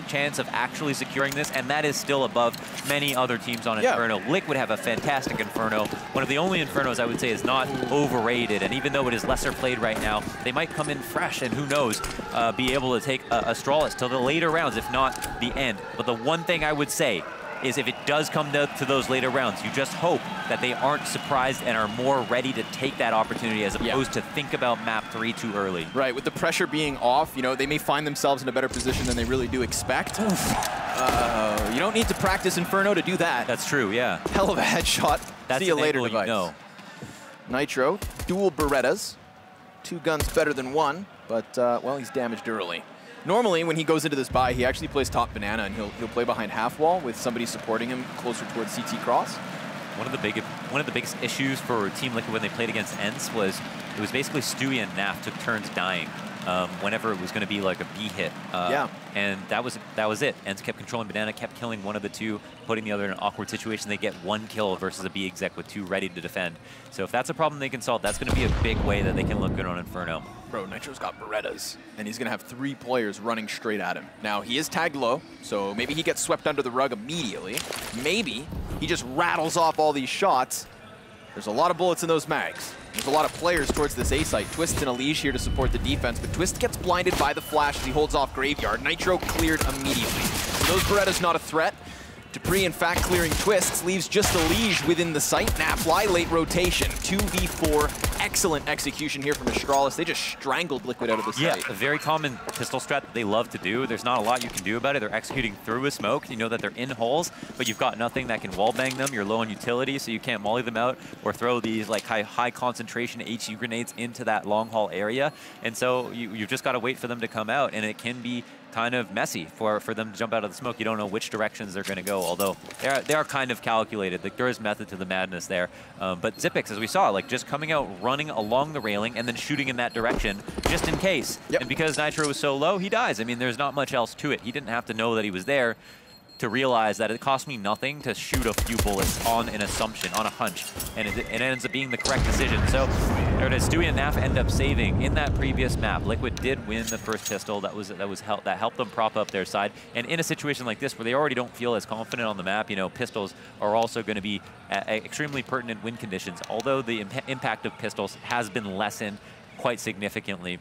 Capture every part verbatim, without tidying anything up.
chance of actually securing this, and that is still above many other teams on Inferno. Yeah. Liquid have a fantastic Inferno. One of the only Infernos I would say is not overrated, and even though it is lesser played right now, they might come in fresh and who knows, uh, be able to take uh, Astralis till the later rounds, if not the end. But the one thing I would say is if it does come to, to those later rounds, you just hope that they aren't surprised and are more ready to take that opportunity as opposed yeah. to think about map three too early. Right, with the pressure being off, you know, they may find themselves in a better position than they really do expect. Uh, you don't need to practice Inferno to do that. That's true, yeah. Hell of a headshot. That's See you later, device. You know. nitro, dual Berettas. Two guns better than one, but, uh, well, he's damaged early. Normally, when he goes into this buy, he actually plays top banana, and he'll he'll play behind half wall with somebody supporting him closer towards C T cross. One of the big one of the biggest issues for Team Liquid when they played against ENCE was it was basically Stewie and NAF took turns dying um, whenever it was going to be like a B hit. Uh, yeah. And that was that was it. ENCE kept controlling banana, kept killing one of the two, putting the other in an awkward situation. They get one kill versus a B exec with two ready to defend. So if that's a problem they can solve, that's going to be a big way that they can look good on Inferno. Bro, nitro's got Berettas, and he's going to have three players running straight at him. Now, he is tagged low, so maybe he gets swept under the rug immediately. Maybe he just rattles off all these shots. There's a lot of bullets in those mags. There's a lot of players towards this A site. Twistzz and EliGE here to support the defense, but Twistzz gets blinded by the flash as he holds off Graveyard. nitro cleared immediately. So those Berettas not a threat. Dupreeh, in fact, clearing Twistzz, leaves just EliGE within the site. Now, fly late rotation, two v four. Excellent execution here from Astralis. They just strangled Liquid out of the site. Yeah, a very common pistol strat that they love to do. There's not a lot you can do about it. They're executing through a smoke. You know that they're in holes, but you've got nothing that can wallbang them. You're low on utility, so you can't molly them out or throw these like high, high concentration H U grenades into that long haul area. And so you, you've just got to wait for them to come out, and it can be kind of messy for, for them to jump out of the smoke. You don't know which directions they're going to go, although they are, they are kind of calculated. Like, there is method to the madness there. Um, but Zippex, as we saw, like just coming out, running along the railing, and then shooting in that direction just in case. Yep. And because nitro was so low, he dies. I mean, there's not much else to it. He didn't have to know that he was there to realize that it cost me nothing to shoot a few bullets on an assumption, on a hunch, and it, it ends up being the correct decision. So there it is. Stewie and NAF end up saving in that previous map. Liquid did win the first pistol. That was that was help that helped them prop up their side. And in a situation like this, where they already don't feel as confident on the map, you know, pistols are also going to be uh, extremely pertinent win conditions. Although the imp impact of pistols has been lessened quite significantly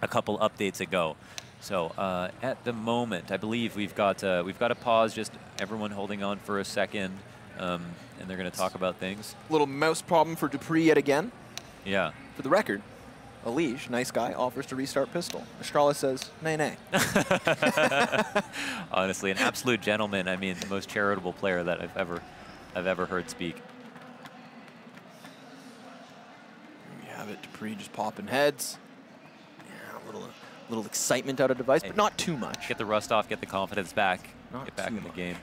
a couple updates ago. So uh, at the moment, I believe we've got uh, we've got to pause. Just everyone holding on for a second, um, and they're going to talk about things. Little mouse problem for Dupreeh yet again. Yeah. For the record, EliGE, nice guy, offers to restart pistol. Astralis says, nay, nay. Honestly, an absolute gentleman. I mean, the most charitable player that I've ever I've ever heard speak. There we have it. Dupreeh just popping heads. Yeah, a little. Little excitement out of device, but not too much. Get the rust off, get the confidence back, not get back in much. the game.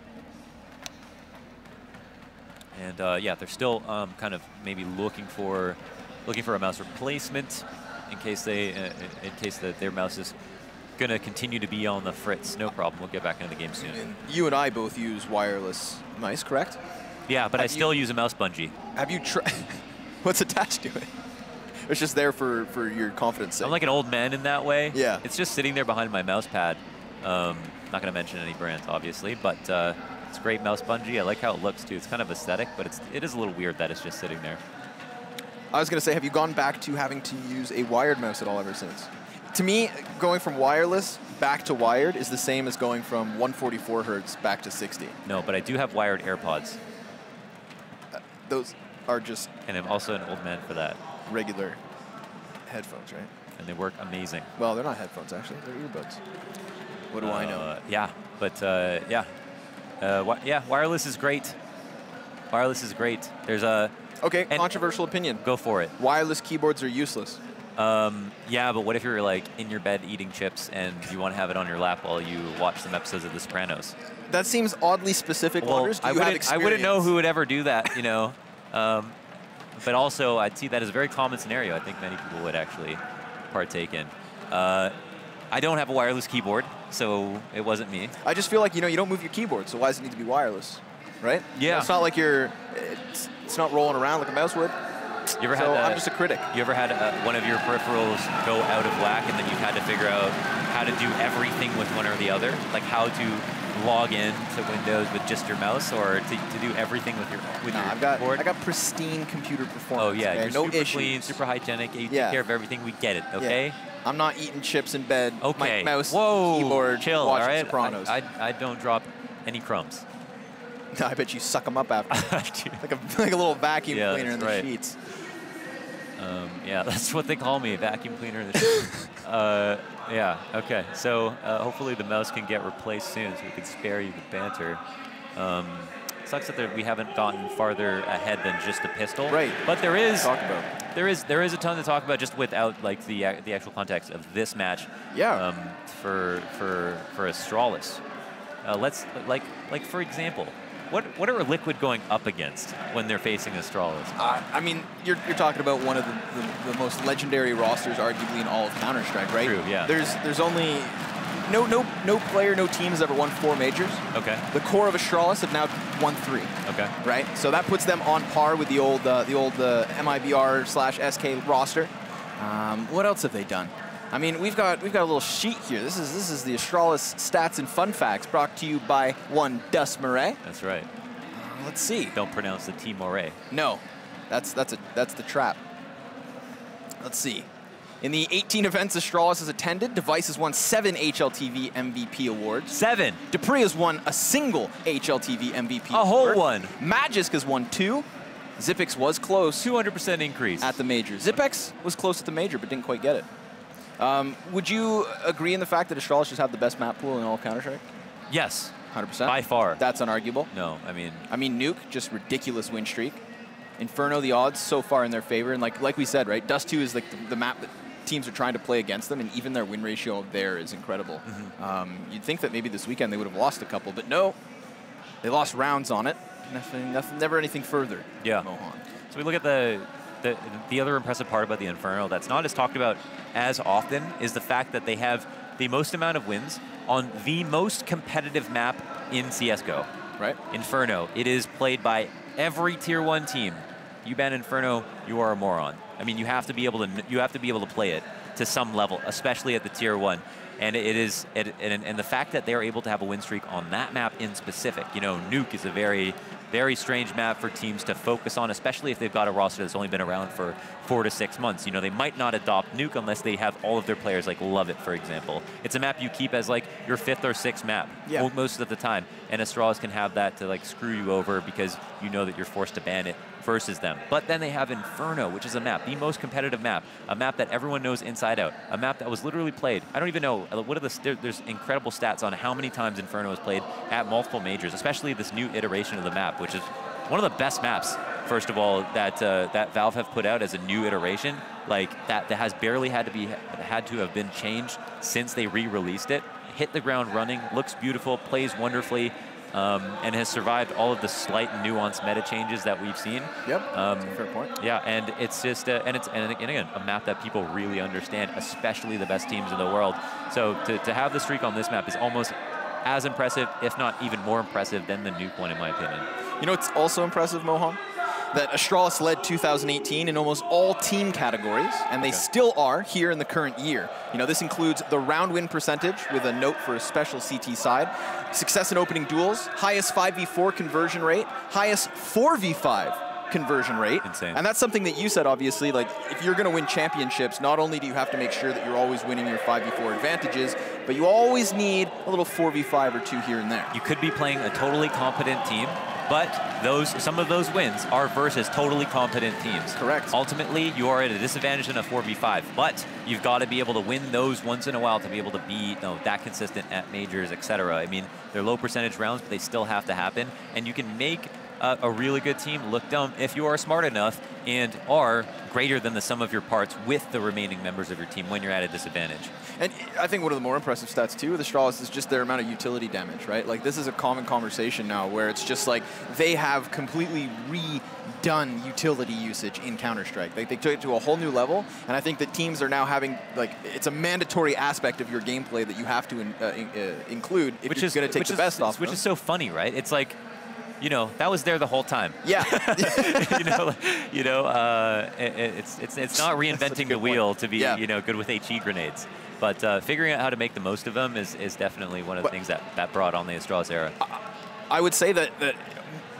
And uh, yeah, they're still um, kind of maybe looking for looking for a mouse replacement in case they uh, in case that their mouse is gonna continue to be on the fritz. No problem. We'll get back into the game soon. And you and I both use wireless mice, correct? Yeah, but have I still use a mouse bungee. Have you tried? What's attached to it? It's just there for, for your confidence sake. I'm like an old man in that way. Yeah. It's just sitting there behind my mouse pad. Um, not going to mention any brands, obviously, but uh, it's a great mouse bungee. I like how it looks, too. It's kind of aesthetic, but it's, it is a little weird that it's just sitting there. I was going to say, have you gone back to having to use a wired mouse at all ever since? To me, going from wireless back to wired is the same as going from one forty-four hertz back to sixty. No, but I do have wired AirPods. Uh, those are just... And I'm also an old man for that. Regular headphones, right? And they work amazing. Well, they're not headphones, actually. They're earbuds. What do uh, I know? Yeah, but uh, yeah. Uh, wi yeah, wireless is great. Wireless is great. There's a... Okay, controversial opinion. Go for it. Wireless keyboards are useless. Um, yeah, but what if you're like in your bed eating chips and you want to have it on your lap while you watch some episodes of The Sopranos? That seems oddly specific. Well, do I, you wouldn't, have I wouldn't know who would ever do that, you know? Um, But also, I'd see that as a very common scenario. I think many people would actually partake in. Uh, I don't have a wireless keyboard, so it wasn't me. I just feel like, you know, you don't move your keyboard, so why does it need to be wireless, right? Yeah. You know, it's not like you're, it's, it's not rolling around like a mouse would. You ever so had a, I'm just a critic. You ever had a, one of your peripherals go out of whack and then you've had to figure out how to do everything with one or the other? Like how to log in to Windows with just your mouse or to, to do everything with your, with nah, your I've got, board? I got pristine computer performance. Oh yeah, man. You're no super issues. Clean, super hygienic, you yeah. take care of everything, we get it, okay? Yeah. I'm not eating chips in bed, okay. My mouse, Whoa, keyboard, chill, watching all right? Sopranos. I, I, I don't drop any crumbs. No, I bet you suck them up after. like, a, like a little vacuum yeah, cleaner in the right. sheets. Um, yeah, that's what they call me, vacuum cleaner in the sheets. uh, yeah, okay. So uh, hopefully the mouse can get replaced soon so we can spare you the banter. Um, sucks that we haven't gotten farther ahead than just a pistol. Right. But there is talk about. there is there is a ton to talk about just without like the uh, the actual context of this match. Yeah. Um, for for for Astralis, uh, let's like like for example, what what are Liquid going up against when they're facing Astralis? Uh, I mean, you're you're talking about one of the, the the most legendary rosters, arguably in all of Counter-Strike, right? True. Yeah. There's there's only. No, no, no player, no team has ever won four majors. Okay. The core of Astralis have now won three. Okay. Right. So that puts them on par with the old, uh, the old uh, M I B R slash S K roster. Um, what else have they done? I mean, we've got we've got a little sheet here. This is this is the Astralis stats and fun facts brought to you by one Dust two. That's right. Uh, let's see. Don't pronounce the T Moray. No, that's that's a that's the trap. Let's see. In the eighteen events Astralis has attended, Device has won seven H L T V M V P awards. Seven. Dupreeh has won a single H L T V M V P a award. A whole one. Magisk has won two. Zippex was close. two hundred percent increase. At the major. Zippex was close at the major, but didn't quite get it. Um, would you agree in the fact that Astralis just have the best map pool in all Counter-Strike? Yes. one hundred percent? By far. That's unarguable. No, I mean... I mean, Nuke, just ridiculous win streak. Inferno, the odds so far in their favor. And like like we said, right, Dust two is like the, the map that teams are trying to play against them, and even their win ratio there is incredible. Mm-hmm. um, you'd think that maybe this weekend they would have lost a couple, but no, they lost rounds on it. Nothing, nothing, never anything further. Yeah. Mohan. So we look at the, the the other impressive part about the Inferno that's not as talked about as often is the fact that they have the most amount of wins on the most competitive map in C S G O. Right. Inferno. It is played by every tier one team. You ban Inferno, you are a moron. I mean, you have to be able to you have to be able to play it to some level, especially at the tier one, and it is it, and, and the fact that they are able to have a win streak on that map in specific. You know, Nuke is a very very strange map for teams to focus on, especially if they've got a roster that's only been around for four to six months. You know, they might not adopt Nuke unless they have all of their players like love it, for example. It's a map you keep as like your fifth or sixth map yeah. most of the time, and Astralis can have that to like screw you over because you know that you're forced to ban it versus them. But then they have Inferno, which is a map, the most competitive map, a map that everyone knows inside out, a map that was literally played. I don't even know, what are the, there, there's incredible stats on how many times Inferno was played at multiple majors, especially this new iteration of the map, which is one of the best maps, first of all, that uh, that Valve have put out as a new iteration, like that, that has barely had to be, had to have been changed since they re-released it. Hit the ground running, looks beautiful, plays wonderfully, Um, and has survived all of the slight nuanced meta changes that we've seen. Yep, um, that's a fair point. Yeah, and it's just, uh, and it's and again, a map that people really understand, especially the best teams in the world. So to, to have the streak on this map is almost as impressive, if not even more impressive than the Nuke one, in my opinion. You know what's also impressive, Mohan? That Astralis led two thousand eighteen in almost all team categories, and they okay. still are here in the current year. You know, this includes the round win percentage with a note for a special C T side, success in opening duels, highest five v four conversion rate, highest four v five conversion rate. Insane. And that's something that you said, obviously, like if you're gonna win championships, not only do you have to make sure that you're always winning your five v four advantages, but you always need a little four v five or two here and there. You could be playing a totally competent team, but those some of those wins are versus totally competent teams. Correct. Ultimately, you are at a disadvantage in a four v five, but you've got to be able to win those once in a while to be able to be you know, that consistent at majors, et cetera. I mean, they're low percentage rounds, but they still have to happen. And you can make uh, a really good team look dumb if you are smart enough and are greater than the sum of your parts with the remaining members of your team when you're at a disadvantage. And I think one of the more impressive stats too with Astralis is just their amount of utility damage, right? Like this is a common conversation now where it's just like they have completely redone utility usage in Counter-Strike. They, they took it to a whole new level, and I think that teams are now having, like, it's a mandatory aspect of your gameplay that you have to in, uh, in, uh, include if which you're going to take the is, best off. Which them. is so funny, right? It's like, you know, that was there the whole time. Yeah. you know, you know uh, it, it's, it's, it's not reinventing the wheel point. to be, yeah. you know, good with HE grenades. But uh, figuring out how to make the most of them is, is definitely one of the but, things that, that brought on the Astralis era. I, I would say that, that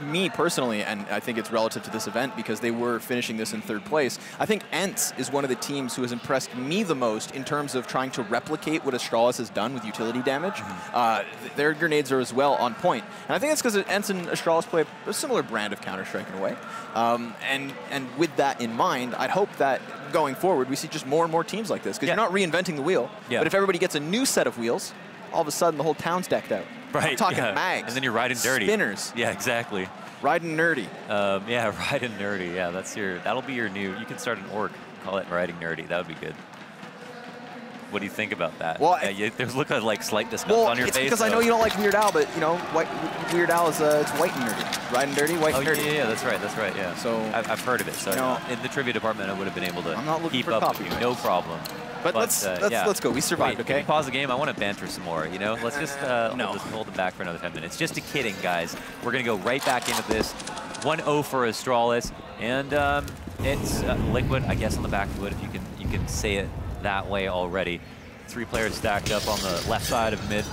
me personally, and I think it's relative to this event because they were finishing this in third place, I think ENCE is one of the teams who has impressed me the most in terms of trying to replicate what Astralis has done with utility damage. Mm-hmm. uh, their grenades are as well on point. And I think that's because ENCE and Astralis play a similar brand of Counter-Strike in a way. Um, and, and with that in mind, I'd hope that going forward we see just more and more teams like this because yeah. you're not reinventing the wheel. Yeah. But if everybody gets a new set of wheels, all of a sudden the whole town's decked out. Right, I'm talking yeah. mags. And then you're riding dirty. Spinners. Yeah, exactly. Riding nerdy. Um, yeah, riding nerdy. Yeah, that's your. That'll be your new. You can start an org, call it riding nerdy. That would be good. What do you think about that? Well, yeah, you, there's look of, like slight disgust well, on your it's face. Because so. I know you don't like Weird Al, but you know, white, Weird Al is uh, it's white and nerdy, riding dirty, white oh, and dirty. Yeah, yeah, that's right, that's right. Yeah. So I've, I've heard of it. So you know, in the trivia department, I would have been able to I'm not keep for up with you, no problem. But, but let's uh, let's, yeah. let's go. We survived. Wait, okay. Can we pause the game. I want to banter some more. You know, let's just uh, no. hold, hold them back for another ten minutes. Just a kidding, guys. We're gonna go right back into this. one oh for Astralis, and um, it's uh, Liquid, I guess, on the back foot. If you can you can say it that way already. Three players stacked up on the left side of mid,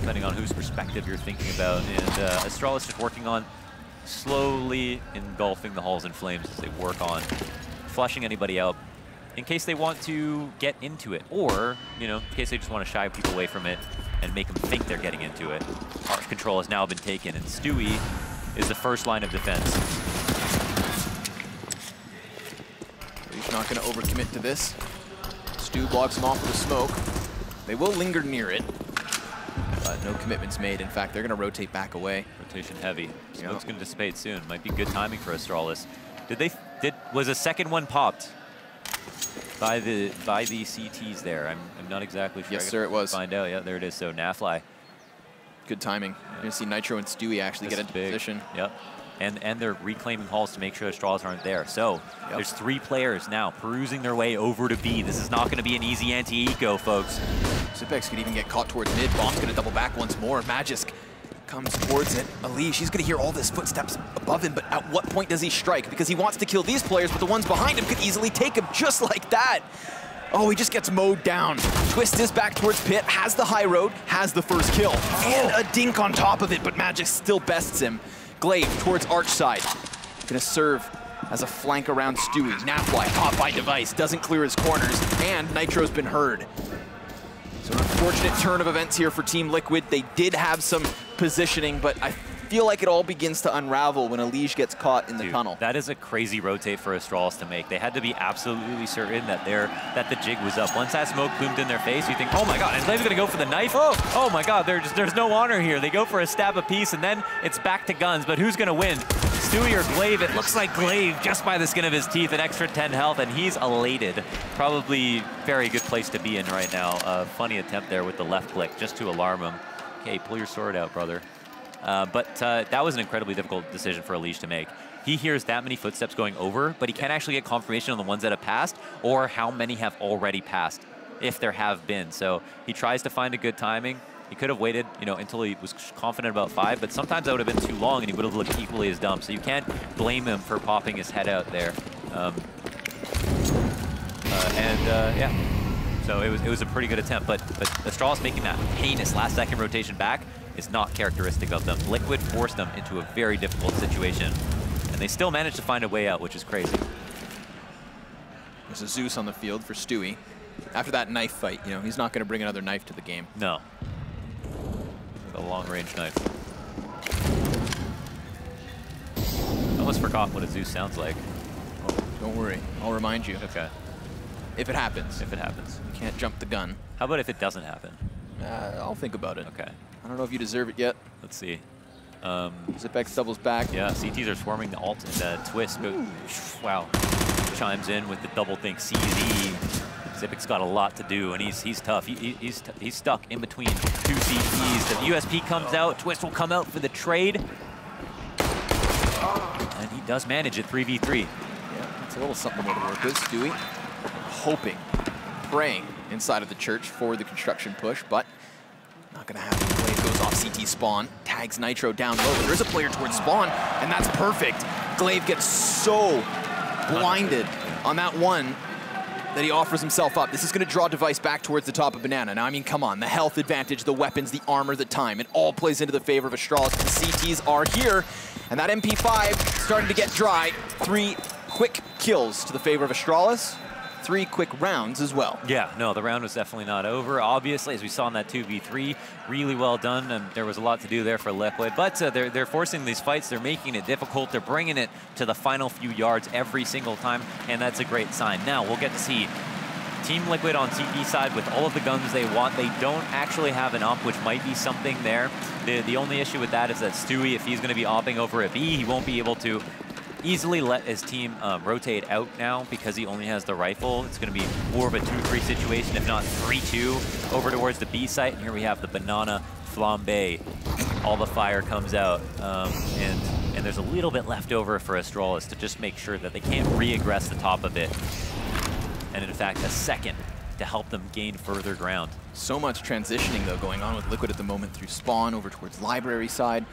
depending on whose perspective you're thinking about. And uh, Astralis just working on slowly engulfing the halls in flames as they work on flushing anybody out. In case they want to get into it, or, you know, in case they just want to shy people away from it and make them think they're getting into it. Arch control has now been taken, and Stewie is the first line of defense. He's not going to overcommit to this. Stu blocks him off with a smoke. They will linger near it. Uh, no commitments made. In fact, they're going to rotate back away. Rotation heavy. Smoke's going to dissipate soon. Might be good timing for Astralis. Did they, did, was a second one popped? By the by the C Ts there. I'm, I'm not exactly sure. Yes, I sir, it was. Find out. Yeah, there it is. So NAFly. Good timing. Yeah. You're going to see nitro and Stewie actually this get into big. position. Yep. And, and they're reclaiming halls to make sure Astralis aren't there. So yep. there's three players now perusing their way over to B. This is not going to be an easy anti-eco, folks. Zippex could even get caught towards mid. Bomb's going to double back once more. Magisk comes towards it. EliGE, he's going to hear all these footsteps above him, but at what point does he strike? Because he wants to kill these players, but the ones behind him could easily take him just like that. Oh, he just gets mowed down. Twistzz is back towards pit, has the high road, has the first kill, and a dink on top of it, but Magic still bests him. gla one ve towards arch side, going to serve as a flank around Stewie. Nafly caught by device, doesn't clear his corners, and nitro 's been heard. So an unfortunate turn of events here for Team Liquid. They did have some positioning, but I feel like it all begins to unravel when EliGE gets caught in the Dude, tunnel. That is a crazy rotate for Astralis to make. They had to be absolutely certain that they're, that the jig was up. Once that smoke bloomed in their face, you think, oh my god, and they're gonna go for the knife? Oh, oh my god, just, there's no honor here. They go for a stab apiece, and then it's back to guns, but who's gonna win? Stewie or gla one ve? It looks like gla one ve just by the skin of his teeth, an extra ten health, and he's elated. Probably very good place to be in right now. Uh, funny attempt there with the left click, just to alarm him. Okay, pull your sword out, brother. Uh, but uh, that was an incredibly difficult decision for EliGE to make. He hears that many footsteps going over, but he can't actually get confirmation on the ones that have passed or how many have already passed, if there have been. So he tries to find a good timing. He could have waited, you know, until he was confident about five, but sometimes that would have been too long and he would have looked equally as dumb. So you can't blame him for popping his head out there. Um, uh, and uh, yeah, so it was it was a pretty good attempt, but but Astralis making that heinous last second rotation back is not characteristic of them. Liquid forced them into a very difficult situation, and they still managed to find a way out, which is crazy. There's a Zeus on the field for Stewie. After that knife fight, you know, he's not going to bring another knife to the game. No. A long-range knife. I almost forgot what a Zeus sounds like. Oh, don't worry. I'll remind you. Okay. If it happens. If it happens. You can't jump the gun. How about if it doesn't happen? Uh, I'll think about it. Okay. I don't know if you deserve it yet. Let's see. Um, Zippex doubles back. Yeah, C Ts are swarming the alt and the twist. Go, wow. Chimes in with the double think. C Z. Zippex got a lot to do, and he's he's tough. He, he's he's stuck in between two C Ts. The U S P comes out. Twistzz will come out for the trade, and he does manage it three v three. Yeah, that's a little something to work with. Stewie, hoping, praying inside of the church for the construction push, but not gonna happen. The blade goes off C T spawn. tags nitro down low. There's a player towards spawn, and that's perfect. gla one ve gets so blinded on that one that he offers himself up. This is going to draw device back towards the top of Banana. Now, I mean, come on. The health advantage, the weapons, the armor, the time, it all plays into the favor of Astralis. The C Ts are here, and that M P five starting to get dry. Three quick kills to the favor of Astralis. Three quick rounds as well. Yeah, no, the round was definitely not over. Obviously, as we saw in that two v three, really well done, and there was a lot to do there for Liquid. But uh, they're, they're forcing these fights. They're making it difficult. They're bringing it to the final few yards every single time, and that's a great sign. Now, we'll get to see Team Liquid on T P side with all of the guns they want. They don't actually have an op, which might be something there. The, the only issue with that is that Stewie, if he's going to be opping over a B, he won't be able to easily let his team um, rotate out now because he only has the rifle. It's going to be more of a two three situation, if not three two, over towards the B site. And here we have the Banana flambe. All the fire comes out, um, and and there's a little bit left over for Astralis to just make sure that they can't re-aggress the top of it. And in fact, a second to help them gain further ground. So much transitioning, though, going on with Liquid at the moment through spawn over towards library side.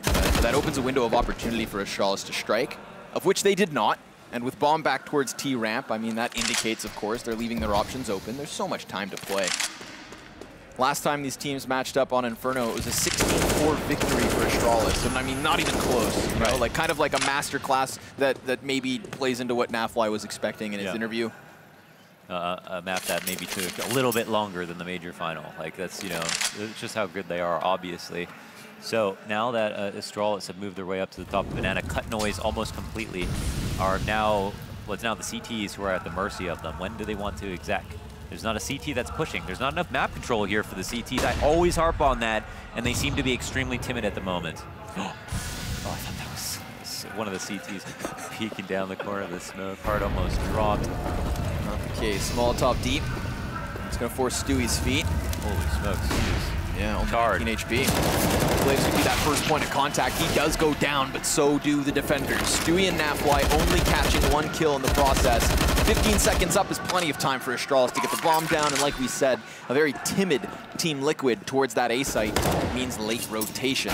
So that opens a window of opportunity for Astralis to strike, of which they did not. And with bomb back towards T-Ramp, I mean, that indicates, of course, they're leaving their options open. There's so much time to play. Last time these teams matched up on Inferno, it was a sixteen four victory for Astralis. And I mean, not even close, you know? Right. Like, kind of like a masterclass that, that maybe plays into what Nafly was expecting in his yeah. interview. Uh, a map that maybe took a little bit longer than the Major final. Like, that's, you know, it's just how good they are, obviously. So now that uh, Astralis have moved their way up to the top of Banana, cut noise almost completely, are now, well, it's now the C Ts who are at the mercy of them. When do they want to exec? There's not a C T that's pushing. There's not enough map control here for the C Ts. I always harp on that, and they seem to be extremely timid at the moment. Oh, I thought that was one of the C Ts peeking down the corner of the smoke. Heart almost dropped. Okay, small top deep. It's going to force Stewie's feet. Holy smokes, jeez. Yeah, only Card. nineteen H P. gla one ve's gonna be that first point of contact. He does go down, but so do the defenders. Stewie and Nafly only catching one kill in the process. fifteen seconds up is plenty of time for Astralis to get the bomb down, and like we said, a very timid Team Liquid towards that A site means late rotation,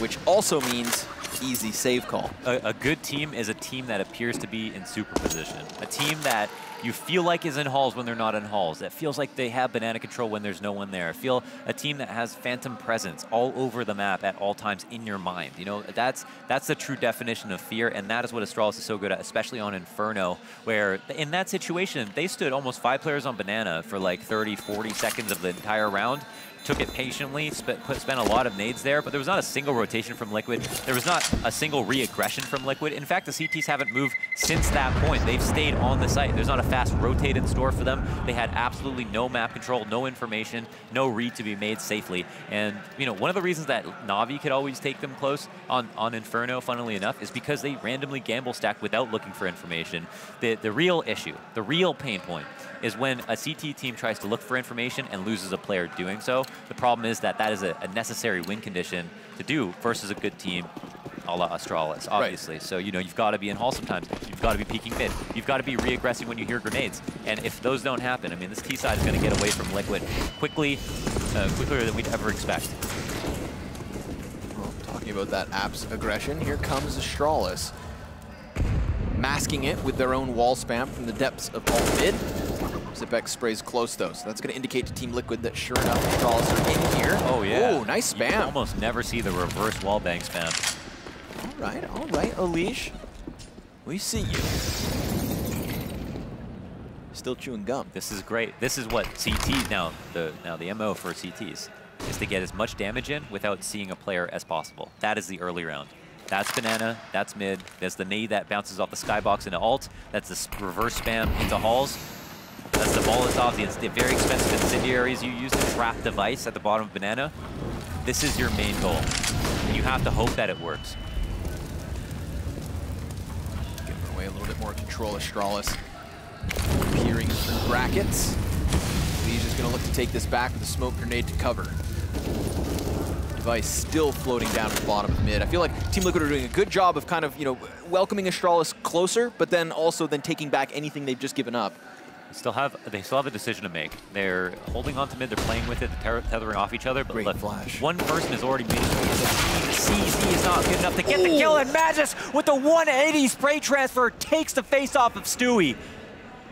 which also means easy save call. A, a good team is a team that appears to be in superposition. A team that you feel like is in halls when they're not in halls. That feels like they have banana control when there's no one there. Feel a team that has phantom presence all over the map at all times in your mind. You know, that's that's the true definition of fear, and that is what Astralis is so good at, especially on Inferno, where in that situation, they stood almost five players on Banana for like thirty, forty seconds of the entire round. Took it patiently, sp put, spent a lot of nades there, but there was not a single rotation from Liquid. There was not a single re-aggression from Liquid. In fact, the C Ts haven't moved since that point. They've stayed on the site. There's not a fast rotate in store for them. They had absolutely no map control, no information, no read to be made safely. And, you know, one of the reasons that Na'Vi could always take them close on, on Inferno, funnily enough, is because they randomly gamble stack without looking for information. The, the real issue, the real pain point, is when a C T team tries to look for information and loses a player doing so. The problem is that that is a, a necessary win condition to do versus a good team a la Astralis, obviously. Right. So, you know, you've got to be in hall sometimes. You've got to be peeking mid. You've got to be re-aggressing when you hear grenades. And if those don't happen, I mean, this T side is going to get away from Liquid quickly, uh, quicker than we'd ever expect. Well, talking about that app's aggression, here comes Astralis, masking it with their own wall spam from the depths of all mid. Zippex sprays close, though, so that's going to indicate to Team Liquid that sure enough, Astralis are in here. Oh, yeah. Oh, nice spam. You almost never see the reverse wallbang spam. All right, all right, EliGE. We see you. Still chewing gum. This is great. This is what C Ts now, the, now the M O for C Ts, is to get as much damage in without seeing a player as possible. That is the early round. That's Banana, that's mid, that's the nade that bounces off the skybox into alt, that's the reverse spam into halls. That's the Molotov, the very expensive incendiaries you use to trap device at the bottom of Banana. This is your main goal. And you have to hope that it works. Giving away a little bit more control, Astralis. Peering through brackets. EliGE is going to look to take this back with a smoke grenade to cover. Device still floating down to the bottom of mid. I feel like Team Liquid are doing a good job of kind of, you know, welcoming Astralis closer, but then also then taking back anything they've just given up. Still have they still have a decision to make. They're holding on to mid. They're playing with it. They're tethering off each other. But Great flash. One person is already made it. C Z is not good enough to get Ooh. the kill, and Magisk with the one eighty spray transfer takes the face off of Stewie.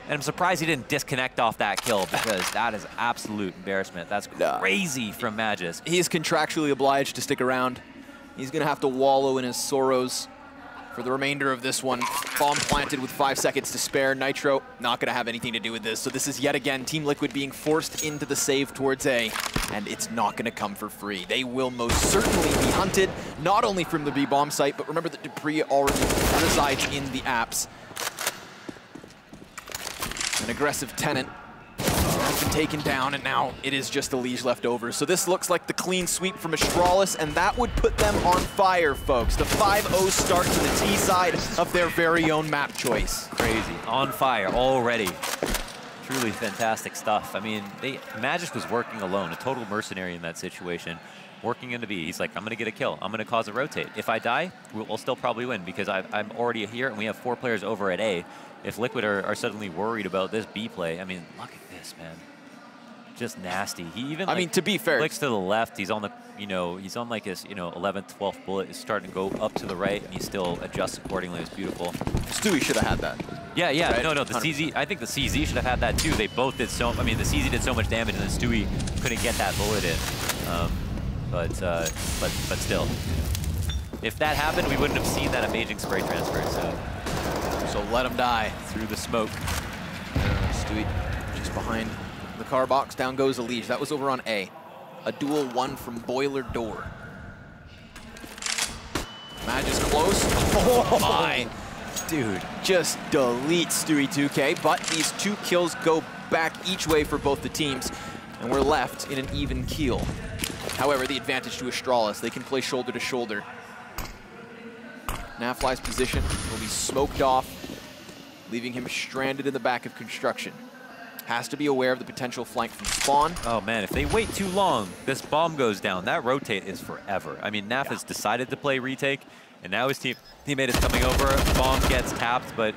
And I'm surprised he didn't disconnect off that kill, because that is absolute embarrassment. That's crazy nah. from Magisk. He is contractually obliged to stick around. He's gonna have to wallow in his sorrows for the remainder of this one. Bomb planted with five seconds to spare. nitro not gonna have anything to do with this. So this is yet again Team Liquid being forced into the save towards A, and it's not gonna come for free. They will most certainly be hunted, not only from the B bomb site, but remember that Dupreeh already resides in the apps. An aggressive tenant has been taken down, and now it is just the Liege left over. So this looks like the clean sweep from Astralis, and that would put them on fire, folks. The five oh start to the T side of their very own map choice. Crazy. On fire already. Truly fantastic stuff. I mean, they, Magisk was working alone, a total mercenary in that situation, working into B. He's like, I'm going to get a kill. I'm going to cause a rotate. If I die, we'll, we'll still probably win, because I've, I'm already here, and we have four players over at A. If Liquid are, are suddenly worried about this B play, I mean, look at this, man. Just nasty. He even I like, mean, to be fair, flicks to the left. He's on the, you know, he's on like his, you know, eleventh, twelfth bullet. Is starting to go up to the right, and he still adjusts accordingly. It's beautiful. Stewie should have had that. Yeah, yeah. Right? No, no. The one hundred percent. C Z, I think the C Z should have had that too. They both did so. I mean, the C Z did so much damage, and then Stewie couldn't get that bullet in. Um, but, uh, but, but still, if that happened, we wouldn't have seen that amazing spray transfer. So. So let him die through the smoke. Stewie just behind the car box. Down goes EliGE. That was over on A. A dual one from Boiler Door. Magisk is close. Oh my. Dude, just delete Stewie two K. But these two kills go back each way for both the teams, and we're left in an even keel. However, the advantage to Astralis, they can play shoulder to shoulder. Nafly's position will be smoked off, leaving him stranded in the back of construction. Has to be aware of the potential flank from spawn. Oh man, if they wait too long, this bomb goes down. That rotate is forever. I mean, N A F yeah. has decided to play retake, and now his team, teammate is coming over. Bomb gets tapped, but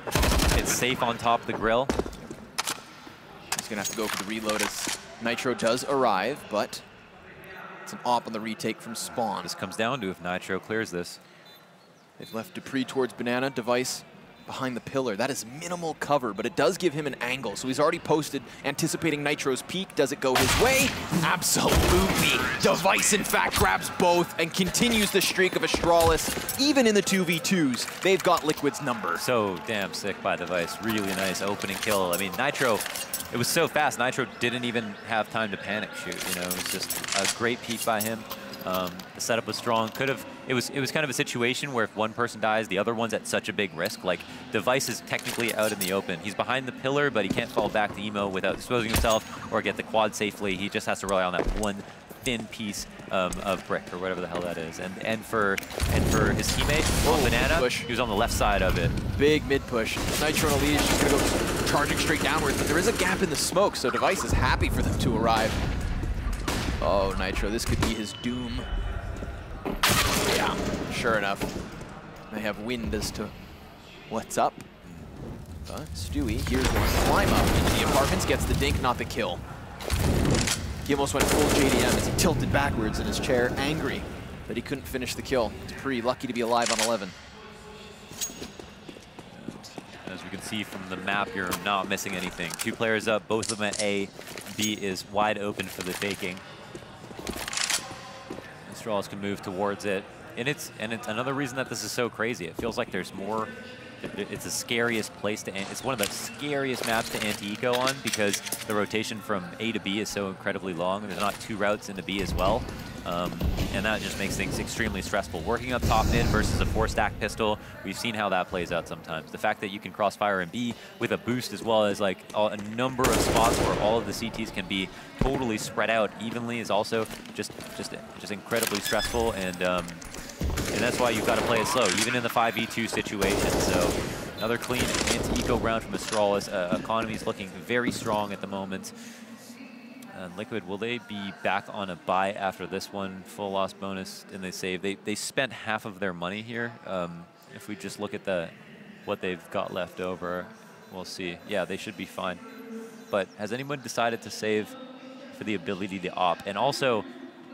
it's safe on top of the grill. He's gonna have to go for the reload as nitro does arrive, but it's an op on the retake from spawn. This comes down to if nitro clears this. They've left Dupreeh towards Banana, device behind the pillar. That is minimal cover, but it does give him an angle. So he's already posted, anticipating nitro's peak. Does it go his way? Absolutely. Device, in fact, grabs both and continues the streak of Astralis. Even in the two v twos, they've got Liquid's number. So damn sick by Device. Really nice opening kill. I mean, nitro, it was so fast. nitro didn't even have time to panic shoot. You know, it was just a great peak by him. Um, the setup was strong. Could have. It was. It was kind of a situation where if one person dies, the other one's at such a big risk. Like, Device is technically out in the open. He's behind the pillar, but he can't fall back to Emo without exposing himself or get the quad safely. He just has to rely on that one thin piece um, of brick or whatever the hell that is. And and for and for his teammate, oh, Banana, push. He was on the left side of it. Big mid push. nitro and EliGE is just gonna go charging straight downwards, but there is a gap in the smoke, so Device is happy for them to arrive. Oh, nitro, this could be his doom. Yeah, sure enough. They have wind as to what's up. But Stewie, here's one climb up into the apartments, gets the dink, not the kill. He almost went full J D M as he tilted backwards in his chair, angry that he couldn't finish the kill. Dupreeh lucky to be alive on eleven. As we can see from the map, you're not missing anything. Two players up, both of them at A. B is wide open for the faking. Astralis can move towards it. And it's and it's another reason that this is so crazy. It feels like there's more. It's the scariest place to, it's one of the scariest maps to anti-eco on, because the rotation from A to B is so incredibly long. There's not two routes into B as well. Um, and that just makes things extremely stressful. Working up top mid versus a four-stack pistol, we've seen how that plays out sometimes. The fact that you can crossfire in B with a boost, as well as like a number of spots where all of the C Ts can be totally spread out evenly, is also just just just incredibly stressful, and um, and that's why you've got to play it slow, even in the five v two situation. So another clean anti-eco round from Astralis. Uh, economy's looking very strong at the moment. And Liquid, will they be back on a buy after this one? Full loss bonus, and they save. They they spent half of their money here. Um, if we just look at the what they've got left over, we'll see. Yeah, they should be fine. but has anyone decided to save for the ability to op? And also,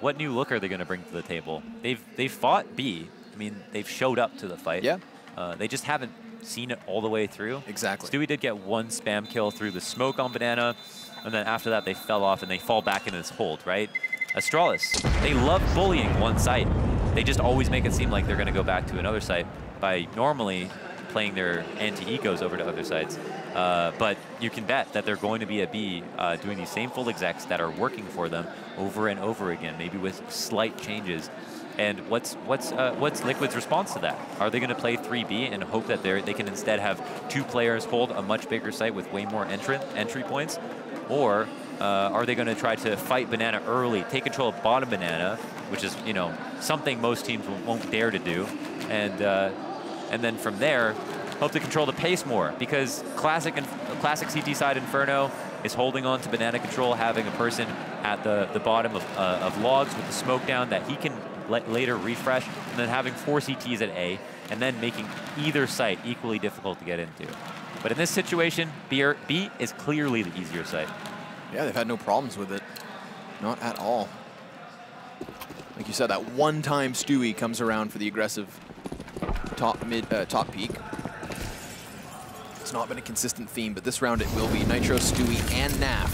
what new look are they going to bring to the table? They've they've fought B. I mean, they've showed up to the fight. Yeah. Uh, they just haven't seen it all the way through. Exactly. Stewie did get one spam kill through the smoke on Banana, and then after that they fell off and they fall back into this hold, right? Astralis, they love bullying one site. They just always make it seem like they're going to go back to another site by normally playing their anti-ecos over to other sites. Uh, but you can bet that they're going to be at B uh, doing these same full execs that are working for them over and over again, maybe with slight changes. And what's what's uh, what's Liquid's response to that? Are they going to play three B and hope that they they can instead have two players hold a much bigger site with way more entrant entry points, or uh, are they going to try to fight Banana early, take control of bottom Banana, which is you know something most teams won't dare to do, and uh, and then from there hope to control the pace more, because classic and classic C T side Inferno is holding on to Banana control, having a person at the the bottom of uh, of logs with the smoke down that he can Let later refresh, and then having four C Ts at A, and then making either site equally difficult to get into. But in this situation, B, or, B is clearly the easier site. Yeah, they've had no problems with it. Not at all. Like you said, that one time Stewie comes around for the aggressive top mid, uh, top peak. It's not been a consistent theme, but this round it will be. nitr zero, Stewie, and N A F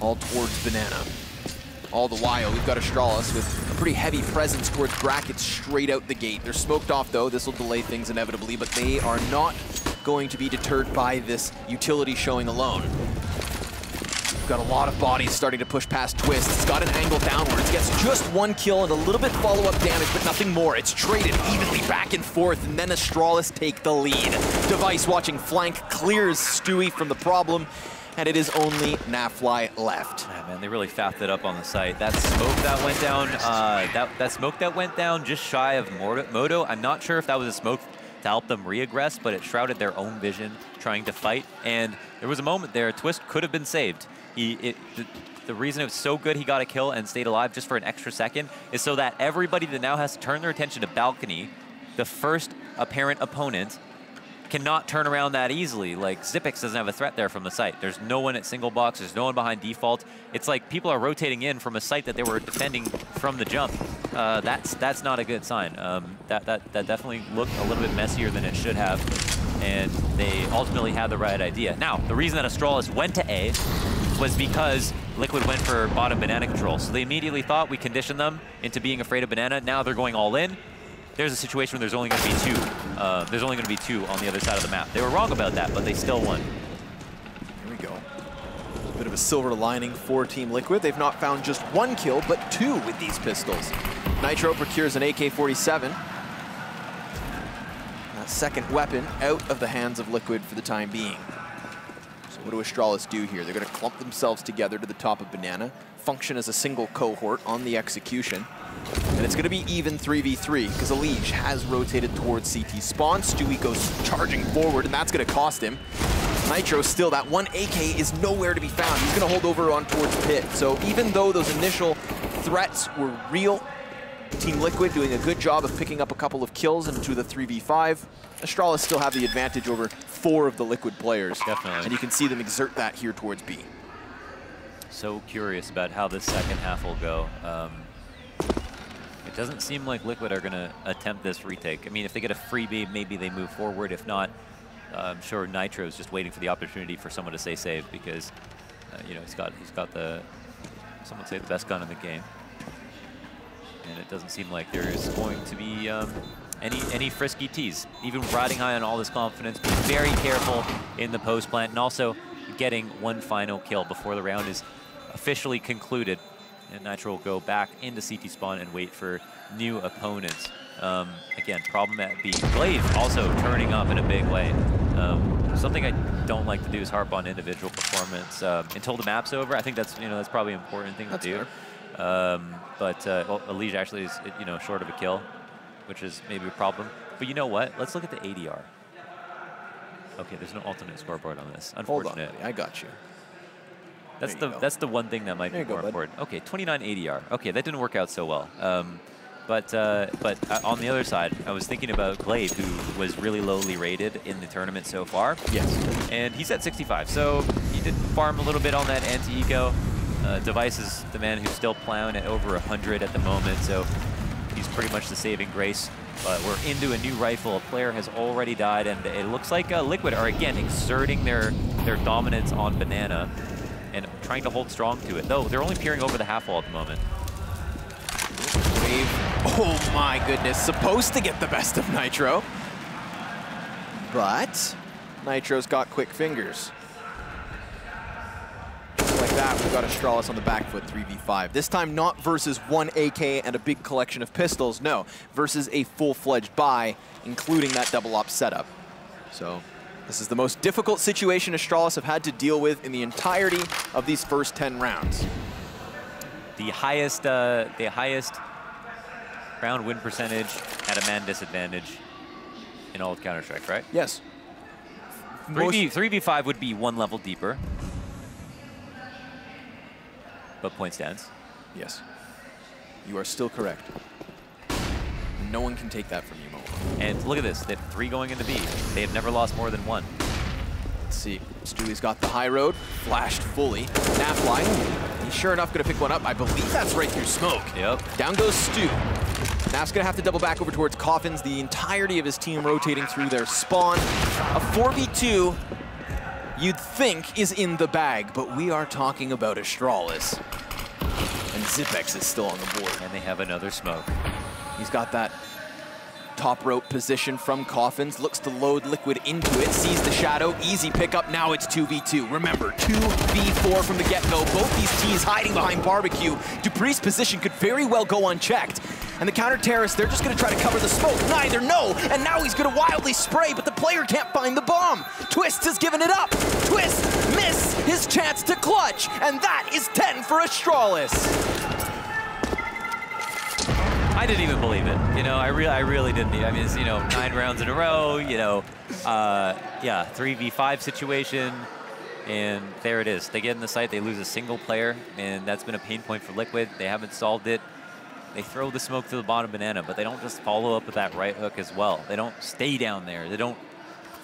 all towards Banana. All the while, we've got Astralis with a pretty heavy presence towards brackets straight out the gate. They're smoked off, though. This will delay things inevitably, but they are not going to be deterred by this utility showing alone. We've got a lot of bodies starting to push past Twistzz. It's got an angle downwards. Gets just one kill and a little bit follow-up damage, but nothing more. It's traded evenly back and forth, and then Astralis take the lead. Device watching flank clears Stewie from the problem, and it is only NAFly left. Yeah, man, they really faffed it up on the site. That smoke that went down, uh, that, that smoke that went down just shy of Modo. I'm not sure if that was a smoke to help them re-aggress, but it shrouded their own vision trying to fight. And there was a moment there, Twist could have been saved. He, it, the, the reason it was so good he got a kill and stayed alive just for an extra second is so that everybody that now has to turn their attention to Balcony, the first apparent opponent, cannot turn around that easily. Like, Zippex doesn't have a threat there from the site. There's no one at single box, there's no one behind default. It's like people are rotating in from a site that they were defending from the jump. Uh, that's that's not a good sign. Um, that, that, that definitely looked a little bit messier than it should have, and they ultimately had the right idea. Now, the reason that Astralis went to A was because Liquid went for bottom Banana control. So they immediately thought, we conditioned them into being afraid of Banana, now they're going all in. There's a situation where there's only going to be two. Uh, there's only going to be two on the other side of the map. They were wrong about that, but they still won. Here we go. A bit of a silver lining for Team Liquid. They've not found just one kill, but two with these pistols. nitr zero procures an A K forty-seven. That second weapon out of the hands of Liquid for the time being. So what do Astralis do here? They're going to clump themselves together to the top of Banana, function as a single cohort on the execution. And it's going to be even three v three, because EliGE has rotated towards C T spawn. Stewie goes charging forward, and that's going to cost him. nitr zero still, that one A K is nowhere to be found. He's going to hold over on towards Pit. So even though those initial threats were real, Team Liquid doing a good job of picking up a couple of kills into the three v five, Astralis still have the advantage over four of the Liquid players. Definitely. And you can see them exert that here towards B. So curious about how this second half will go. Um, It doesn't seem like Liquid are going to attempt this retake. I mean, if they get a freebie, maybe they move forward. If not, uh, I'm sure nitr zero is just waiting for the opportunity for someone to say save, because uh, you know he's got he's got the someone say the best gun in the game, and it doesn't seem like there is going to be um, any any frisky tees. Even riding high on all this confidence, be very careful in the post plant, and also getting one final kill before the round is officially concluded. And nitr zero will go back into C T spawn and wait for new opponents. Um, again, problem at B. gla one ve also turning up in a big way. Um, something I don't like to do is harp on individual performance um, until the map's over. I think that's you know that's probably an important thing that's to do. Um, but uh, well, EliGE actually is you know short of a kill, which is maybe a problem. But you know what? Let's look at the A D R. Okay, there's no alternate scoreboard on this. Unfortunate. Hold on, I got you. That's the go. that's the one thing that might there be more important. Okay, twenty-nine A D R. Okay, that didn't work out so well. Um, But uh, but uh, on the other side, I was thinking about gla one ve, who was really lowly rated in the tournament so far. Yes. And he's at sixty-five, so he did farm a little bit on that anti-eco. Uh, Device is the man who's still plowing at over one hundred at the moment, so he's pretty much the saving grace. But we're into a new rifle. A player has already died, and it looks like uh, Liquid are again exerting their their dominance on Banana and trying to hold strong to it. Though they're only peering over the half wall at the moment. Oh my goodness, supposed to get the best of nitro, but nitro's got quick fingers. Just like that, we've got Astralis on the back foot, three v five. This time not versus one A K and a big collection of pistols, no, versus a full-fledged buy, including that double-op setup. So this is the most difficult situation Astralis have had to deal with in the entirety of these first ten rounds. The highest, uh, the highest round win percentage at a man disadvantage in all of Counter-Strike, right? Yes. three v five would be one level deeper, but point stands. Yes. You are still correct. No one can take that from you, Momo. And look at this. They have three going into B. They have never lost more than one. Let's see. Stewie's got the high road. Flashed fully. Naf line. Sure enough, gonna pick one up. I believe that's right through smoke. Yep. Down goes Stu. Naf's gonna have to double back over towards Coffins. The entirety of his team rotating through their spawn. A four v two, you'd think, is in the bag, but we are talking about Astralis. And Zippex is still on the board. And they have another smoke. He's got that top rope position from Coffins, looks to load Liquid into it, sees the shadow, easy pickup, now it's two v two. Remember, two v four from the get-go, both these T's hiding behind Barbecue. Dupreeh's position could very well go unchecked. And the counter-terrorists, they're just gonna try to cover the smoke, neither, no! And now he's gonna wildly spray, but the player can't find the bomb! Twistzz has given it up! Twistzz missed his chance to clutch, and that is ten for Astralis! I didn't even believe it. You know, I really, I really didn't. I mean, it's, you know, nine rounds in a row. You know, uh, yeah, three v five situation, and there it is. They get in the site, they lose a single player, and that's been a pain point for Liquid. They haven't solved it. They throw the smoke to the bottom Banana, but they don't just follow up with that right hook as well. They don't stay down there. They don't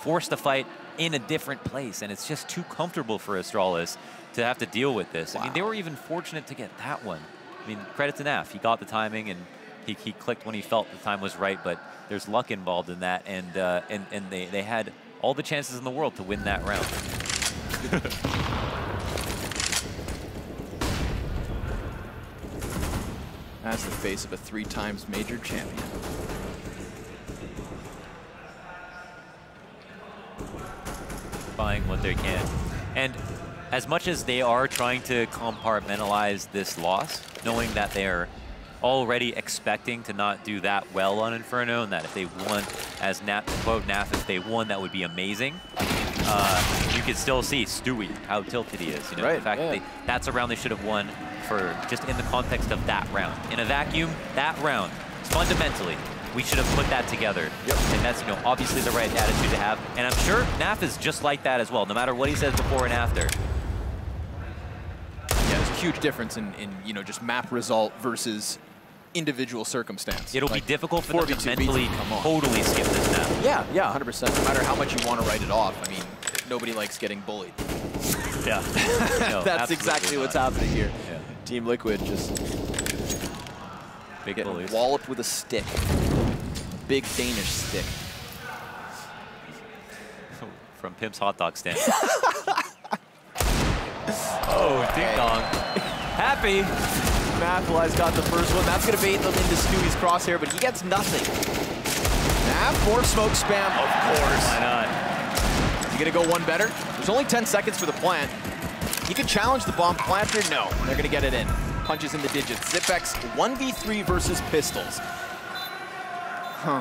force the fight in a different place, and it's just too comfortable for Astralis to have to deal with this. Wow. I mean, they were even fortunate to get that one. I mean, credit to N A F. He got the timing and. He, he clicked when he felt the time was right, but there's luck involved in that, and uh, and, and they, they had all the chances in the world to win that round. That's the face of a three times major champion. Buying what they can. And as much as they are trying to compartmentalize this loss, knowing that they are already expecting to not do that well on Inferno, and that if they won, as Naf, quote Naf, if they won, that would be amazing. Uh, you can still see Stewie, how tilted he is. You know, right, the fact yeah. that they, that's a round they should have won for, just in the context of that round. In a vacuum, that round, fundamentally, we should have put that together. Yep. And that's, you know, obviously the right attitude to have. And I'm sure Naf is just like that as well, no matter what he says before and after. Yeah, there's a huge difference in, in you know, just map result versus individual circumstance. It'll like, be difficult for them to mentally totally skip this now. Yeah, yeah, one hundred percent. No matter how much you want to write it off, I mean, nobody likes getting bullied. Yeah. No, that's exactly not. What's happening here. Yeah. Team Liquid just big getting walloped with a stick. A big Danish stick. From Pimp's hot dog stand. Oh, ding-dong. Happy. Naf got the first one. That's going to bait them into Stewie's crosshair, but he gets nothing. Naf, more smoke spam. Of course. Why not? You going to go one better? There's only ten seconds for the plant. He could challenge the bomb plant here. No, they're going to get it in. Punches in the digits. Zippex, one v three versus pistols. Huh.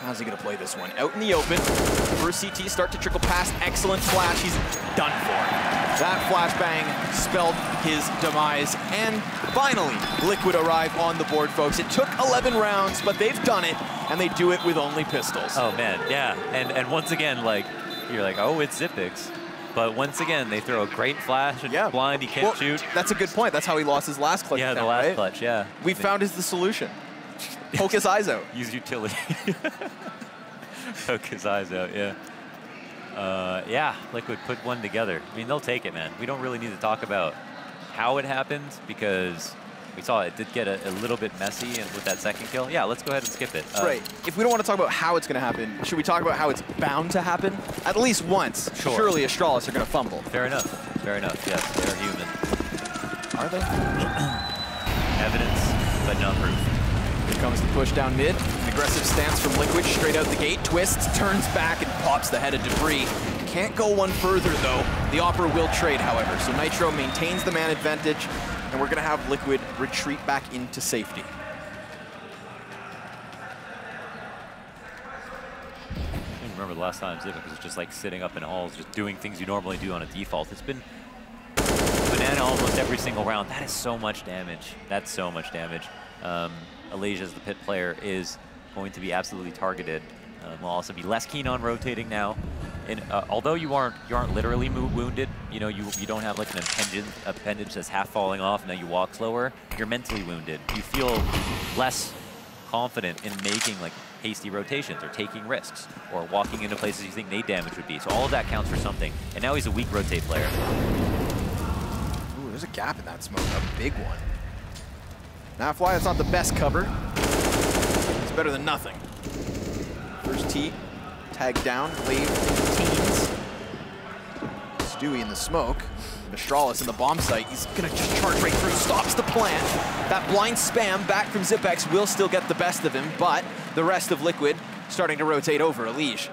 How's he going to play this one? Out in the open. First C T, start to trickle past. Excellent flash. He's done for. That flashbang spelled his demise. And finally, Liquid arrive on the board, folks. It took eleven rounds, but they've done it, and they do it with only pistols. Oh, man, yeah. And and once again, like, you're like, oh, it's Zippex. But once again, they throw a great flash and yeah. blind, he can't well, shoot. That's a good point. That's how he lost his last clutch. Yeah, down, the last right? clutch, yeah. We I mean, found is the solution. Poke his eyes out. Use utility. Poke his eyes out, yeah. Uh, yeah, Liquid put one together. I mean, they'll take it, man. We don't really need to talk about how it happened because we saw it did get a, a little bit messy with that second kill. Yeah, let's go ahead and skip it. Uh, right. If we don't want to talk about how it's going to happen, should we talk about how it's bound to happen? At least once. Sure. Surely Astralis are going to fumble. Fair enough. Fair enough. Yes, they're human. Are they? Evidence, but not proof. Here comes the push down mid. An aggressive stance from Liquid straight out the gate. Twistzz turns back and pops the head of Dupreeh. Can't go one further though. The Opera will trade, however. So nitro maintains the man advantage, and we're going to have Liquid retreat back into safety. I don't remember the last time Zippex was just like sitting up in halls, just doing things you normally do on a default. It's been banana almost every single round. That is so much damage. That's so much damage. Um, EliGE as the pit player is going to be absolutely targeted. Um, we'll also be less keen on rotating now. And uh, although you aren't you aren't literally wounded, you know you you don't have like an appendage appendage that's half falling off, and now you walk slower. You're mentally wounded. You feel less confident in making like hasty rotations or taking risks or walking into places you think nade damage would be. So all of that counts for something. And now he's a weak rotate player. Ooh, there's a gap in that smoke, a big one. Now fly, that's not the best cover. It's better than nothing. First T, tag down, wave teens. Stewie in the smoke. Astralis in the bomb site. He's gonna just charge right through, stops the plant. That blind spam back from Zippex will still get the best of him, but the rest of Liquid starting to rotate over EliGE.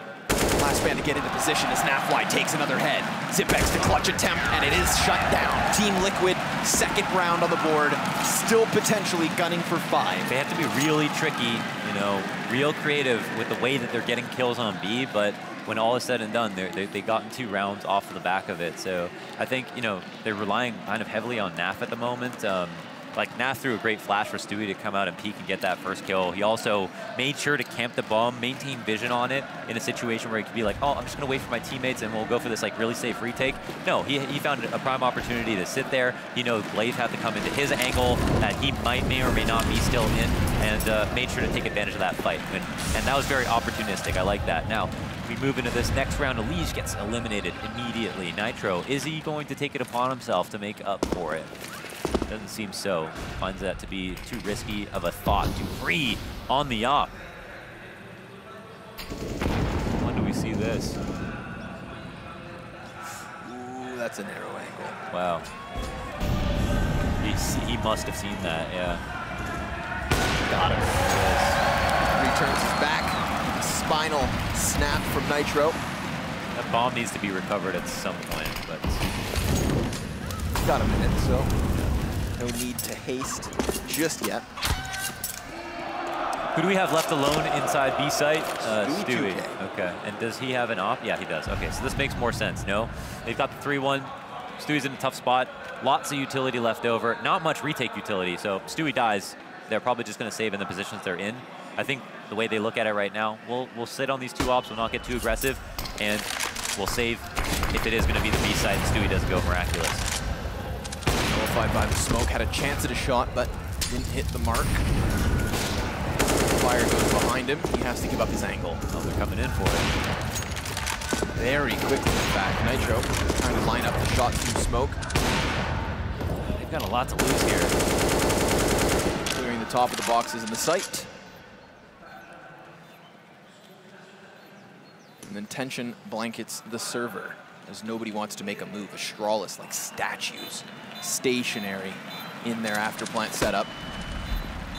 Last man to get into position as nafly takes another head. Zippex the clutch attempt, and it is shut down. Team Liquid, second round on the board, still potentially gunning for five. They have to be really tricky, you know, real creative with the way that they're getting kills on B, but when all is said and done, they they gotten two rounds off of the back of it. So I think, you know, they're relying kind of heavily on N A F at the moment. Um, Like, N A F threw a great flash for Stewie to come out and peek and get that first kill. He also made sure to camp the bomb, maintain vision on it in a situation where he could be like, oh, I'm just going to wait for my teammates and we'll go for this, like, really safe retake. No, he, he found a prime opportunity to sit there. You know, gla one ve had to come into his angle that he might may or may not be still in, and uh, made sure to take advantage of that fight. And, and that was very opportunistic. I like that. Now, we move into this next round. EliGE gets eliminated immediately. nitro, is he going to take it upon himself to make up for it? Doesn't seem so. Finds that to be too risky of a thought. Dupreeh on the op. When do we see this? Ooh, that's a narrow angle. Wow. He's, he must have seen that, yeah. Got him. He turns his back. Spinal snap from nitro. That bomb needs to be recovered at some point, but... Got a minute, so... No need to haste just yet. Who do we have left alone inside B site? Uh, Stewie. Stewie. Okay. And does he have an op? Yeah, he does. Okay, so this makes more sense. No? They've got the three one. Stewie's in a tough spot. Lots of utility left over. Not much retake utility. So Stewie dies. They're probably just going to save in the positions they're in. I think the way they look at it right now, we'll, we'll sit on these two ops. We'll not get too aggressive. And we'll save if it is going to be the B site and Stewie doesn't go miraculous. By the smoke, had a chance at a shot, but didn't hit the mark. Fire goes behind him. He has to give up his angle. Oh, they're coming in for it. Very quickly back. nitro trying to line up the shot through smoke. They've got a lot to lose here. Clearing the top of the boxes in the site. And then tension blankets the server, as nobody wants to make a move. Astralis like statues, stationary in their afterplant setup.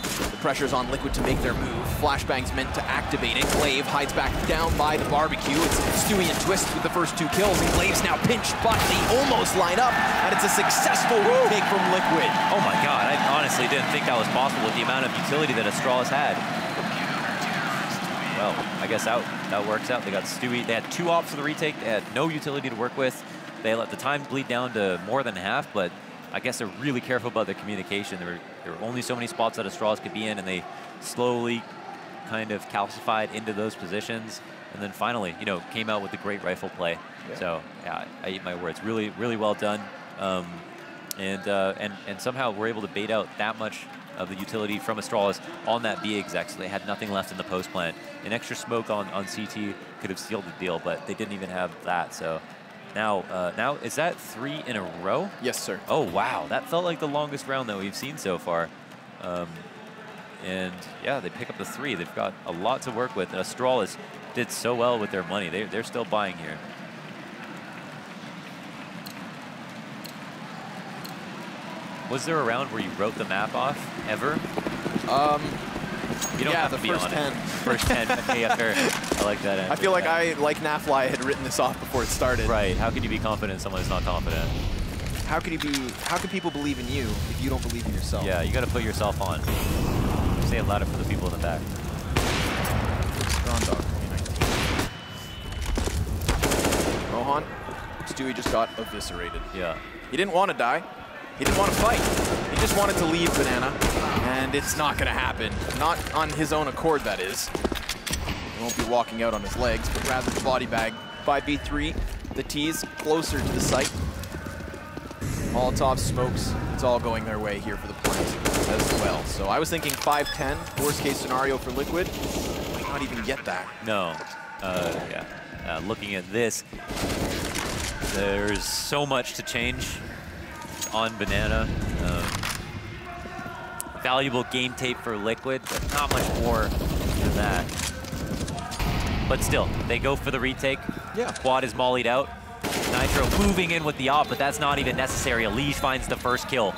The pressure's on Liquid to make their move. Flashbang's meant to activate it. gla one ve hides back down by the barbecue. It's Stewie and Twistzz with the first two kills, and gla one ve's now pinched, but they almost line up, and it's a successful retake from Liquid. Oh my god, I honestly didn't think that was possible with the amount of utility that Astralis had. Well, I guess that, that works out. They got Stewie. They had two ops for the retake. They had no utility to work with. They let the time bleed down to more than half, but I guess they're really careful about their communication. There were, there were only so many spots that Astralis could be in, and they slowly kind of calcified into those positions. And then finally, you know, came out with the great rifle play. Yeah. So, yeah, I eat my words. Really, really well done. Um, and, uh, and, and somehow we're able to bait out that much of the utility from Astralis on that B exec, so they had nothing left in the post plant. An extra smoke on, on C T could have sealed the deal, but they didn't even have that, so. Now, uh, now is that three in a row? Yes, sir. Oh, wow. That felt like the longest round that we've seen so far. Um, and yeah, they pick up the three. They've got a lot to work with. And Astralis did so well with their money. They, they're still buying here. Was there a round where you wrote the map off, ever? Um, you don't yeah, have the to be first on ten. It. First ten. Okay, yeah, fair. I like that answer. I feel like yeah. I, like NAFly, had written this off before it started. Right. How could you be confident someone is not confident? How could you be? How could people believe in you if you don't believe in yourself? Yeah, you got to put yourself on. Say it louder for the people in the back. Strong dog. Rohan, Stewie just got eviscerated. Yeah. He didn't want to die. He didn't want to fight. He just wanted to leave Banana, and it's not going to happen. Not on his own accord, that is. He won't be walking out on his legs, but rather the body bag. five v three, the T's closer to the site. Molotov smokes. It's all going their way here for the plant as well. So I was thinking five ten, worst case scenario for Liquid. Might not even get that. No. Uh, yeah. Uh, looking at this, there's so much to change on Banana. Um, valuable game tape for Liquid, but not much more than that. But still, they go for the retake. Yeah. Quad is mollied out. nitro moving in with the op, but that's not even necessary. EliGE finds the first kill.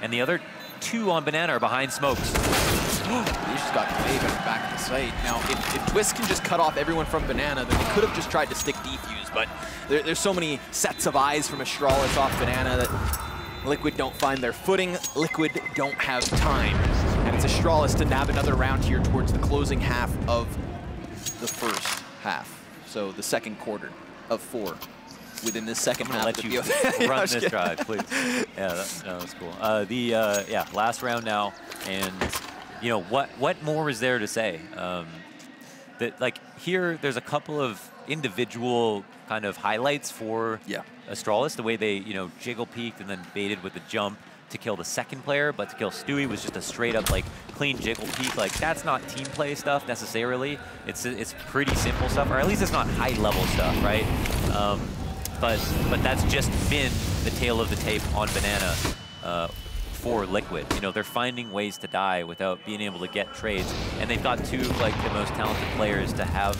And the other two on Banana are behind smokes. EliGE just got wave at the back of the site. Now, if, if Twistzz can just cut off everyone from Banana, then they could have just tried to stick defuse, but there, there's so many sets of eyes from Astralis off Banana that Liquid don't find their footing. Liquid don't have time. And it's Astralis to nab another round here towards the closing half of the first half. So the second quarter of four within the second half. I'm gonna let you run this drive, please. Yeah, that, no, that's cool. Uh, the, uh, yeah, last round now. And, you know, what, what more is there to say? Um, that, like, here there's a couple of individual kind of highlights for yeah. Astralis, the way they, you know, jiggle peeked and then baited with the jump to kill the second player, but to kill Stewie was just a straight up like clean jiggle peek. Like that's not team play stuff necessarily. It's it's pretty simple stuff, or at least it's not high level stuff, right? Um, but but that's just been the tail of the tape on Banana uh, for Liquid. You know, they're finding ways to die without being able to get trades, and they've got two of like the most talented players to have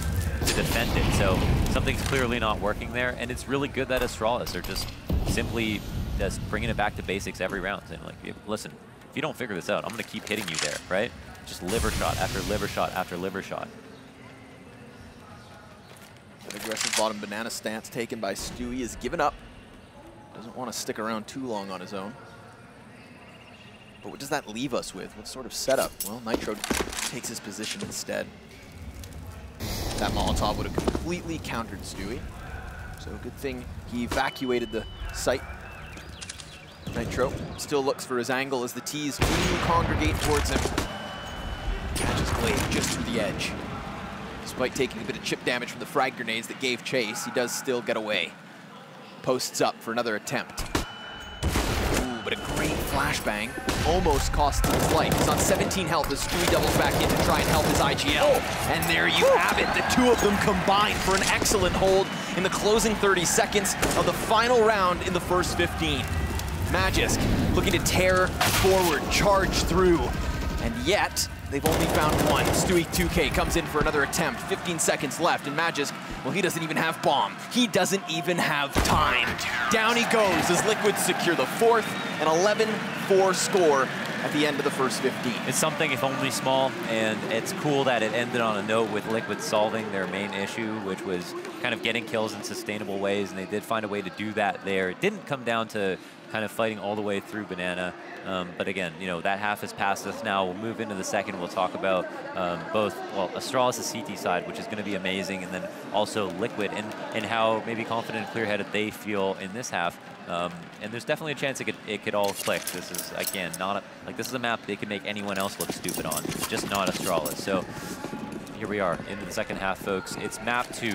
to defend it. So something's clearly not working there, and it's really good that Astralis are just simply just bringing it back to basics every round. And like, listen, if you don't figure this out, I'm gonna keep hitting you there, right? Just liver shot after liver shot after liver shot. That aggressive bottom Banana stance taken by Stewie is given up. Doesn't want to stick around too long on his own. But what does that leave us with? What sort of setup? Well, nitro takes his position instead. That Molotov would have completely countered Stewie. So good thing he evacuated the site. nitro still looks for his angle as the T's do congregate towards him. Catches gla one ve just through the edge. Despite taking a bit of chip damage from the frag grenades that gave chase, he does still get away. Posts up for another attempt. Ooh, but a great flashbang. Almost cost him his life. He's on seventeen health as Stewie doubles back in to try and help his I G L. Oh. And there you Woo. have it. The two of them combined for an excellent hold in the closing thirty seconds of the final round in the first fifteen. Magisk looking to tear forward, charge through, and yet they've only found one. Stewie two K comes in for another attempt. fifteen seconds left, and Magisk, well, he doesn't even have bomb. He doesn't even have time. Down he goes as Liquid secure the fourth, an eleven four score at the end of the first fifteen. It's something, if only small, and it's cool that it ended on a note with Liquid solving their main issue, which was kind of getting kills in sustainable ways, and they did find a way to do that there. It didn't come down to kind of fighting all the way through Banana. Um, but again, you know, that half is past us now. We'll move into the second. We'll talk about um, both, well, Astralis' C T side, which is going to be amazing, and then also Liquid, and, and how maybe confident and clear-headed they feel in this half. Um, and there's definitely a chance it could, it could all click. This is, again, not a, like this is a map they could make anyone else look stupid on, just not Astralis. So here we are into the second half, folks. It's map two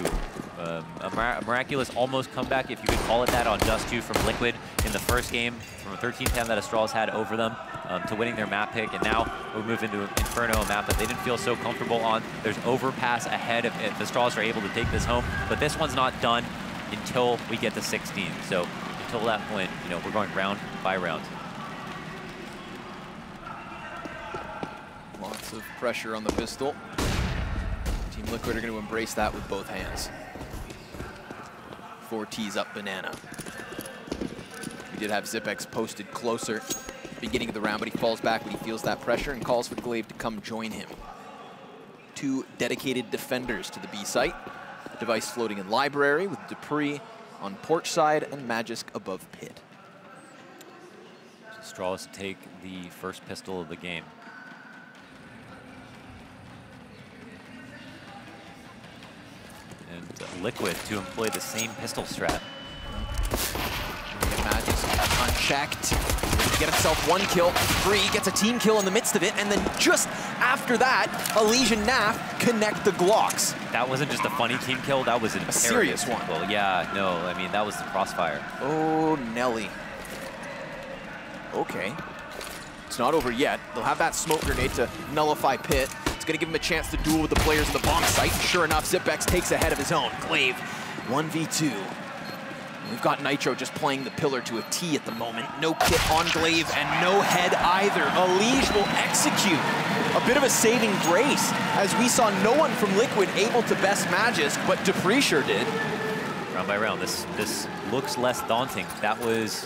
Um, a, mir a miraculous almost comeback, if you could call it that, on Dust two from Liquid in the first game, from a thirteen ten that Astralis had over them, um, to winning their map pick, and now we'll move into Inferno, a map that they didn't feel so comfortable on. There's Overpass ahead if, if Astralis are able to take this home, but this one's not done until we get to sixteen. So until that point, you know, we're going round by round. Lots of pressure on the pistol. Team Liquid are going to embrace that with both hands. Four T's up banana. We did have Zippex posted closer beginning of the round, but he falls back when he feels that pressure and calls for gla one ve to come join him. Two dedicated defenders to the B site. Device floating in library with Dupreeh on porch side and Magisk above pit. Astralis take the first pistol of the game. And Liquid to employ the same pistol strat. Magisk unchecked. He gets himself one kill, three, gets a team kill in the midst of it, and then just after that, EliGE and N A F connect the Glocks. That wasn't just a funny team kill, that was an a serious one. Kill. Yeah, no, I mean, that was the crossfire. Oh, Nelly. Okay. It's not over yet. They'll have that smoke grenade to nullify pit. It's going to give him a chance to duel with the players in the bomb site. Sure enough, Zippex takes a head of his own. glaive, one v two. We've got nitr zero just playing the pillar to a T at the moment. No kit on glaive and no head either. EliGE will execute. A bit of a saving grace, as we saw no one from Liquid able to best Magisk, but Dupreeh sure did. Round by round, this, this looks less daunting. That was,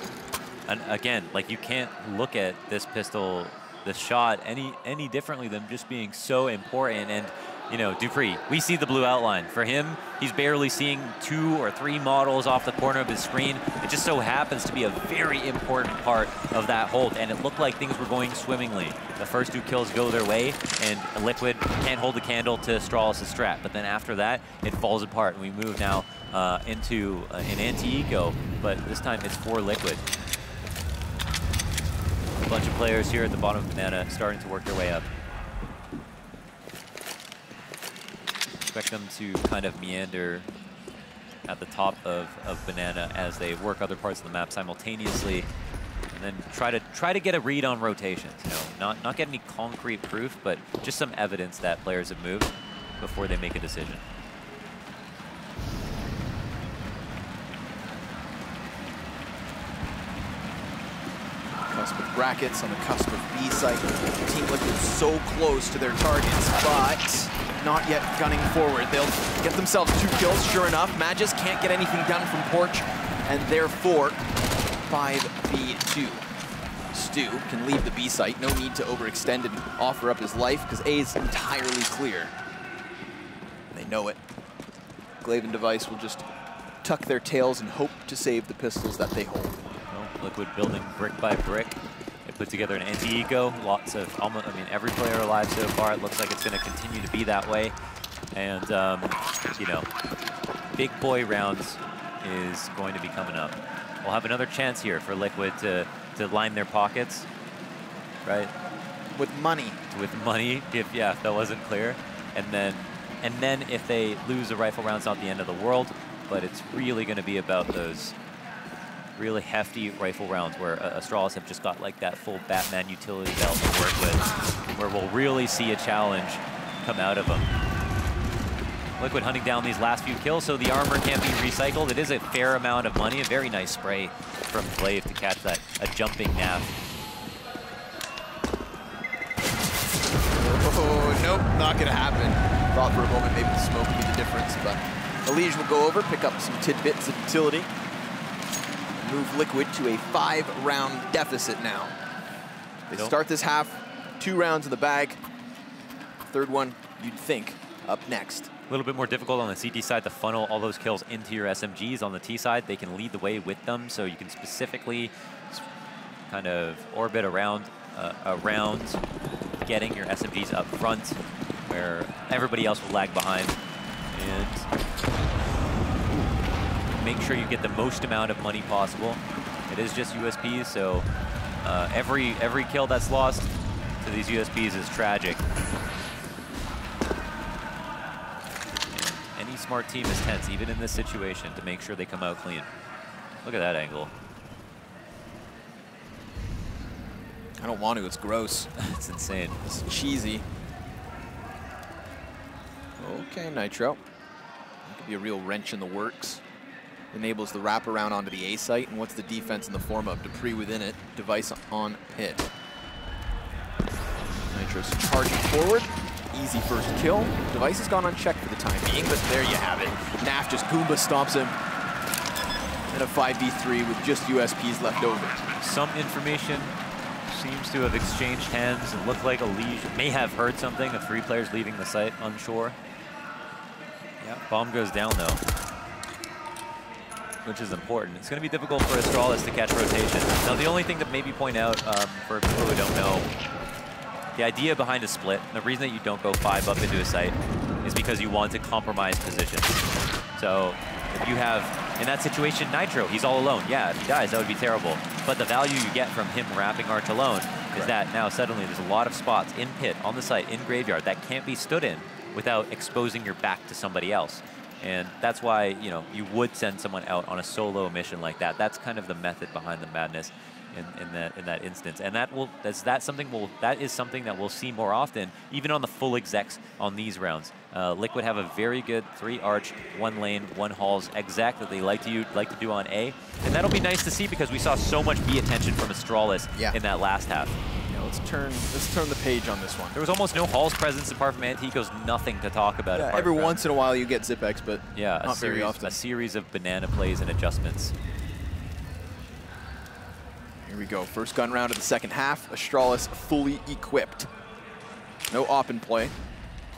an, again, like, you can't look at this pistol, the shot any any differently than just being so important. And, you know, Dupreeh, we see the blue outline. For him, he's barely seeing two or three models off the corner of his screen. It just so happens to be a very important part of that hold, and it looked like things were going swimmingly. The first two kills go their way, and Liquid can't hold the candle to Astralis' strat. But then after that, it falls apart, and we move now uh, into uh, an anti-eco, but this time it's for Liquid. A bunch of players here at the bottom of banana starting to work their way up. Expect them to kind of meander at the top of, of banana as they work other parts of the map simultaneously, and then try to try to get a read on rotations. You know, not not get any concrete proof, but just some evidence that players have moved before they make a decision. With brackets on the cusp of B site. The team looking so close to their targets, but not yet gunning forward. They'll get themselves two kills, sure enough. Magisk can't get anything done from porch, and therefore, five v two. Stu can leave the B site. No need to overextend and offer up his life, because A is entirely clear. They know it. glaive and Device will just tuck their tails and hope to save the pistols that they hold. Liquid building brick by brick. They put together an anti-eco. Lots of, almost, I mean, every player alive so far. It looks like it's going to continue to be that way. And, um, you know, big boy rounds is going to be coming up. We'll have another chance here for Liquid to, to line their pockets, right? With money. With money, if, yeah, if that wasn't clear. And then, and then if they lose a rifle round, it's not the end of the world, but it's really going to be about those really hefty rifle rounds where uh, Astralis have just got like that full Batman utility belt to work with, where we'll really see a challenge come out of them. Liquid hunting down these last few kills, so the armor can't be recycled. It is a fair amount of money. A very nice spray from glaive to catch that, a jumping nap. Oh, nope, not gonna happen. Thought for a moment maybe the smoke would be the difference, but EliGE will go over, pick up some tidbits of utility. Move Liquid to a five round deficit now. They nope. start this half, two rounds in the bag. Third one, you'd think, up next. A little bit more difficult on the C T side to funnel all those kills into your S M Gs. On the T side, they can lead the way with them, so you can specifically kind of orbit around, uh, around getting your S M Gs up front, where everybody else will lag behind. And make sure you get the most amount of money possible. It is just U S Ps, so uh, every every kill that's lost to these U S Ps is tragic. Any smart team is tense, even in this situation, to make sure they come out clean. Look at that angle. I don't want to, it's gross. It's insane. It's cheesy. Okay, nitro. That could be a real wrench in the works. Enables the wraparound onto the A site, and what's the defense in the form of? Dupreeh within it, device on pit. Nitro's charging forward. Easy first kill. Device has gone unchecked for the time being, but there you have it. N A F just Goomba stomps him. And a five v three with just U S Ps left over. Some information seems to have exchanged hands. It looked like EliGE may have heard something of three players leaving the site, unsure. Yeah, bomb goes down though, which is important. It's going to be difficult for Astralis to catch rotation. Now, the only thing to maybe point out um, for people who don't know, the idea behind a split, the reason that you don't go five up into a site is because you want to compromise positions. So if you have, in that situation, nitro, he's all alone. Yeah, if he dies, that would be terrible. But the value you get from him wrapping Arch alone Correct. Is that now suddenly there's a lot of spots in pit, on the site, in graveyard that can't be stood in without exposing your back to somebody else. And that's why, you know, you would send someone out on a solo mission like that. That's kind of the method behind the madness in, in that in that instance. And that will that's that something will that is something that we'll see more often, even on the full execs on these rounds. Uh, Liquid have a very good three arch, one lane, one halls exec that they like to use, like to do on A, and that'll be nice to see because we saw so much B attention from Astralis yeah. in that last half. Let's turn, let's turn the page on this one. There was almost no Hall's presence apart from Antico's, nothing to talk about. Yeah, every once in a while you get Zippex, but yeah, not very often. A series of banana plays and adjustments. Here we go, first gun round of the second half. Astralis fully equipped. No op in play.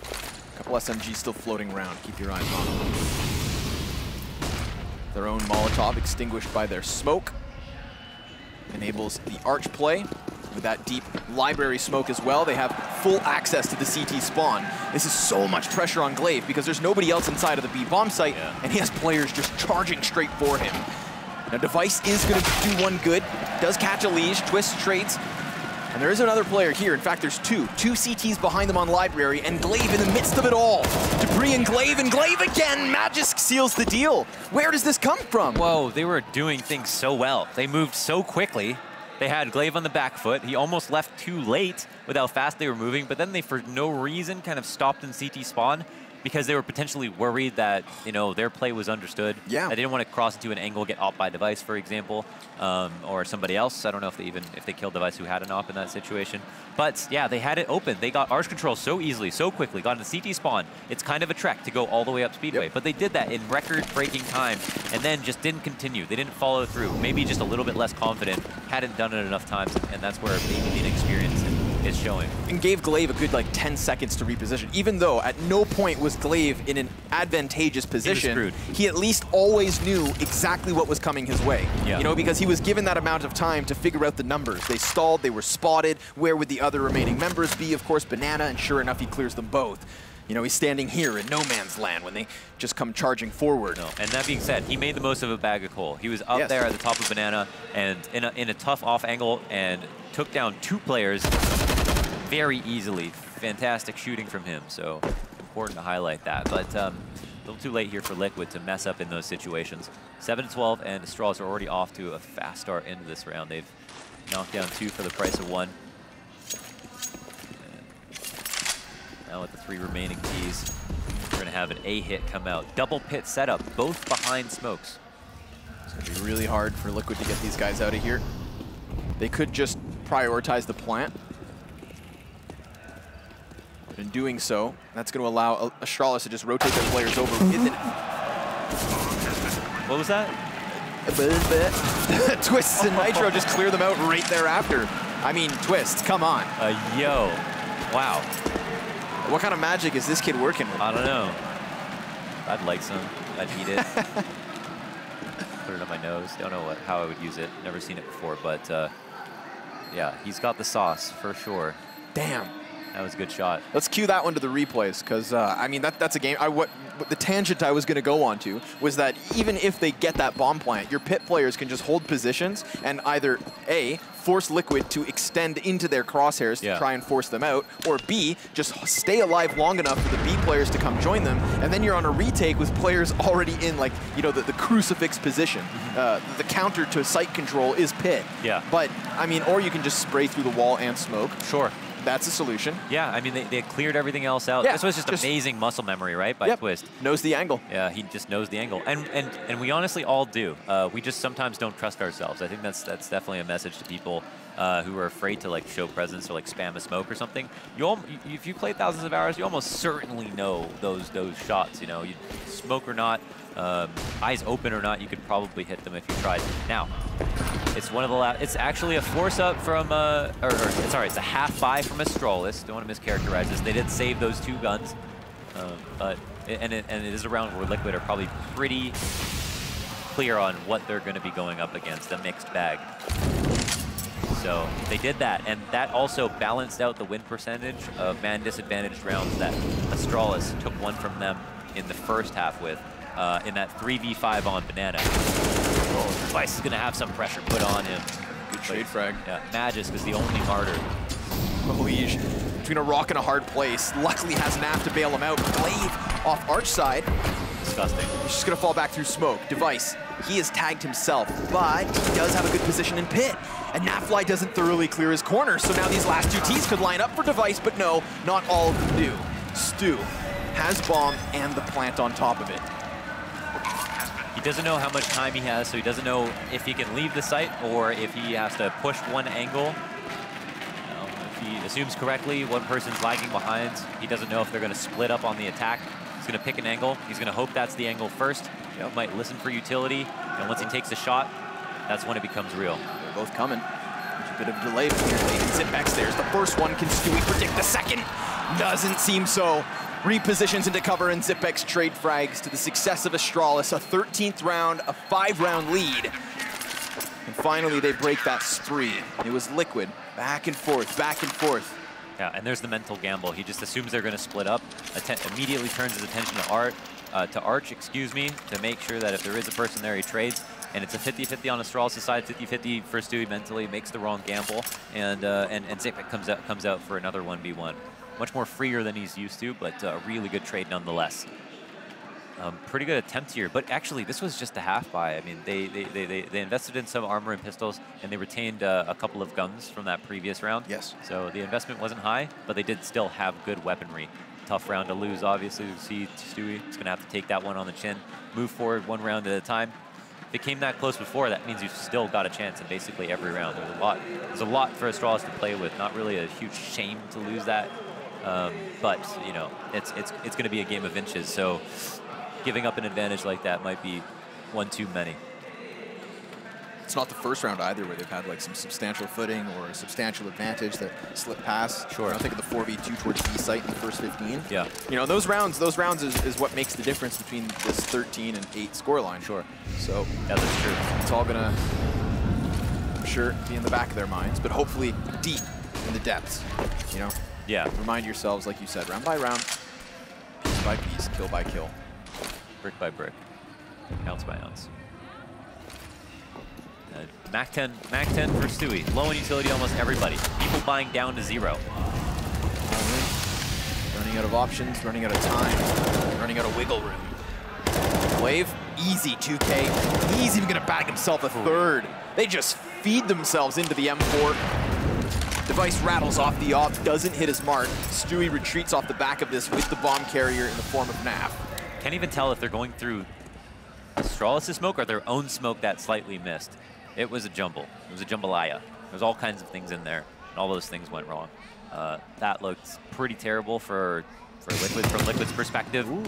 A couple S M Gs still floating around, keep your eyes on them. Their own Molotov extinguished by their smoke. Enables the arch play. With that deep library smoke as well, they have full access to the C T spawn. This is so much pressure on gla one ve because there's nobody else inside of the B bomb site, yeah. and he has players just charging straight for him. Now, Device is going to do one good, does catch EliGE, Twistzz trades, and there is another player here. In fact, there's two. Two C Ts behind them on library, and gla one ve in the midst of it all. Dupreeh and gla one ve, and gla one ve again! Magisk seals the deal. Where does this come from? Whoa, they were doing things so well. They moved so quickly. They had gla one ve on the back foot. He almost left too late with how fast they were moving, but then they, for no reason, kind of stopped in C T spawn because they were potentially worried that, you know, their play was understood. Yeah. They didn't want to cross into an angle, get op by Device, for example, um, or somebody else. I don't know if they even if they killed Device who had an op in that situation. But yeah, they had it open. They got Arch control so easily, so quickly, got into C T spawn. It's kind of a trek to go all the way up Speedway, yep. but they did that in record-breaking time and then just didn't continue. They didn't follow through. Maybe just a little bit less confident, hadn't done it enough times, and that's where maybe the inexperience is showing. And gave gla one ve a good like ten seconds to reposition, even though at no point was gla one ve in an advantageous position. He at least always knew exactly what was coming his way, yeah. you know, because he was given that amount of time to figure out the numbers. They stalled, they were spotted, where would the other remaining members be? Of course, Banana, and sure enough, he clears them both. You know, he's standing here in no man's land when they just come charging forward. No. And that being said, he made the most of a bag of coal. He was up yes. there at the top of Banana and in a, in a tough off angle and took down two players very easily. Fantastic shooting from him, so important to highlight that. But um, a little too late here for Liquid to mess up in those situations. seven to twelve, and Astralis are already off to a fast start into this round. They've knocked down two for the price of one. Now with the three remaining keys, we're gonna have an A hit come out. Double pit setup, both behind smokes. It's gonna be really hard for Liquid to get these guys out of here. They could just prioritize the plant. But in doing so, that's gonna allow Astralis to just rotate their players over within. What was that? Twistzz and nitro just clear them out right thereafter. I mean, Twistzz, come on. Uh, yo, wow. What kind of magic is this kid working with? I don't know. I'd like some. I'd eat it. Put it on my nose. Don't know what, how I would use it. Never seen it before, but uh, yeah, he's got the sauce for sure. Damn. That was a good shot. Let's cue that one to the replays, because, uh, I mean, that, that's a game. I, what, the tangent I was going to go on to was that even if they get that bomb plant, your pit players can just hold positions and either, A, force Liquid to extend into their crosshairs yeah. to try and force them out, or B, just stay alive long enough for the B players to come join them, and then you're on a retake with players already in, like, you know, the, the crucifix position. Mm-hmm. uh, the counter to site control is pit. Yeah. But, I mean, or you can just spray through the wall and smoke. Sure. That's a solution. Yeah, I mean, they, they cleared everything else out. Yeah, this was just, just amazing muscle memory, right, by yep. Twistzz. Knows the angle. Yeah, he just knows the angle. And and, and we honestly all do. Uh, we just sometimes don't trust ourselves. I think that's that's definitely a message to people uh, who are afraid to like show presence or like spam a smoke or something. You all, if you play thousands of hours, you almost certainly know those those shots, you know. You smoke or not, um, eyes open or not, you could probably hit them if you tried. Now, it's one of the last, it's actually a force up from, uh, or, or sorry, it's a half buy from Astralis. Don't want to mischaracterize this. They did save those two guns, uh, but, and it, and it is a round where Liquid are probably pretty clear on what they're going to be going up against, a mixed bag. So they did that, and that also balanced out the win percentage of man disadvantaged rounds that Astralis took one from them in the first half with, uh, in that three v five on Banana. Oh, Device is going to have some pressure put on him. Good trade frag. Yeah, Magisk is the only martyr. Oh, he's between a rock and a hard place. Luckily has N A F to bail him out. glaive off arch side. Disgusting. He's just going to fall back through smoke. Device, he has tagged himself, but he does have a good position in pit. And Nafly doesn't thoroughly clear his corner, so now these last two Ts could line up for Device, but no, not all of them do. Stu has bomb and the plant on top of it. He doesn't know how much time he has, so he doesn't know if he can leave the site or if he has to push one angle. Well, if he assumes correctly, one person's lagging behind. He doesn't know if they're going to split up on the attack. He's going to pick an angle. He's going to hope that's the angle first. Yep. He might listen for utility, and once he takes a shot, that's when it becomes real. They're both coming. There's a bit of delay between Zippex. There's the first one. Can Stewie predict the second? Doesn't seem so. Repositions into cover and Zippex trade frags to the success of Astralis, a thirteenth round, a five round lead. And finally they break that spree. It was Liquid, back and forth, back and forth. Yeah, and there's the mental gamble. He just assumes they're gonna split up, Atten immediately turns his attention to Art, uh, to Arch, excuse me, to make sure that if there is a person there, he trades. And it's a fifty fifty on Astralis' side, fifty fifty for Stewie mentally, makes the wrong gamble, and, uh, and, and Zippex comes out, comes out for another one v one. Much more freer than he's used to, but a uh, really good trade nonetheless. Um, pretty good attempt here, but actually this was just a half buy. I mean, they they, they, they, they invested in some armor and pistols, and they retained uh, a couple of guns from that previous round. Yes. So the investment wasn't high, but they did still have good weaponry. Tough round to lose, obviously. You see Stewie is gonna have to take that one on the chin, move forward one round at a time. If it came that close before, that means you've still got a chance in basically every round. There's a lot, there's a lot for Astralis to play with. Not really a huge shame to lose that. Um, but you know, it's it's it's going to be a game of inches. So giving up an advantage like that might be one too many. It's not the first round either where they've had like some substantial footing or a substantial advantage that slipped past. Sure. You know, I think of the four v two towards B site in the first fifteen. Yeah. You know, those rounds, those rounds is, is what makes the difference between this thirteen and eight scoreline. Sure. So yeah, that's true. It's all gonna, I'm sure, be in the back of their minds, but hopefully deep in the depths. You know. Yeah. Remind yourselves, like you said, round by round, piece by piece, kill by kill, brick by brick, ounce by ounce. Uh, Mac ten, Mac ten for Stewie. Low in utility, almost everybody. People buying down to zero. Running out of options, running out of time, running out of wiggle room. glaive, easy two K. He's even gonna bag himself a third. They just feed themselves into the M four. Device rattles off the off, doesn't hit his mark. Stewie retreats off the back of this with the bomb carrier in the form of N A F. Can't even tell if they're going through Astralis' smoke or their own smoke that slightly missed. It was a jumble. It was a jambalaya. There's all kinds of things in there, and all those things went wrong. Uh, that looked pretty terrible for, for Liquid, from Liquid's perspective. Ooh.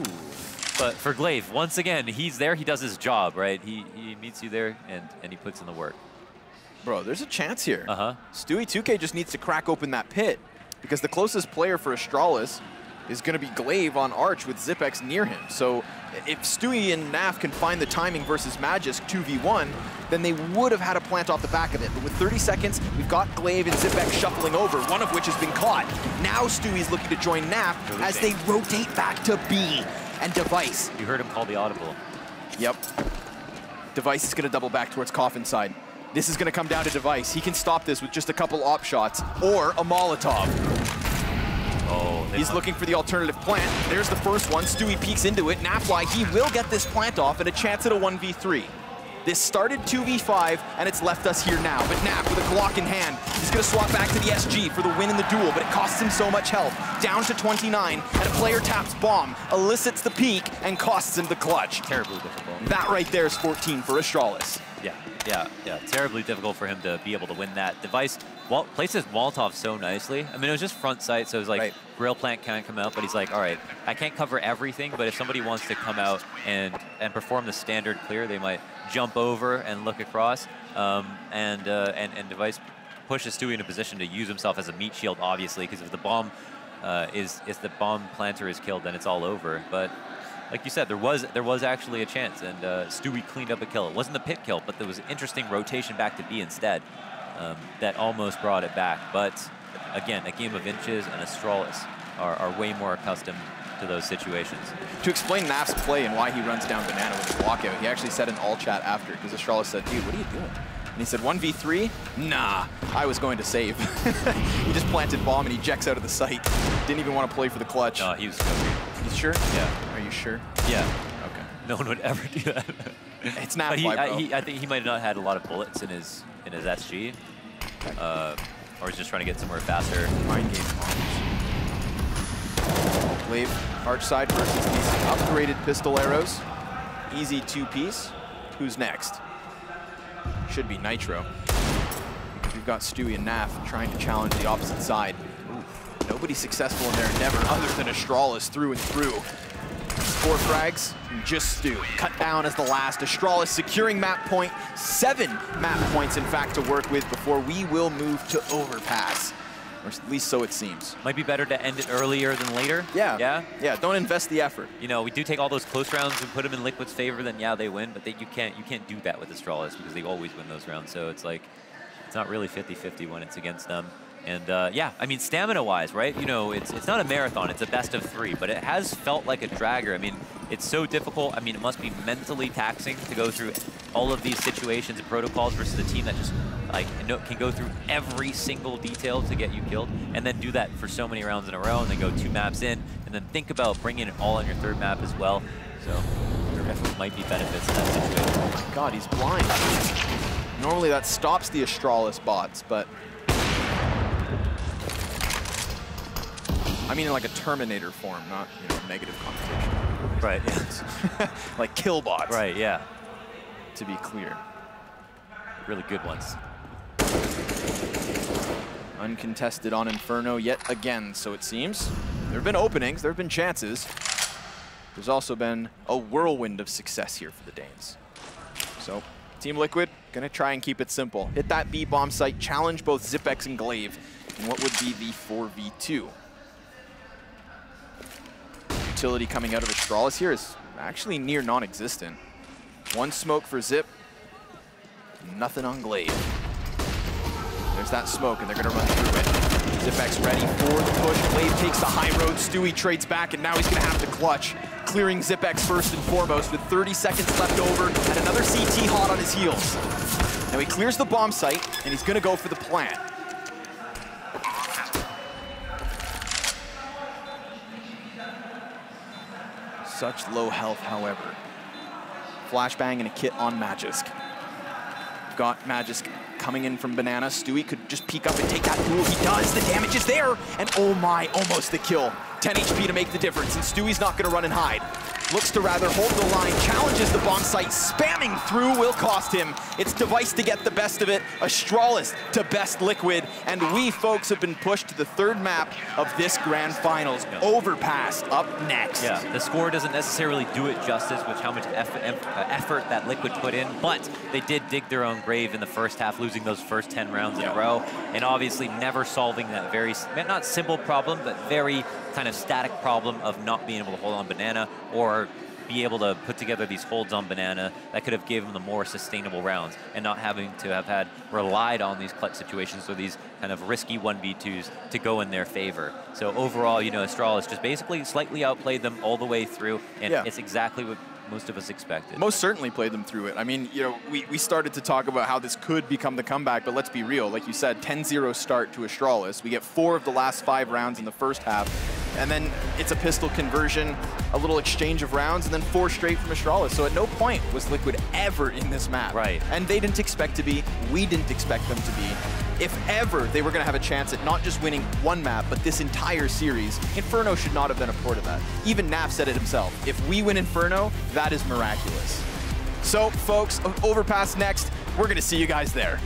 But for glaive, once again, he's there, he does his job, right? He, he meets you there, and, and he puts in the work. Bro, there's a chance here. Uh-huh. Stewie two K just needs to crack open that pit because the closest player for Astralis is going to be gla one ve on Arch with Zippex near him. So if Stewie and N A F can find the timing versus Magisk two v one, then they would have had a plant off the back of it. But with thirty seconds, we've got gla one ve and Zippex shuffling over, one of which has been caught. Now Stewie's looking to join N A F as they rotate back to B and Device. You heard him call the audible. Yep. Device is going to double back towards Coffin side. This is going to come down to Device. He can stop this with just a couple op shots or a Molotov. Oh, he's looking for the alternative plant. There's the first one. Stewie peeks into it. Nafly, he will get this plant off and a chance at a one v three. This started two v five, and it's left us here now. But Nap, with a Glock in hand, he's going to swap back to the S G for the win in the duel, but it costs him so much health. Down to twenty-nine, and a player taps bomb, elicits the peak, and costs him the clutch. Terribly difficult. That right there is fourteen for Astralis. Yeah, yeah, yeah. Terribly difficult for him to be able to win that. Device wall places Molotov so nicely. I mean, it was just front sight, so it was like, right. Rail plant can't come out, but he's like, all right, I can't cover everything, but if somebody wants to come out and, and perform the standard clear, they might jump over and look across. Um, and, uh, and, and Device pushes Stewie in a position to use himself as a meat shield, obviously, because if the bomb uh, is, if the bomb planter is killed, then it's all over. But like you said, there was there was actually a chance, and uh, Stewie cleaned up a kill. It wasn't the pit kill, but there was interesting rotation back to B instead um, that almost brought it back. But again, a game of inches, and Astralis are, are way more accustomed to those situations. To explain Naf's play and why he runs down Banana with his walkout, he actually said in all chat after, because Astralis said, dude, what are you doing? And he said, one v three? Nah, I was going to save. He just planted bomb and he jecks out of the site. Didn't even want to play for the clutch. No, he was joking. You sure? Yeah. Are you sure? Yeah. Okay. No one would ever do that. It's not he, I, he, I think he might have not had a lot of bullets in his in his S G. Uh, or he's just trying to get somewhere faster. Mind game bombs. gla one ve, Arch side versus these upgraded pistol arrows. Easy two-piece. Who's next? Should be nitr zero. We've got Stewie and N A F trying to challenge the opposite side. Ooh, nobody successful in their endeavor other than Astralis through and through. Four frags, just Stew. Cut down as the last. Astralis securing map point. Seven map points, in fact, to work with before we will move to Overpass. Or at least so it seems. Might be better to end it earlier than later. Yeah. Yeah? Yeah, don't invest the effort. You know, we do take all those close rounds and put them in Liquid's favor, then yeah, they win, but they, you can't you can't do that with Astralis because they always win those rounds, so it's like, it's not really fifty fifty when it's against them. And uh, yeah, I mean, stamina-wise, right? You know, it's it's not a marathon, it's a best of three, but it has felt like a dragger. I mean, it's so difficult. I mean, it must be mentally taxing to go through all of these situations and protocols versus a team that just like can go through every single detail to get you killed, and then do that for so many rounds in a row, and then go two maps in, and then think about bringing it all on your third map as well. So there definitely might be benefits in that situation. Oh my god, he's blind. Normally that stops the Astralis bots, but I mean in like a Terminator form, not, you know, negative connotation. Right. Yeah. Like kill bots. Right, yeah. To be clear. Really good ones. Uncontested on Inferno yet again, so it seems. There have been openings, there have been chances. There's also been a whirlwind of success here for the Danes. So, Team Liquid, gonna try and keep it simple. Hit that B bomb site, challenge both Zippex and gla one ve in what would be the four v two. Utility coming out of Astralis here is actually near non-existent. One smoke for Zip, nothing on gla one ve. There's that smoke, and they're going to run through it. Zippex ready for the push. gla one ve takes the high road. Stewie trades back, and now he's going to have to clutch. Clearing Zippex first and foremost with thirty seconds left over, and another C T hot on his heels. Now he clears the bomb site, and he's going to go for the plant. Such low health, however. Flashbang and a kit on Magisk. Got Magisk coming in from Banana. Stewie could just peek up and take that duel. He does, the damage is there, and oh my, almost the kill. ten H P to make the difference, and Stewie's not gonna run and hide. Looks to rather hold the line, challenges the bomb site, spamming through will cost him. It's Device to get the best of it, Astralis to best Liquid, and we folks have been pushed to the third map of this Grand Finals. Yeah. Overpass up next. Yeah, the score doesn't necessarily do it justice with how much effort, effort that Liquid put in, but they did dig their own grave in the first half, losing those first ten rounds in yeah. a row, and obviously never solving that very, not simple problem, but very kind of of static problem of not being able to hold on banana or be able to put together these holds on banana that could have given them more sustainable rounds and not having to have had relied on these clutch situations or these kind of risky one v twos to go in their favor. So overall, you know, Astralis just basically slightly outplayed them all the way through, and yeah. it's exactly what most of us expected. Most certainly played them through it. I mean, you know, we, we started to talk about how this could become the comeback, but let's be real. Like you said, ten zero start to Astralis. We get four of the last five rounds in the first half, and then it's a pistol conversion, a little exchange of rounds, and then four straight from Astralis. So at no point was Liquid ever in this map. Right. And they didn't expect to be. We didn't expect them to be. If ever they were going to have a chance at not just winning one map, but this entire series, Inferno should not have been a part of that. Even N A F said it himself. If we win Inferno, that is miraculous. So, folks, Overpass next. We're going to see you guys there.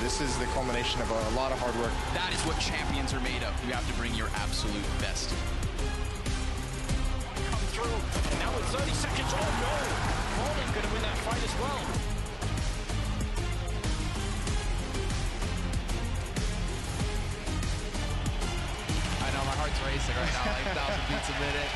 This is the culmination of a lot of hard work. That is what champions are made of. You have to bring your absolute best. Come through, and now with thirty seconds, oh no! Fallen gonna win that fight as well. I know, my heart's racing right now, like a thousand beats a minute.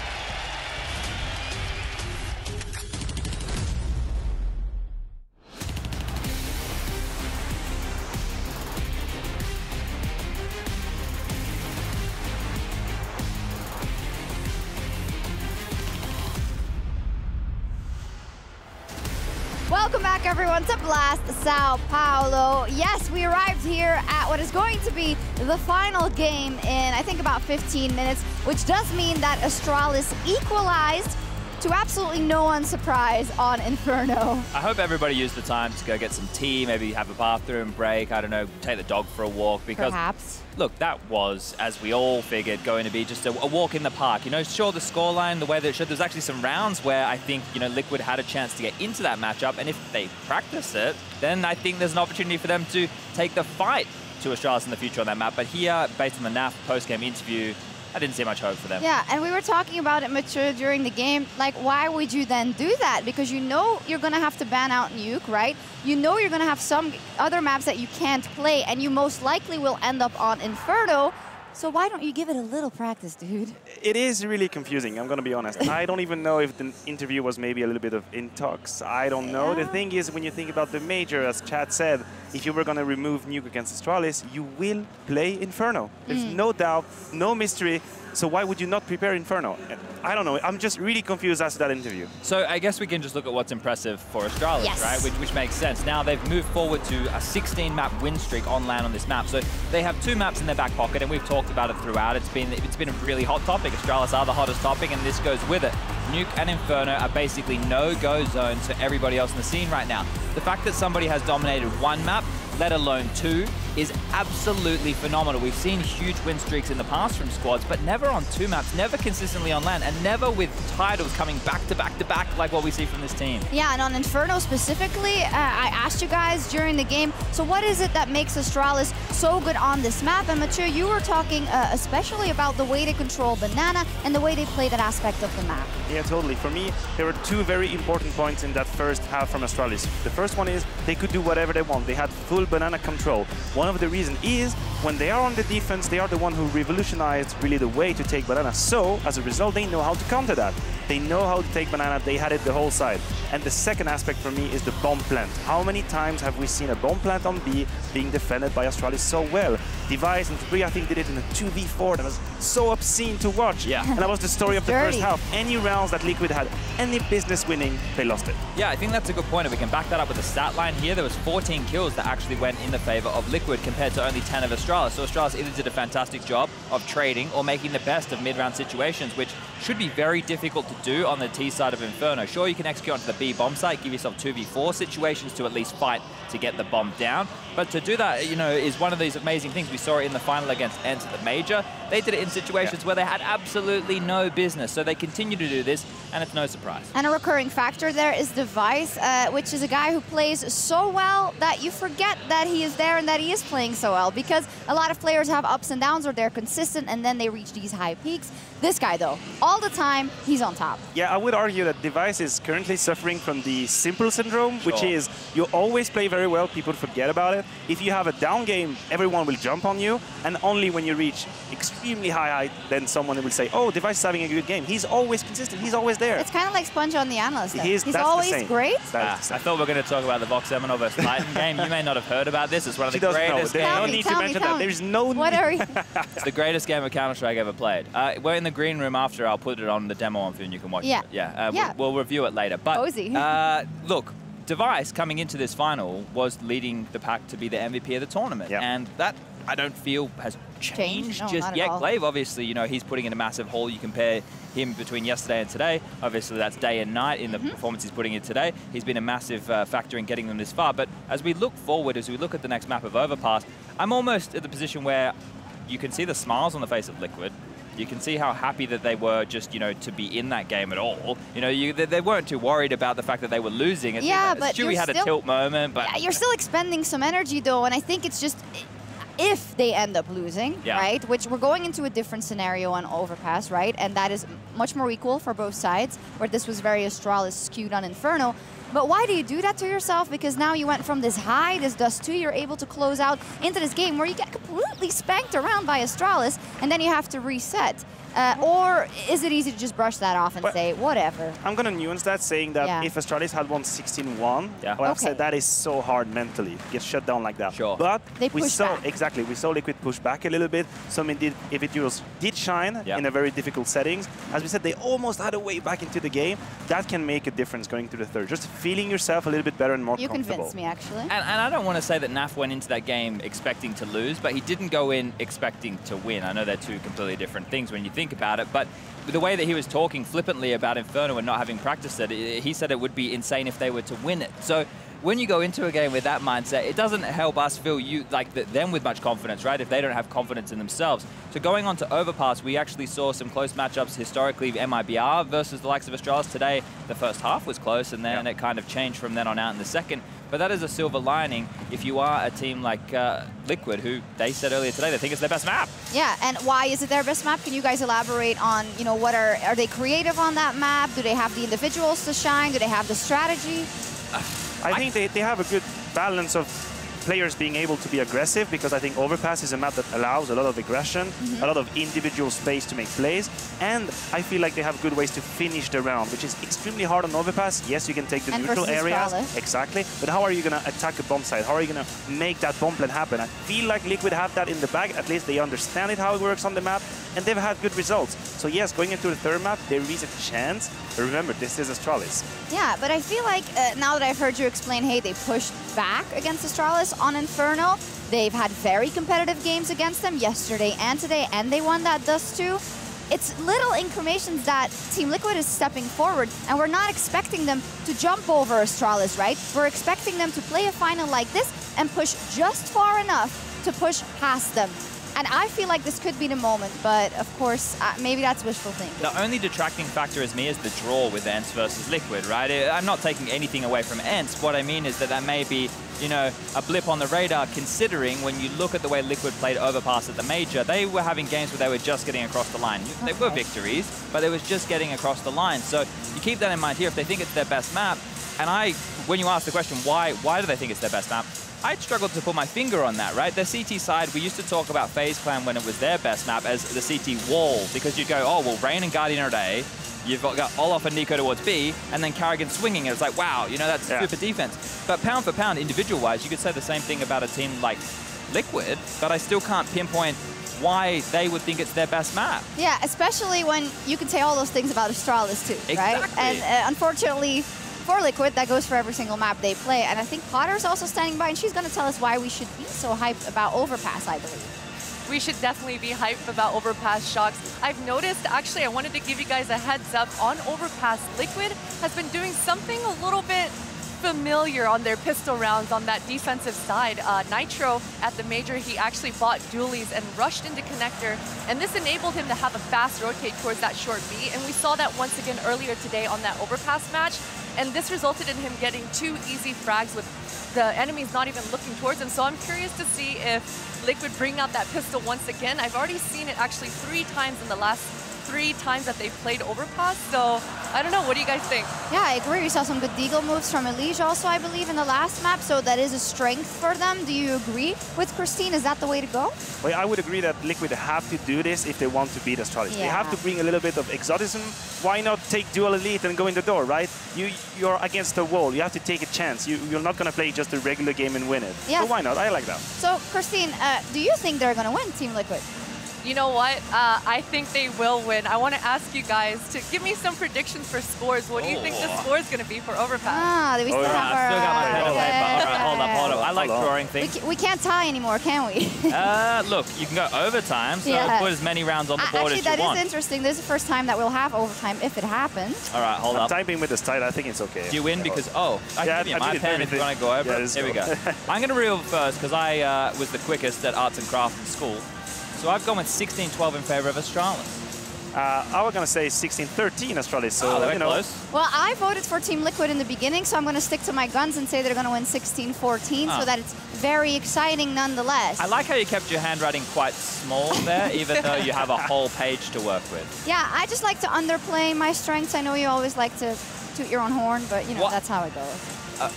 Welcome back, everyone, to BLAST Sao Paulo. Yes, we arrived here at what is going to be the final game in, I think, about fifteen minutes, which does mean that Astralis equalized to absolutely no one's surprise on Inferno. I hope everybody used the time to go get some tea, maybe have a bathroom break, I don't know, take the dog for a walk. Because perhaps. Look, that was, as we all figured, going to be just a, a walk in the park. You know, sure, the scoreline, the way that it showed, there's actually some rounds where I think, you know, Liquid had a chance to get into that matchup, and if they practice it, then I think there's an opportunity for them to take the fight to Astralis in the future on that map. But here, based on the N A F post-game interview, I didn't see much hope for them. Yeah, and we were talking about it, Mature, during the game. Like, why would you then do that? Because you know you're going to have to ban out Nuke, right? You know you're going to have some other maps that you can't play, and you most likely will end up on Inferno. So why don't you give it a little practice, dude? It is really confusing, I'm going to be honest. I don't even know if the interview was maybe a little bit of intox. I don't yeah. know. The thing is, when you think about the Major, as Chad said, if you were going to remove Nuke against Astralis, you will play Inferno. There's mm. no doubt, no mystery. So why would you not prepare Inferno? I don't know. I'm just really confused as to that interview. So I guess we can just look at what's impressive for Astralis, yes. right? Which, which makes sense. Now they've moved forward to a sixteen map win streak on LAN on this map. So they have two maps in their back pocket, and we've talked about it throughout. It's been, it's been a really hot topic. Astralis are the hottest topic, and this goes with it. Nuke and Inferno are basically no-go zones for everybody else in the scene right now. The fact that somebody has dominated one map, let alone two, is absolutely phenomenal. We've seen huge win streaks in the past from squads, but never on two maps, never consistently on LAN, and never with titles coming back to back to back like what we see from this team. Yeah, and on Inferno specifically, uh, I asked you guys during the game, so what is it that makes Astralis so good on this map? And Mature, you were talking uh, especially about the way they control Banana and the way they play that aspect of the map. Yeah, totally. For me, there were two very important points in that first half from Astralis. The first one is they could do whatever they want. They had full Banana control. One of the reasons is when they are on the defense, they are the one who revolutionized really the way to take Banana. So, as a result, they know how to counter that. They know how to take Banana. They had it the whole side. And the second aspect for me is the bomb plant. How many times have we seen a bomb plant on B being defended by Astralis so well? Device and Dupreeh, I think, did it in a two v four. That was so obscene to watch. Yeah. And that was the story of the dirty. first half. Any rounds that Liquid had any business winning, they lost it. Yeah, I think that's a good point. If we can back that up with the stat line here, there was fourteen kills that actually went in the favor of Liquid compared to only ten of Astralis. So Astralis either did a fantastic job of trading or making the best of mid-round situations, which should be very difficult to do on the T side of Inferno. Sure, you can execute onto the B bomb site, give yourself two v four situations to at least fight to get the bomb down. But to do that, you know, is one of these amazing things. We saw it in the final against ENCE at the Major. They did it in situations yeah. where they had absolutely no business. So they continue to do this, and it's no surprise. And a recurring factor there is Device, uh, which is a guy who plays so well that you forget that he is there and that he is playing so well, because a lot of players have ups and downs or they're consistent and then they reach these high peaks. This guy, though, all the time, he's on top. Yeah, I would argue that Device is currently suffering from the simple syndrome, sure. which is you always play very well, people forget about it. If you have a down game, everyone will jump on you, and only when you reach extremely high height, then someone will say, oh, Device is having a good game. He's always consistent, he's always there. It's kind of like Sponge on the Analyst. He is, he's always great. Ah, I thought we were going to talk about the Vox Eminor versus Titan game. You may not have heard about this. It's one of the greatest games. No need to mention that. There's no need. It's the greatest game of Counter-Strike ever played. Uh, we're in the green room after. I'll put it on the demo on and you can watch yeah. it. Yeah. Uh, yeah. We'll, we'll review it later. But uh, look, Device coming into this final was leading the pack to be the M V P of the tournament. Yep. And that, I don't feel, has changed no, just yet. gla one ve, obviously, you know, he's putting in a massive haul. You compare him between yesterday and today. Obviously, that's day and night in the mm-hmm. performance he's putting in today. He's been a massive uh, factor in getting them this far. But as we look forward, as we look at the next map of Overpass, I'm almost at the position where you can see the smiles on the face of Liquid. You can see how happy that they were just, you know, to be in that game at all. You know, you, they, they weren't too worried about the fact that they were losing. It's yeah, but Stewie had still, a tilt moment, but... Yeah, you're still expending some energy, though, and I think it's just... If they end up losing, yeah. right? Which we're going into a different scenario on Overpass, right? And that is much more equal for both sides, where this was very Astralis skewed on Inferno. But why do you do that to yourself? Because now you went from this high, this Dust two, you're able to close out into this game where you get completely spanked around by Astralis, and then you have to reset. Uh, or is it easy to just brush that off and but say, whatever? I'm going to nuance that, saying that yeah. if Astralis had won sixteen one, yeah. I would okay. say that is so hard mentally, get shut down like that. Sure. But they we saw back. exactly we saw Liquid push back a little bit. Some indeed individuals did shine yeah. in a very difficult settings. As we said, they almost had a way back into the game. That can make a difference going to the third. Just feeling yourself a little bit better and more you comfortable. You convinced me, actually. And, and I don't want to say that N A F went into that game expecting to lose, but he didn't go in expecting to win. I know they're two completely different things when you think about it, but the way that he was talking flippantly about Inferno and not having practiced it, he said it would be insane if they were to win it. So when you go into a game with that mindset, it doesn't help us feel you like the, them with much confidence, right? If they don't have confidence in themselves. So going on to Overpass, we actually saw some close matchups historically. M I B R versus the likes of Astralis today. The first half was close, and then yeah. it kind of changed from then on out in the second. But that is a silver lining if you are a team like uh, Liquid, who they said earlier today they think it's their best map. Yeah, and why is it their best map? Can you guys elaborate on, you know, what are, are they creative on that map? Do they have the individuals to shine? Do they have the strategy? I think they, they have a good balance of players being able to be aggressive, because I think Overpass is a map that allows a lot of aggression, mm-hmm. a lot of individual space to make plays, and I feel like they have good ways to finish the round, which is extremely hard on Overpass. Yes, you can take the and neutral areas, exactly, but how are you going to attack a bomb site? How are you going to make that bomb plan happen? I feel like Liquid have that in the bag, at least they understand it, how it works on the map, and they've had good results. So yes, going into the third map, there is a chance, but remember, this is Astralis. Yeah, but I feel like uh, now that I've heard you explain, hey, they pushed back against Astralis on Inferno. They've had very competitive games against them yesterday and today, and they won that Dust two. It's little inclinations that Team Liquid is stepping forward, and we're not expecting them to jump over Astralis, right? We're expecting them to play a final like this and push just far enough to push past them. And I feel like this could be the moment, but of course, uh, maybe that's wishful thinking. The only detracting factor is me is the draw with ENCE versus Liquid, right? I'm not taking anything away from ENCE. What I mean is that that may be, you know, a blip on the radar, considering when you look at the way Liquid played Overpass at the Major, they were having games where they were just getting across the line. Okay. They were victories, but it was just getting across the line. So you keep that in mind here. If they think it's their best map, and I, when you ask the question, why, why do they think it's their best map? I struggled to put my finger on that, right? The C T side, we used to talk about FaZe Clan when it was their best map as the C T wall, because you'd go, oh, well, Rain and Guardian are at A, you've got, got Olaf and Nico towards B, and then Kerrigan swinging. It was like, wow, you know, that's yeah. super defense. But pound for pound, individual-wise, you could say the same thing about a team like Liquid, but I still can't pinpoint why they would think it's their best map. Yeah, especially when you can say all those things about Astralis too, exactly. right? And uh, unfortunately, for Liquid, that goes for every single map they play. And I think Potter's also standing by, and she's going to tell us why we should be so hyped about Overpass, I believe. We should definitely be hyped about Overpass shocks. I've noticed, actually, I wanted to give you guys a heads up on Overpass. Liquid has been doing something a little bit familiar on their pistol rounds on that defensive side. Uh, nitr zero at the Major, he actually bought dualies and rushed into connector, and this enabled him to have a fast rotate towards that short B, and we saw that once again earlier today on that Overpass match, and this resulted in him getting two easy frags with the enemies not even looking towards him. So I'm curious to see if Liquid bring out that pistol once again. I've already seen it actually three times in the last three times that they've played Overpass, so I don't know, what do you guys think? Yeah, I agree. We saw some good deagle moves from EliGE also, I believe, in the last map, so that is a strength for them. Do you agree with Christine? Is that the way to go? Well, I would agree that Liquid have to do this if they want to beat Astralis. Yeah. They have to bring a little bit of exoticism. Why not take dual elite and go in the door, right? You, you're against the wall, you have to take a chance. You, you're not going to play just a regular game and win it. Yeah. So why not? I like that. So, Christine, uh, do you think they're going to win, Team Liquid? You know what? Uh, I think they will win. I want to ask you guys to give me some predictions for scores. What do you oh. think the score is going to be for Overpass? Ah, we still oh, have our... Still got my pen and paper. All right, hold up, hold up. I like drawing things. We, c we can't tie anymore, can we? uh, look, you can go overtime, so yeah. put as many rounds on the board Actually, as you want. Actually, that is interesting. This is the first time that we'll have overtime, if it happens. All right, hold I'm up. I'm typing with this title. I think it's okay. Do you win because... Oh, I yeah, can give you I my pen if you want to go over. Yeah, Here go. we go. I'm going to reel first, because I uh, was the quickest at arts and crafts in school. So I've gone with sixteen twelve in favor of Astralis. Uh, I was going to say sixteen thirteen Astralis, so oh, you know. Close. Well, I voted for Team Liquid in the beginning, so I'm going to stick to my guns and say they're going to win sixteen fourteen, oh. so that it's very exciting nonetheless. I like how you kept your handwriting quite small there, even though you have a whole page to work with. Yeah, I just like to underplay my strengths. I know you always like to toot your own horn, but you know, what? that's how it goes. Uh,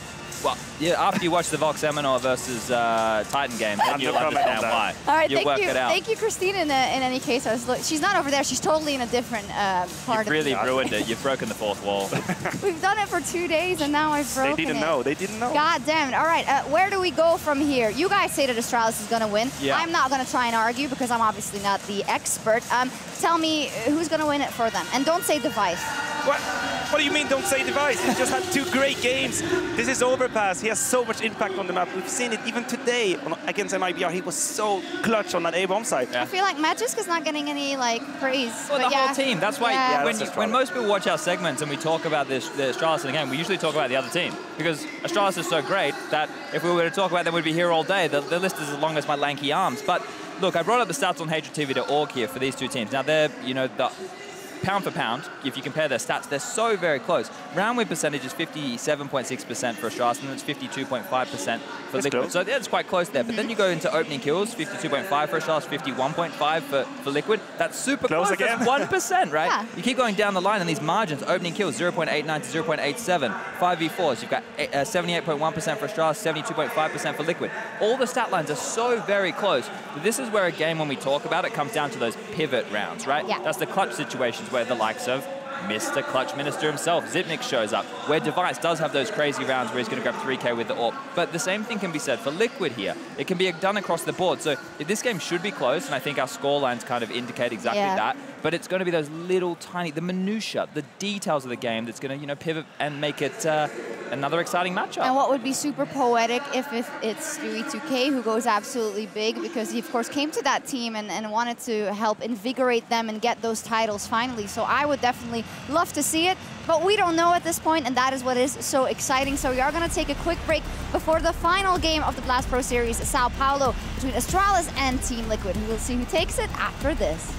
Well, yeah, after you watch the Vox Eminor versus uh, Titan game, then you'll understand why. All right, you thank work you. It out. Thank you, Christine, in, uh, in any case. I was look she's not over there. She's totally in a different uh, part You've of really the... You've really ruined it. You've broken the fourth wall. We've done it for two days, and now I've broken it. They didn't it. know. They didn't know. God damn it. All right, uh, where do we go from here? You guys say that Astralis is going to win. Yeah. I'm not going to try and argue, because I'm obviously not the expert. Um, tell me who's going to win it for them. And don't say device. What? What do you mean, don't say device? He's just had two great games. This is Overpass. He has so much impact on the map. We've seen it even today on, against M I B R. He was so clutch on that A bomb site. Yeah. I feel like Magisk is not getting any like praise. Well, but the yeah. whole team. That's why yeah. Yeah, when, that's you, when most people watch our segments and we talk about this, the Astralis in the game, we usually talk about the other team, because Astralis is so great that if we were to talk about them, we'd be here all day. The, the list is as long as my lanky arms. But look, I brought up the stats on hatred T V dot org here for these two teams. Now they're, you know, the pound for pound, if you compare their stats, they're so very close. Round win percentage is fifty-seven point six percent for Astralis, and it's fifty-two point five percent for Liquid. Dope. So yeah, it's quite close there. But then you go into opening kills, fifty-two point five for Astralis, fifty-one point five for, for Liquid. That's super close, close. Again. That's one percent, right? Yeah. You keep going down the line, and these margins, opening kills, zero point eight nine to zero point eight seven, five v fours, you've got seventy-eight point one percent for Astralis, seventy-two point five percent for Liquid. All the stat lines are so very close. But this is where a game, when we talk about it, comes down to those pivot rounds, right? Yeah. That's the clutch situations where the likes of Mister Clutch Minister himself, Zipnik, shows up, where device does have those crazy rounds where he's going to grab three K with the AWP. But the same thing can be said for Liquid here. It can be done across the board. So this game should be close, and I think our scorelines kind of indicate exactly yeah. that. But it's going to be those little tiny, the minutiae, the details of the game that's going to, you know, pivot and make it uh, another exciting matchup. And what would be super poetic if, if it's Stewie two K who goes absolutely big, because he, of course, came to that team and, and wanted to help invigorate them and get those titles finally. So I would definitely love to see it, but we don't know at this point, and that is what is so exciting. So we are going to take a quick break before the final game of the BLAST Pro Series Sao Paulo between Astralis and Team Liquid. We will see who takes it after this.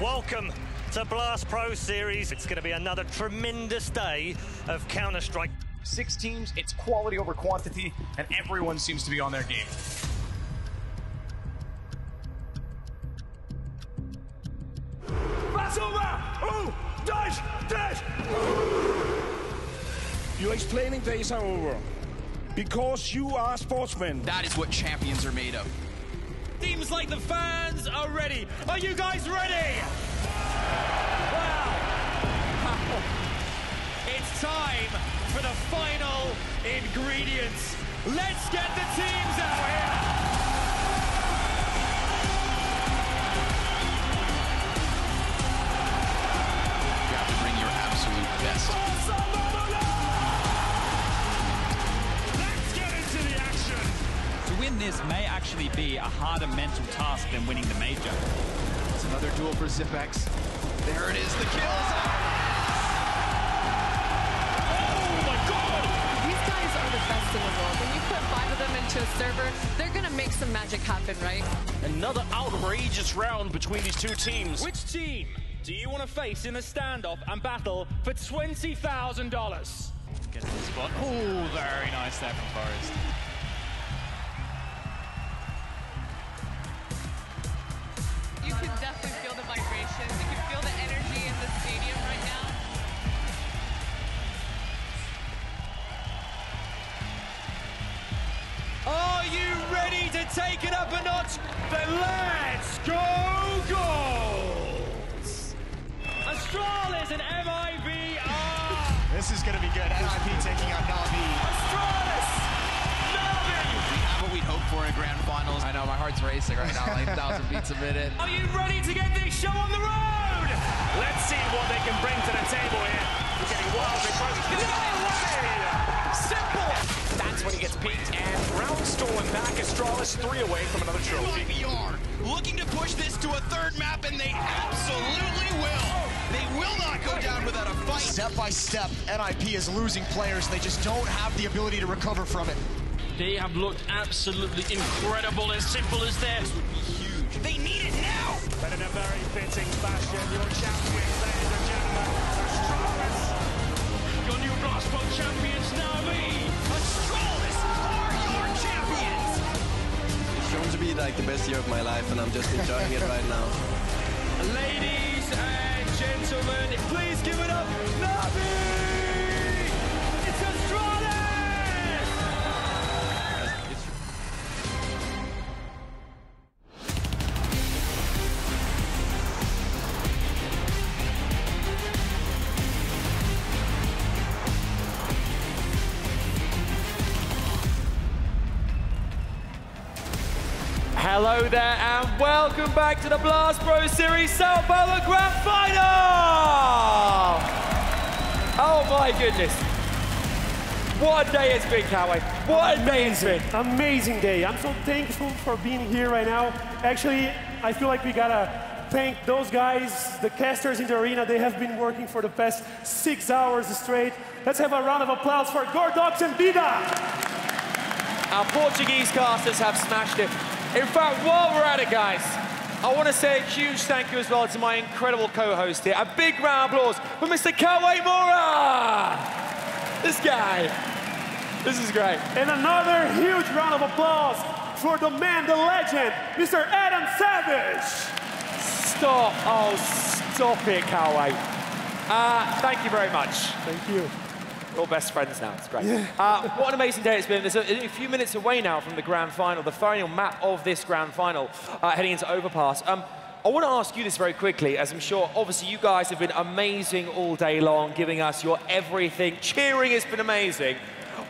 Welcome to BLAST Pro Series. It's going to be another tremendous day of Counter-Strike. Six teams, it's quality over quantity, and everyone seems to be on their game. You're explaining days are over because you are sportsmen. That is what champions are made of. Seems like the fans are ready. Are you guys ready? Wow. Wow. It's time for the final ingredients. Let's get the teams out here. You have to bring your absolute best. Let's get into the action. To win this may actually be a harder mental task than winning the Major. It's another duel for Zippex. There it is, the kills. Oh my god! These guys are the best in the world. When you put five of them into a server, they're gonna make some magic happen, right? Another outrageous round between these two teams. Which team do you want to face in a standoff and battle for twenty thousand dollars? Get to the spot. Oh, very nice there from Forrest. You can definitely feel the vibrations. You can feel the energy in the stadium right now. Are you ready to take it up a notch? Then let's go goals! Astralis and M I B R! This is going to be good. M I B taking out Na'Vi. Astralis! Na'Vi! We have what we'd hoped for in grand finals. I know, my heart's racing right now, like one thousand beats a minute. Are you ready to get this show on the road? Let's see what they can bring to the table here. We're getting wild and broken. Simple! That's when he gets peaked, and round stolen back. Astralis three away from another trophy. M I B R looking to push this to a third map, and they absolutely will. They will not go down without a fight. Step by step, N I P is losing players. They just don't have the ability to recover from it. They have looked absolutely incredible, as simple as that. This would be huge. They need it now! But in a very fitting fashion, your champion, ladies and gentlemen, Astralis. Your new BLAST Pro champions, Na'Vi. Astralis are your champions! It's going to be like the best year of my life, and I'm just enjoying it right now. Ladies and gentlemen, please give it up, Na'Vi! It's Astralis! Hello there, and welcome back to the BLAST Pro Series Sao Paulo Grand Final! Oh my goodness. What a day it's been, Kawe. What a day it's been. Amazing day. I'm so thankful for being here right now. Actually, I feel like we gotta thank those guys, the casters in the arena. They have been working for the past six hours straight. Let's have a round of applause for Gordox and Vida. Our Portuguese casters have smashed it. In fact, while we're at it, guys, I want to say a huge thank you as well to my incredible co-host here. A big round of applause for Mister Kawhi Mora! This guy. This is great. And another huge round of applause for the man, the legend, Mister Adam Savage. Stop. Oh, stop it, Kawhi. Uh, thank you very much. Thank you. We're all best friends now, it's great. Yeah. Uh, what an amazing day it's been. There's a, a few minutes away now from the grand final, the final map of this grand final, uh, heading into Overpass. Um, I want to ask you this very quickly, as I'm sure, obviously, you guys have been amazing all day long, giving us your everything. Cheering has been amazing.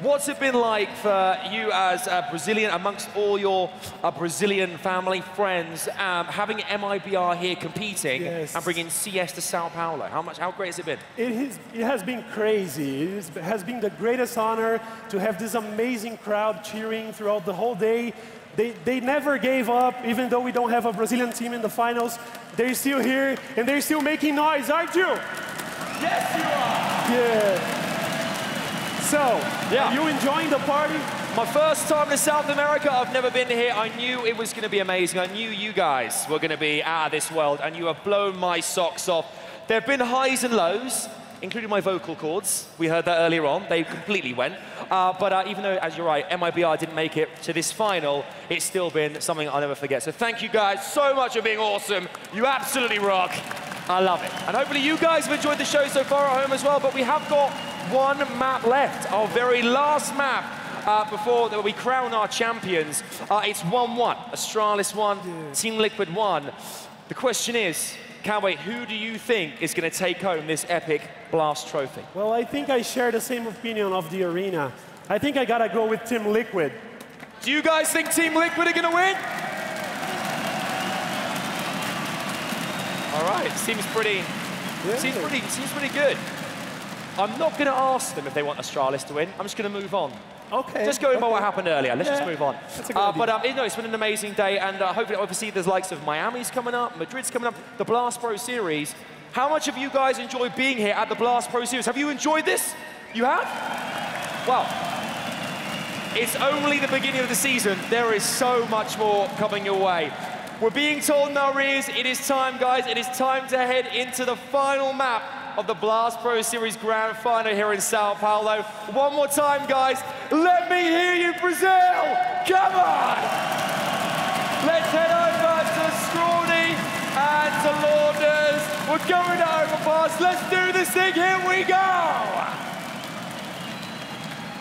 What's it been like for you as a Brazilian, amongst all your uh, Brazilian family, friends, um, having M I B R here competing yes. and bringing C S to São Paulo? How much? How great has it been? It, is, it has been crazy. It is, has been the greatest honor to have this amazing crowd cheering throughout the whole day. They, they never gave up, even though we don't have a Brazilian team in the finals. They're still here, and they're still making noise, aren't you? Yes, you are. Yeah. So, yeah. Are you enjoying the party? My first time to South America. I've never been here. I knew it was going to be amazing. I knew you guys were going to be out of this world, and you have blown my socks off. There have been highs and lows, including my vocal cords. We heard that earlier on. They completely went. Uh, but uh, even though, as you're right, M I B R didn't make it to this final, it's still been something I'll never forget. So thank you guys so much for being awesome. You absolutely rock. I love it. And hopefully you guys have enjoyed the show so far at home as well, but we have got one map left, our very last map uh, before that we crown our champions. Uh, it's one one, Astralis one, yeah. Team Liquid one. The question is, Kawhi, who do you think is going to take home this epic BLAST trophy? Well, I think I share the same opinion of the arena. I think I got to go with Team Liquid. Do you guys think Team Liquid are going to win? All right, seems pretty, yeah. seems pretty, seems pretty good. I'm not going to ask them if they want Astralis to win. I'm just going to move on. Okay. Just going by okay. what happened earlier. Let's yeah. just move on. That's a good uh, but um, you know, it's been an amazing day, and uh, hopefully, obviously, there's likes of Miami's coming up, Madrid's coming up, the BLAST Pro Series. How much have you guys enjoyed being here at the BLAST Pro Series? Have you enjoyed this? You have? Well, it's only the beginning of the season. There is so much more coming your way. We're being told in our ears, it is time, guys. It is time to head into the final map of the BLAST Pro Series Grand Final here in Sao Paulo. One more time, guys. Let me hear you, Brazil! Come on! Let's head over to Scrawny and to Lourdes. We're going to Overpass. Let's do this thing. Here we go!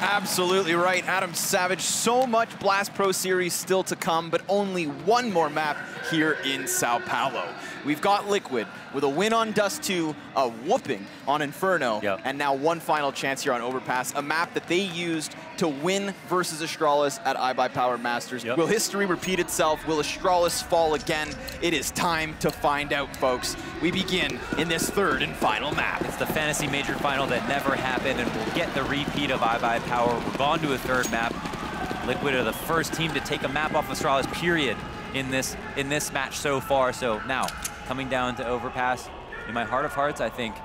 Absolutely right, Adam Savage. So much BLAST Pro Series still to come, but only one more map here in Sao Paulo. We've got Liquid with a win on Dust two, a whooping on Inferno, yep. and now one final chance here on Overpass, a map that they used to win versus Astralis at iBuyPower Masters. Yep. Will history repeat itself? Will Astralis fall again? It is time to find out, folks. We begin in this third and final map. It's the Fantasy Major Final that never happened, and we'll get the repeat of iBuyPower. We're gone to a third map. Liquid are the first team to take a map off Astralis, period, in this in this match so far. So now, coming down to Overpass, in my heart of hearts, I think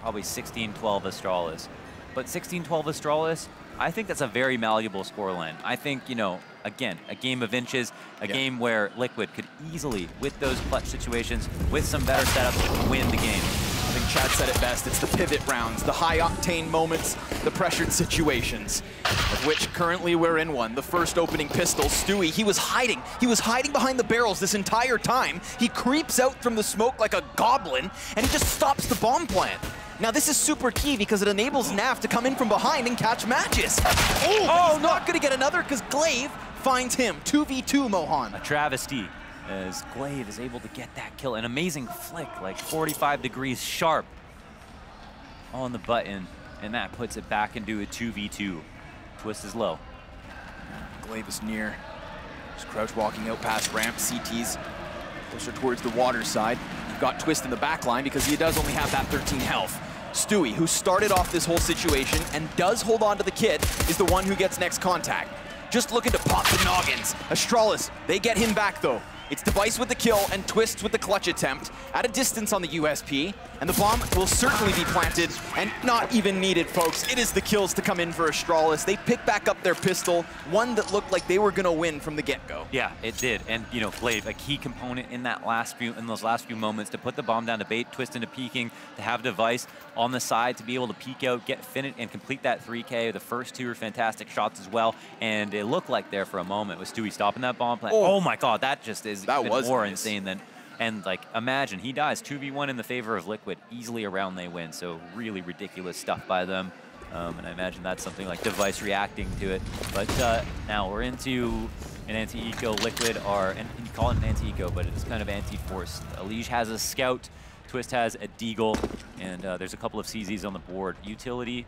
probably sixteen twelve Astralis. But sixteen twelve Astralis, I think that's a very malleable scoreline. I think, you know, again, a game of inches, a yeah. game where Liquid could easily, with those clutch situations, with some better setups, win the game. I think Chad said it best, it's the pivot rounds, the high-octane moments, the pressured situations, of which currently we're in one. The first opening pistol, Stewie, he was hiding. He was hiding behind the barrels this entire time. He creeps out from the smoke like a goblin, and he just stops the bomb plant. Now, this is super key because it enables NAF to come in from behind and catch Magisk. Oh, oh he's no. not going to get another because gla one ve finds him. two v two, Mohan. A travesty. As gla one ve is able to get that kill. An amazing flick, like forty-five degrees sharp on the button, and that puts it back into a two v two. Twistzz is low. gla one ve is near. Just crouch walking out past ramp. C T's closer towards the water side. You've got Twistzz in the back line because he does only have that thirteen health. Stewie, who started off this whole situation and does hold on to the kit, is the one who gets next contact. Just looking to pop the noggins. Astralis, they get him back though. It's Device with the kill and Twistzz with the clutch attempt at a distance on the U S P. And the bomb will certainly be planted and not even needed, folks. It is the kills to come in for Astralis. They pick back up their pistol, one that looked like they were going to win from the get-go. Yeah, it did. And, you know, gla one ve, a key component in that last few, in those last few moments, to put the bomb down, to bait Twistzz into peeking, to have Device on the side, to be able to peek out, get finished, and complete that three K. The first two are fantastic shots as well. And it looked like there for a moment with Stewie stopping that bomb plant. Oh, oh my God, that just is that even was more nice. insane than... And, like, imagine, he dies two v one in the favor of Liquid. Easily around they win, so really ridiculous stuff by them. Um, and I imagine that's something like Device reacting to it. But uh, now we're into an anti-eco. Liquid are, and you call it an anti-eco, but it's kind of anti-force. EliGE has a scout, Twistzz has a deagle, and uh, there's a couple of C Zs on the board. Utility,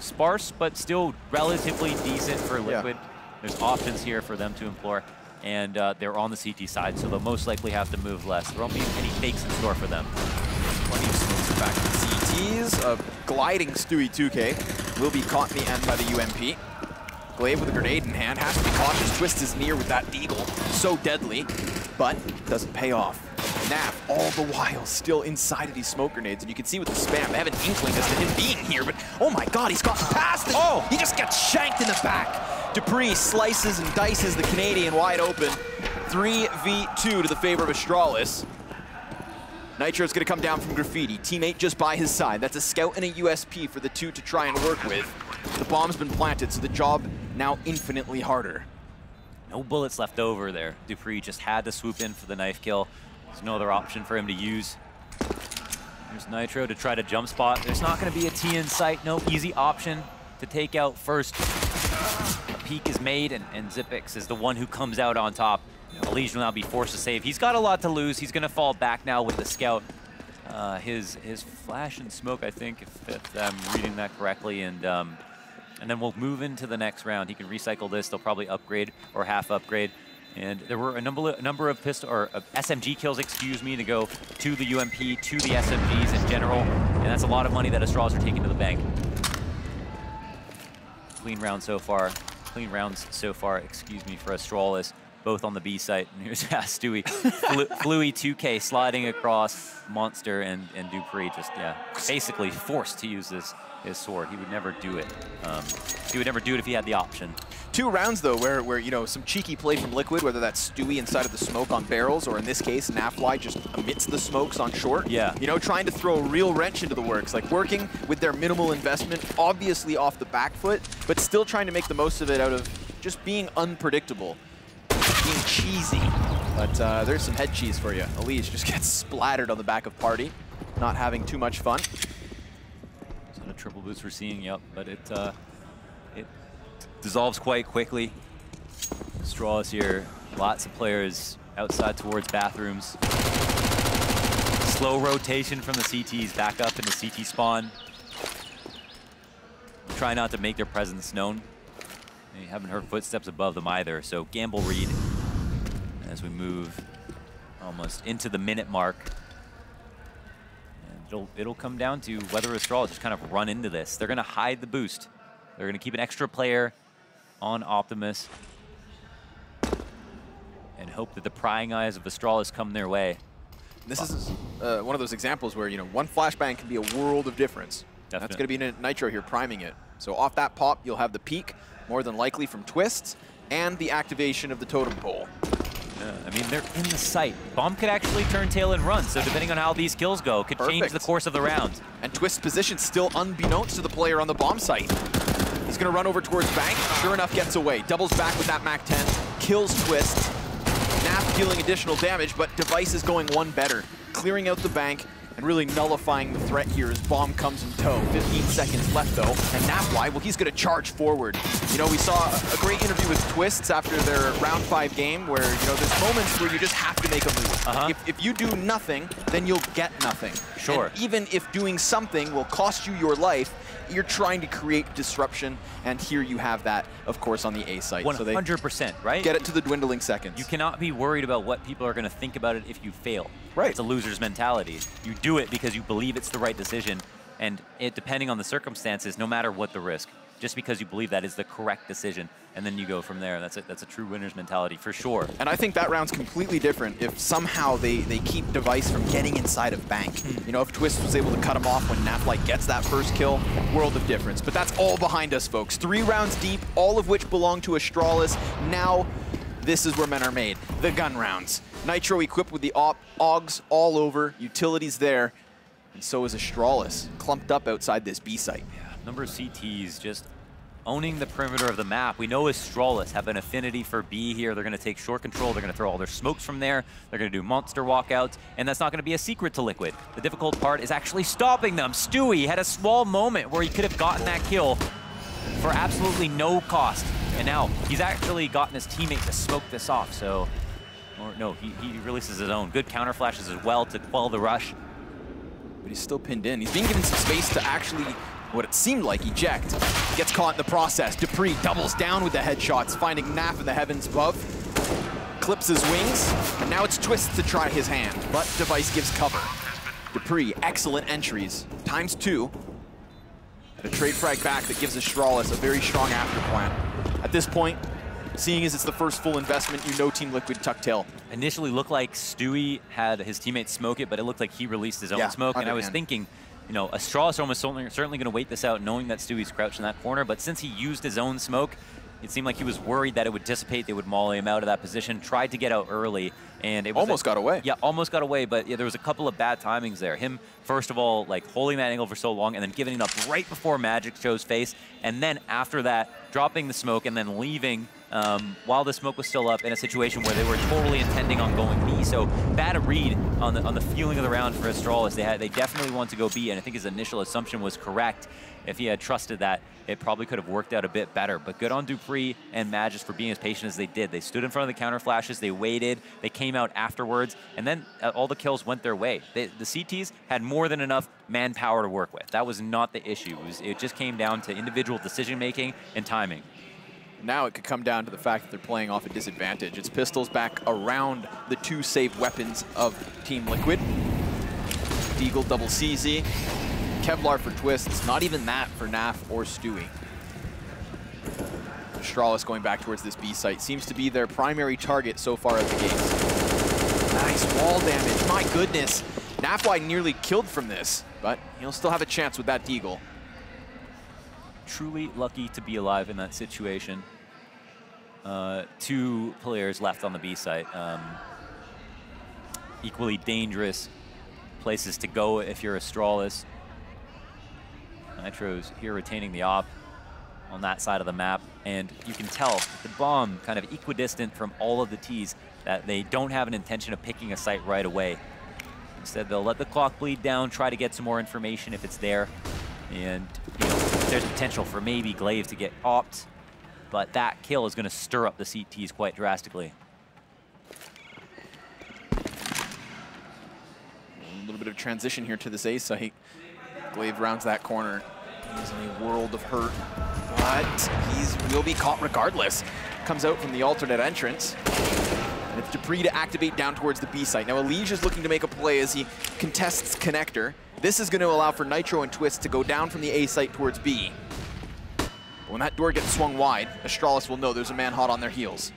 sparse, but still relatively decent for Liquid. Yeah. There's options here for them to implore. And uh, they're on the C T side, so they'll most likely have to move less. There won't be any fakes in store for them. Plenty of smokes back to C Ts. Uh, gliding Stewie two K will be caught in the end by the U M P. gla one ve with a grenade in hand has to be cautious. Twistzz is near with that deagle. So deadly, but doesn't pay off. N A F, all the while, still inside of these smoke grenades. And you can see with the spam, they have an inkling as to him being here, but oh my God, he's gotten past it. Oh, he just got shanked in the back. Dupreeh slices and dices the Canadian wide open. three v two to the favor of Astralis. nitr zero gonna come down from Graffiti. Teammate just by his side. That's a scout and a U S P for the two to try and work with. The bomb's been planted, so the job now infinitely harder. No bullets left over there. Dupreeh just had to swoop in for the knife kill. There's no other option for him to use. There's nitr zero to try to jump spot. There's not gonna be a T in sight. No easy option to take out first. Peak is made, and, and Zippex is the one who comes out on top. EliGE will now be forced to save. He's got a lot to lose. He's going to fall back now with the scout. Uh, his his flash and smoke, I think, if, if I'm reading that correctly. And um, and then we'll move into the next round. He can recycle this. They'll probably upgrade or half upgrade. And there were a number of, number of pistol or uh, S M G kills, excuse me, to go to the U M P, to the S M Gs in general. And that's a lot of money that Astralis are taking to the bank. Clean round so far. Clean rounds so far, excuse me, for Astralis, both on the B site. And here's Stewie, Fluey two K sliding across Monster and, and Dupreeh just, yeah, basically forced to use this his sword. He would never do it. Um, he would never do it if he had the option. Two rounds, though, where, where, you know, some cheeky play from Liquid, whether that's Stewie inside of the smoke on barrels, or in this case, Nafly just amidst the smokes on short. Yeah. You know, trying to throw a real wrench into the works, like working with their minimal investment, obviously off the back foot, but still trying to make the most of it out of just being unpredictable, being cheesy. But uh, there's some head cheese for you. EliGE just gets splattered on the back of Party, not having too much fun. It's not a triple boost we're seeing, yep, but it... Uh, it dissolves quite quickly. Astralis here, lots of players outside towards bathrooms. Slow rotation from the C Ts back up in the C T spawn. Try not to make their presence known. They haven't heard footsteps above them either, so gamble read as we move almost into the minute mark. And it'll, it'll come down to whether Astralis just kind of run into this. They're gonna hide the boost. They're going to keep an extra player on Optimus and hope that the prying eyes of Astralis come their way. This but. is uh, one of those examples where, you know, one flashbang can be a world of difference. Definitely. That's going to be nitr zero here priming it. So off that pop, you'll have the peak, more than likely from Twistzz, and the activation of the totem pole. Yeah, I mean, they're in the sight. Bomb could actually turn tail and run, so depending on how these kills go, could Perfect. change the course of the round. And Twistz's position still unbeknownst to the player on the bomb site. He's going to run over towards Bank. Sure enough, gets away. Doubles back with that Mac ten. Kills Twistzz. N A F dealing additional damage, but Device is going one better. Clearing out the Bank and really nullifying the threat here as Bomb comes in tow. fifteen seconds left, though. And Nafly, well, he's going to charge forward. You know, we saw a great interview with Twistzz after their round five game where, you know, there's moments where you just have to make a move. Uh-huh. If, if you do nothing, then you'll get nothing. Sure. And even if doing something will cost you your life, you're trying to create disruption, and here you have that, of course, on the A site. one hundred percent, so right? Get it to the dwindling seconds. You cannot be worried about what people are going to think about it if you fail. Right. It's a loser's mentality. You do it because you believe it's the right decision, and it, depending on the circumstances, no matter what the risk. just because you believe that is the correct decision, and then you go from there. That's a, that's a true winner's mentality for sure. And I think that round's completely different if somehow they, they keep device from getting inside of Bank. Mm. You know, if Twistzz was able to cut him off when Naflight gets that first kill, world of difference. But that's all behind us, folks. Three rounds deep, all of which belong to Astralis. Now, this is where men are made, the gun rounds. nitr zero equipped with the A U Gs all over, utilities there, and so is Astralis, clumped up outside this B site. Yeah, number of C Ts just owning the perimeter of the map. We know Astralis have an affinity for B here. They're going to take short control. They're going to throw all their smokes from there. They're going to do monster walkouts, and that's not going to be a secret to Liquid. The difficult part is actually stopping them. Stewie had a small moment where he could have gotten that kill for absolutely no cost, and now he's actually gotten his teammate to smoke this off, so... Or no, he, he releases his own. Good counter flashes as well to quell the rush. But he's still pinned in. He's being given some space to actually, what it seemed like, eject. Gets caught in the process. Dupreeh doubles down with the headshots, finding N A F in the heavens above. Clips his wings, and now it's Twistzz to try his hand. But device gives cover. Dupreeh, excellent entries. Times two. And a trade frag back that gives Astralis a very strong after plan. At this point, seeing as it's the first full investment, you know Team Liquid tuck tail. Initially looked like Stewie had his teammates smoke it, but it looked like he released his own yeah, smoke. And I was hand. thinking, you know, Astralis are almost certainly, certainly going to wait this out, knowing that Stewie's crouched in that corner. But since he used his own smoke, it seemed like he was worried that it would dissipate. They would molly him out of that position. Tried to get out early, and it was almost a, got away. Yeah, almost got away. But yeah, there was a couple of bad timings there. Him, first of all, like holding that angle for so long, and then giving it up right before Magic show's face, and then after that, dropping the smoke and then leaving um, while the smoke was still up in a situation where they were totally intending on going B. So bad read on the on the feeling of the round for Astralis. They had they definitely want to go B, and I think his initial assumption was correct. If he had trusted that, it probably could have worked out a bit better. But good on Dupreeh and Magisk for being as patient as they did. They stood in front of the counter flashes, they waited, they came out afterwards, and then uh, all the kills went their way. They, the C Ts had more than enough manpower to work with. That was not the issue. It, was, it just came down to individual decision-making and timing. Now it could come down to the fact that they're playing off a disadvantage. It's pistols back around the two safe weapons of Team Liquid. Deagle double C Z. Kevlar for Twistzz, not even that for N A F or Stewie. Astralis going back towards this B site. Seems to be their primary target so far at the game. Nice wall damage, my goodness. Nafly nearly killed from this, but he'll still have a chance with that deagle. Truly lucky to be alive in that situation. Uh, two players left on the B site. Um, equally dangerous places to go if you're Astralis. nitr zero here retaining the op on that side of the map, and you can tell the bomb kind of equidistant from all of the Ts that they don't have an intention of picking a site right away. Instead, they'll let the clock bleed down, try to get some more information if it's there, and you know, there's potential for maybe glaive to get opped, but that kill is going to stir up the C Ts quite drastically. A little bit of transition here to this A site. glaive rounds that corner. He's in a world of hurt, but he will be caught regardless. Comes out from the alternate entrance. And it's Dupreeh to activate down towards the B site. Now EliGE is looking to make a play as he contests connector. This is going to allow for nitr zero and Twistzz to go down from the A site towards B. But when that door gets swung wide, Astralis will know there's a man hot on their heels.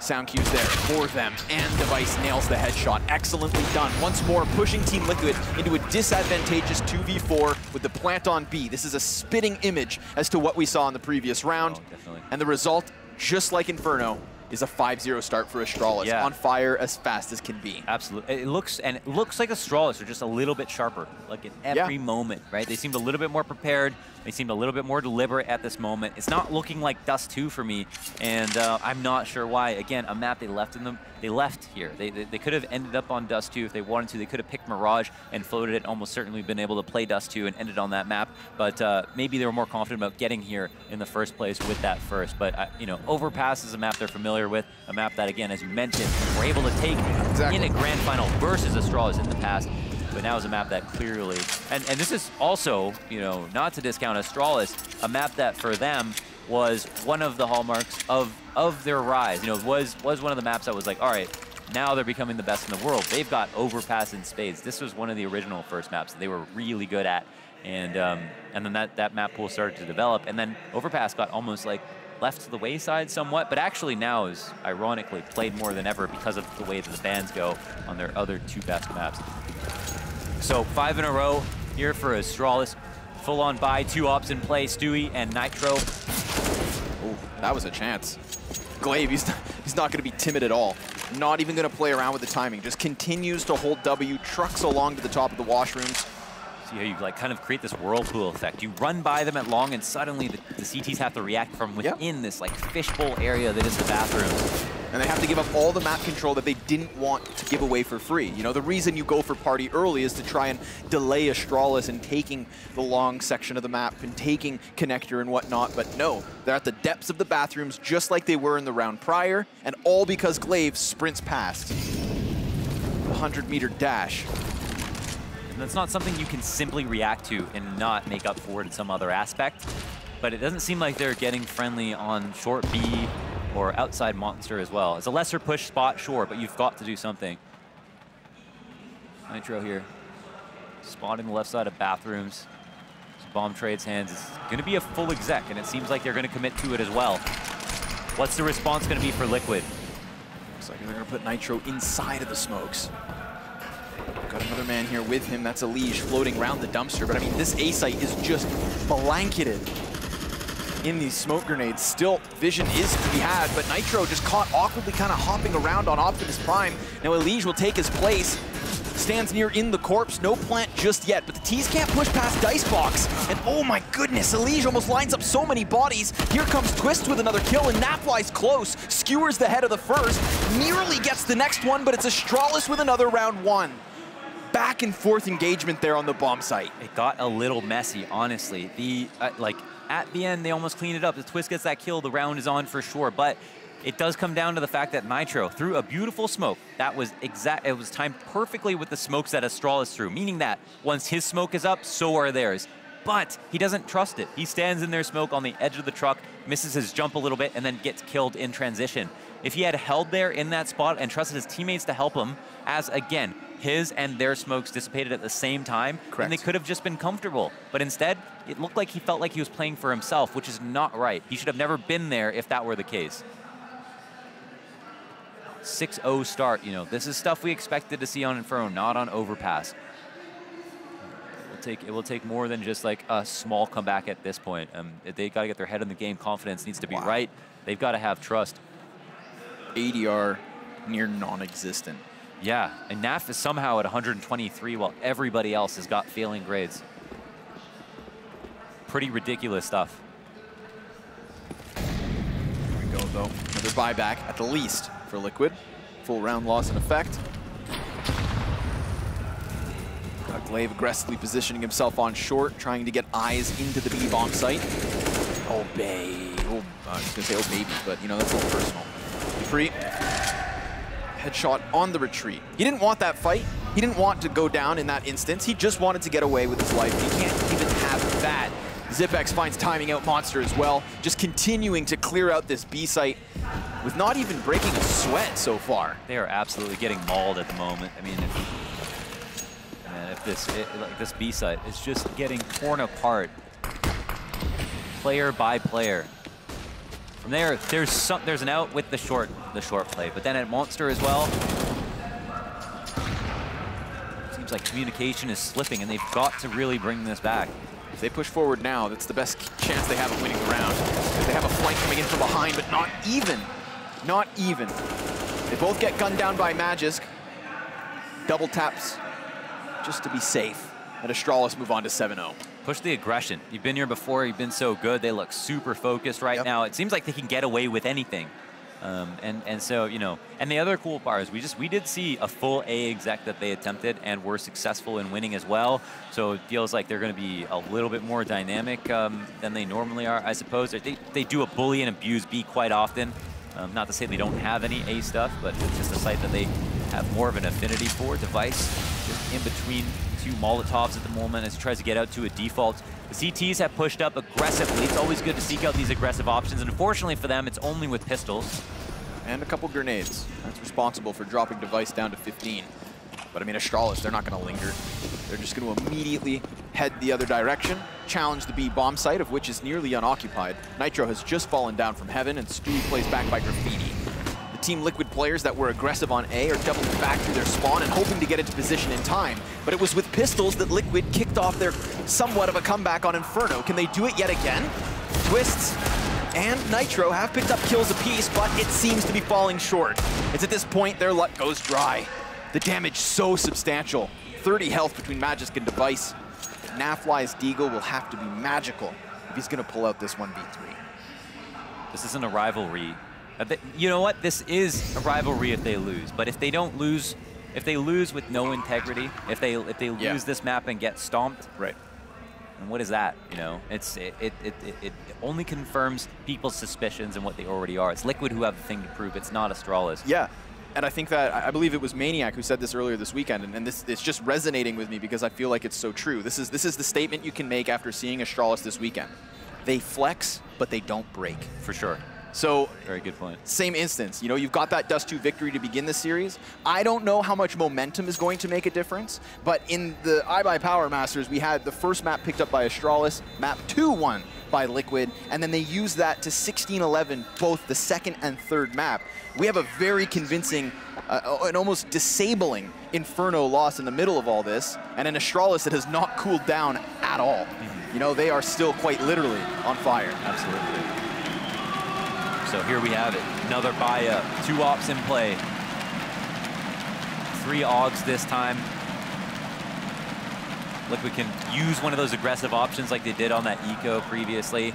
Sound cues there for them, and device nails the headshot. Excellently done. Once more, pushing Team Liquid into a disadvantageous two v four with the plant on B. This is a spitting image as to what we saw in the previous round. Oh, and the result, just like Inferno, is a five zero start for Astralis, yeah. on fire as fast as can be. Absolutely. It looks, and it looks like Astralis are just a little bit sharper, like in every yeah. moment, right? They seemed a little bit more prepared. They seemed a little bit more deliberate at this moment. It's not looking like Dust two for me, and uh, I'm not sure why. Again, a map they left in them. They left here. They, they, they could have ended up on Dust two if they wanted to. They could have picked Mirage and floated it, almost certainly been able to play Dust two and ended on that map, but uh, maybe they were more confident about getting here in the first place with that first. But, uh, you know, Overpass is a map they're familiar with, a map that, again, as you mentioned, we're able to take exactly. in a grand final versus Astralis in the past, but now is a map that clearly, and, and this is also, you know, not to discount Astralis, a map that for them was one of the hallmarks of, of their rise. You know, was, was one of the maps that was like, all right, now they're becoming the best in the world. They've got Overpass in spades. This was one of the original first maps that they were really good at, And um, and then that, that map pool started to develop. And then Overpass got almost like left to the wayside somewhat, but actually now is ironically played more than ever because of the way that the bans go on their other two best maps. So five in a row here for Astralis. Full on buy, two ops in play, Stewie and nitr zero. Oh, that was a chance. gla one ve, he's not, he's not going to be timid at all. Not even going to play around with the timing. Just continues to hold W, trucks along to the top of the washrooms. See how you like kind of create this whirlpool effect. You run by them at long, and suddenly the, the C Ts have to react from within yep. this like fishbowl area that is the bathroom. And they have to give up all the map control that they didn't want to give away for free. You know, the reason you go for party early is to try and delay Astralis in taking the long section of the map and taking connector and whatnot, but no, they're at the depths of the bathrooms just like they were in the round prior, and all because gla one ve sprints past. one hundred meter dash. And that's not something you can simply react to and not make up for it in some other aspect, but it doesn't seem like they're getting friendly on short B or outside monster as well. It's a lesser push spot, sure, but you've got to do something. nitr zero here, spotting the left side of bathrooms. So bomb trades hands. It's gonna be a full exec, and it seems like they're gonna commit to it as well. What's the response gonna be for Liquid? Looks like they're gonna put nitr zero inside of the smokes. Got another man here with him, that's EliGE, floating around the dumpster, but I mean, this A site is just blanketed in these smoke grenades. Still, vision is to be had, but nitr zero just caught awkwardly kind of hopping around on Optimus Prime. Now EliGE will take his place. Stands near in the corpse, no plant just yet, but the T's can't push past Dicebox. And oh my goodness, EliGE almost lines up so many bodies. Here comes Twistzz with another kill, and N A F flies close, skewers the head of the first, nearly gets the next one, but it's Astralis with another round one. Back and forth engagement there on the bomb site. It got a little messy, honestly. The, uh, like, at the end, they almost clean it up. The Twistzz gets that kill, the round is on for sure, but it does come down to the fact that nitr zero threw a beautiful smoke. That was exact, it was timed perfectly with the smokes that Astralis threw, meaning that once his smoke is up, so are theirs. But he doesn't trust it. He stands in their smoke on the edge of the truck, misses his jump a little bit, and then gets killed in transition. If he had held there in that spot and trusted his teammates to help him, as again, his and their smokes dissipated at the same time, Correct. And they could have just been comfortable. But instead, it looked like he felt like he was playing for himself, which is not right. He should have never been there if that were the case. six oh start, you know, this is stuff we expected to see on Inferno, not on Overpass. It will take, it will take more than just like a small comeback at this point. Um, they got to get their head in the game. Confidence needs to be wow. right. They've got to have trust. A D R near non-existent. Yeah, and N A F is somehow at one hundred twenty-three while everybody else has got failing grades. Pretty ridiculous stuff. Here we go, though. Another buyback, at the least, for Liquid. Full round loss in effect. Got gla one ve aggressively positioning himself on short, trying to get eyes into the B-bomb site. Oh, babe. Oh, I was going to say, oh, baby, but, you know, that's a little personal. Free. Headshot on the retreat. He didn't want that fight. He didn't want to go down in that instance. He just wanted to get away with his life. He can't even have that. Zippex finds timing out monster as well, just continuing to clear out this B site with not even breaking a sweat so far. They are absolutely getting mauled at the moment. I mean, if, man, if this it, like this B site is just getting torn apart, player by player. From there, there's some, there's an out with the short, the short play, but then at monster as well. Seems like communication is slipping, and they've got to really bring this back. If they push forward now, that's the best chance they have of winning the round. They have a flank coming in from behind, but not even, not even. They both get gunned down by Magisk. Double taps, just to be safe. And Astralis move on to seven oh. Push the aggression. You've been here before, you've been so good. They look super focused right yep. now. It seems like they can get away with anything. Um, and, and so, you know, and the other cool part is we just, we did see a full A exec that they attempted and were successful in winning as well. So it feels like they're gonna be a little bit more dynamic um, than they normally are, I suppose. They, they do a bully and abuse B quite often. Um, not to say they don't have any A stuff, but it's just a site that they have more of an affinity for. Device just in between two Molotovs at the moment as he tries to get out to a default. The C Ts have pushed up aggressively. It's always good to seek out these aggressive options. And unfortunately for them, it's only with pistols. And a couple grenades. That's responsible for dropping Device down to fifteen. But I mean, Astralis, they're not going to linger. They're just going to immediately head the other direction, challenge the B bomb site, of which is nearly unoccupied. nitr zero has just fallen down from heaven, and Stewie plays back by graffiti. The Team Liquid players that were aggressive on A are doubling back through their spawn and hoping to get into position in time. But it was with pistols that Liquid kicked off their somewhat of a comeback on Inferno. Can they do it yet again? Twistzz and nitr zero have picked up kills apiece, but it seems to be falling short. It's at this point their luck goes dry. The damage so substantial. thirty health between Magisk and device. NAFly's Deagle will have to be magical if he's going to pull out this one v three. This isn't a rivalry. You know what? This is a rivalry if they lose. But if they don't lose, if they lose with no integrity, if they if they lose yeah. this map and get stomped, right? And what is that? You know, it's it it, it it only confirms people's suspicions and what they already are. It's Liquid who have the thing to prove. It's not Astralis. Yeah. And I think that, I believe it was Maniac who said this earlier this weekend, and, and this it's just resonating with me because I feel like it's so true. This is, this is the statement you can make after seeing Astralis this weekend. They flex, but they don't break. For sure. So, very good point. Same instance, you know, you've got that Dust two victory to begin this series. I don't know how much momentum is going to make a difference, but in the iBuyPower Masters, we had the first map picked up by Astralis, map two one by Liquid, and then they used that to sixteen eleven both the second and third map. We have a very convincing, uh, an almost disabling Inferno loss in the middle of all this, and an Astralis that has not cooled down at all. Mm-hmm. You know, they are still quite literally on fire. Absolutely. So here we have it, another buy-up, two ops in play. Three Augs this time. Liquid can use one of those aggressive options like they did on that Eco previously.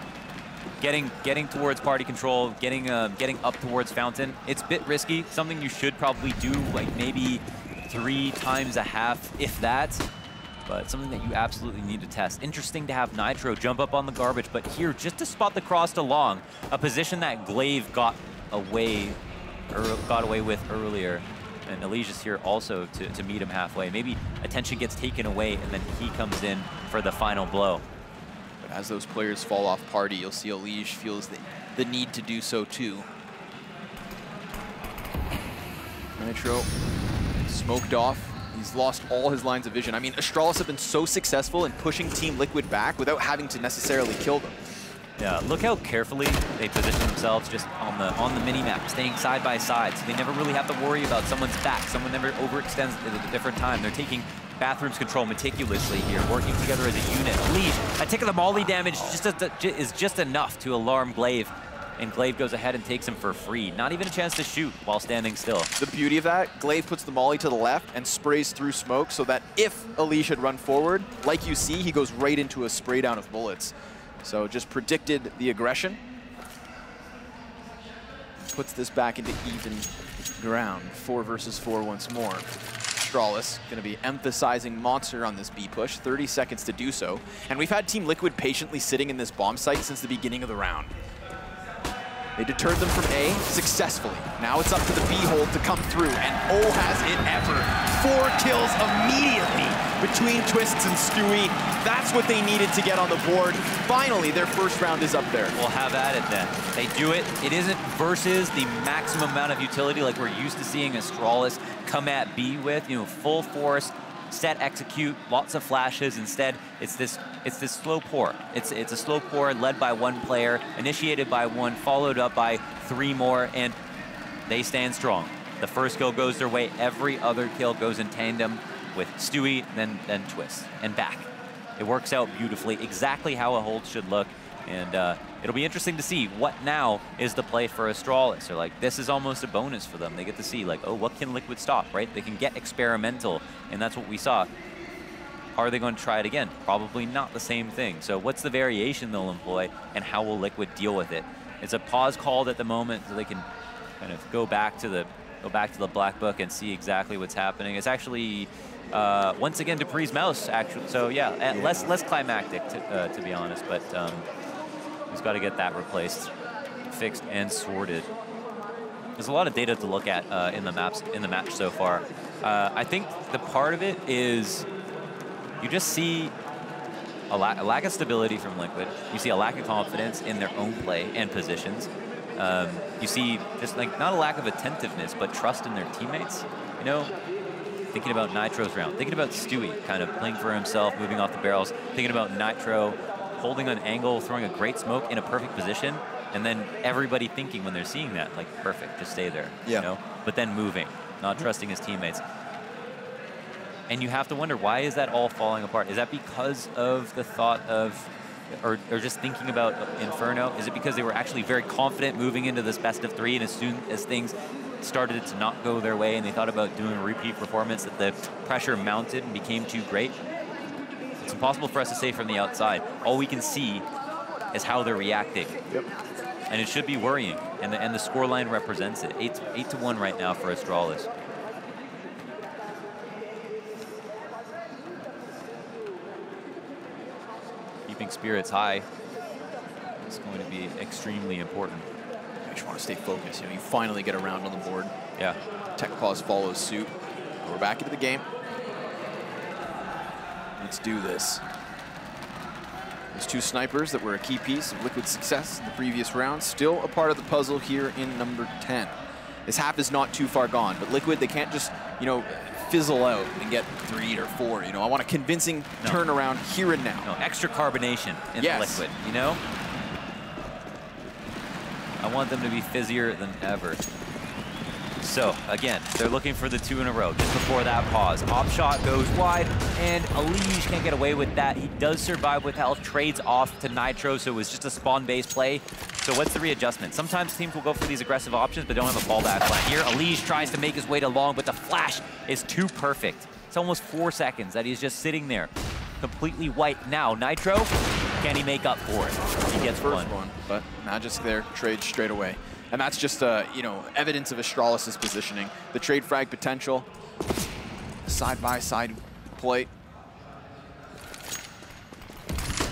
Getting getting towards party control, getting uh, getting up towards Fountain. It's a bit risky, something you should probably do like maybe three times a half, if that. But something that you absolutely need to test. Interesting to have nitr zero jump up on the garbage, but here, just to spot the crossed along, a position that gla one ve got away er, got away with earlier, and EliGE is here also to, to meet him halfway. Maybe attention gets taken away, and then he comes in for the final blow. But as those players fall off party, you'll see EliGE feels the, the need to do so too. nitr zero smoked off. He's lost all his lines of vision. I mean, Astralis have been so successful in pushing Team Liquid back without having to necessarily kill them. Yeah, look how carefully they position themselves just on the on the mini-map, staying side by side, so they never really have to worry about someone's back. Someone never overextends at a different time. They're taking bathrooms control meticulously here, working together as a unit. EliGE, a tick of the molly damage just a, is just enough to alarm gla one ve. And gla one ve goes ahead and takes him for free. Not even a chance to shoot while standing still. The beauty of that, gla one ve puts the molly to the left and sprays through smoke so that if EliGE had run forward, like you see, he goes right into a spray down of bullets. So just predicted the aggression. Puts this back into even ground. Four versus four once more. Astralis going to be emphasizing Monster on this B push. thirty seconds to do so. And we've had Team Liquid patiently sitting in this bomb site since the beginning of the round. They deterred them from A successfully. Now it's up to the B hole to come through, and oh has it ever. Four kills immediately between Twistzz and Stewie. That's what they needed to get on the board. Finally, their first round is up there. Well, have at it then. They do it. It isn't versus the maximum amount of utility like we're used to seeing Astralis come at B with, you know, full force, set, execute, lots of flashes. Instead, it's this it's this slow pour. It's it's a slow pour led by one player, initiated by one, followed up by three more, and they stand strong. The first kill goes their way. Every other kill goes in tandem with Stewie, then then Twistzz, and back. It works out beautifully, exactly how a hold should look, and uh, it'll be interesting to see what now is the play for Astralis. They're like, this is almost a bonus for them. They get to see, like, oh, what can Liquid stop, right? They can get experimental, and that's what we saw. Are they going to try it again? Probably not the same thing. So what's the variation they'll employ, and how will Liquid deal with it? It's a pause called at the moment, so they can kind of go back to the go back to the black book and see exactly what's happening. It's actually, uh, once again, Dupreeh's mouse, actually. So yeah, yeah. less less climactic, to, uh, to be honest, but um, he's got to get that replaced, fixed, and sorted. There's a lot of data to look at uh, in the maps in the match so far. Uh, I think the part of it is you just see a, la a lack of stability from Liquid. You see a lack of confidence in their own play and positions. Um, you see just like not a lack of attentiveness, but trust in their teammates. You know, thinking about nitr0's round, thinking about Stewie kind of playing for himself, moving off the barrels, thinking about nitr0 holding an angle, throwing a great smoke in a perfect position, and then everybody thinking when they're seeing that, like, perfect, just stay there, yeah. you know? But then moving, not mm-hmm. trusting his teammates. And you have to wonder, why is that all falling apart? Is that because of the thought of, or, or just thinking about Inferno? Is it because they were actually very confident moving into this best of three, and as soon as things started to not go their way and they thought about doing a repeat performance, that the pressure mounted and became too great? It's impossible for us to say from the outside. All we can see is how they're reacting. Yep. And it should be worrying, and the, and the scoreline represents it. Eight, eight to one right now for Astralis. Keeping spirits high is going to be extremely important. You just want to stay focused. You know, you finally get a round on the board. Yeah. Tech Claws follows suit. We're back into the game. Let's do this. Those two snipers that were a key piece of Liquid's success in the previous round, still a part of the puzzle here in number ten. This half is not too far gone, but Liquid, they can't just, you know, fizzle out and get three or four, you know. I want a convincing no. turnaround here and now. No, extra carbonation in yes. the Liquid, you know? I want them to be fizzier than ever. So, again, they're looking for the two in a row just before that pause. Op shot goes wide, and EliGE can't get away with that. He does survive with health, trades off to nitr0, so it was just a spawn-based play. So what's the readjustment? Sometimes teams will go for these aggressive options, but don't have a fallback plan. Here, EliGE tries to make his way to long, but the flash is too perfect. It's almost four seconds that he's just sitting there, completely white. Now, nitr0, can he make up for it? He gets first one. But Magisk there, trades straight away. And that's just, uh, you know, evidence of Astralis' positioning. The trade frag potential, side-by-side play.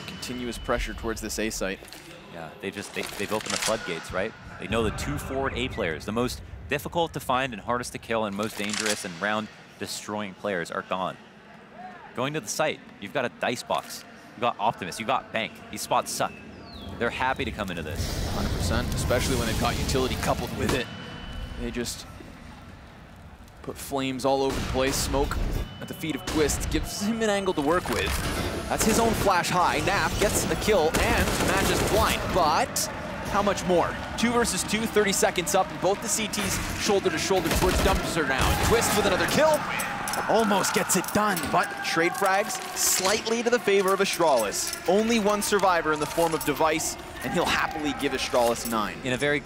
Continuous pressure towards this A site. Yeah, they just, they, they've opened the floodgates, right? They know the two forward A players, the most difficult to find and hardest to kill and most dangerous and round-destroying players are gone. Going to the site, you've got a dice box. You've got Optimus, you've got Bank. These spots suck. They're happy to come into this. one hundred percent, especially when they've got utility coupled with it. They just put flames all over the place. Smoke at the feet of Twistzz gives him an angle to work with. That's his own flash high. N A F gets the kill and matches blind, but how much more? Two versus two, thirty seconds up, and both the C Ts shoulder to shoulder towards Dumpster now. Twistzz with another kill. Almost gets it done, but trade frags slightly to the favor of Astralis. Only one survivor in the form of Device, and he'll happily give Astralis nine. In a very,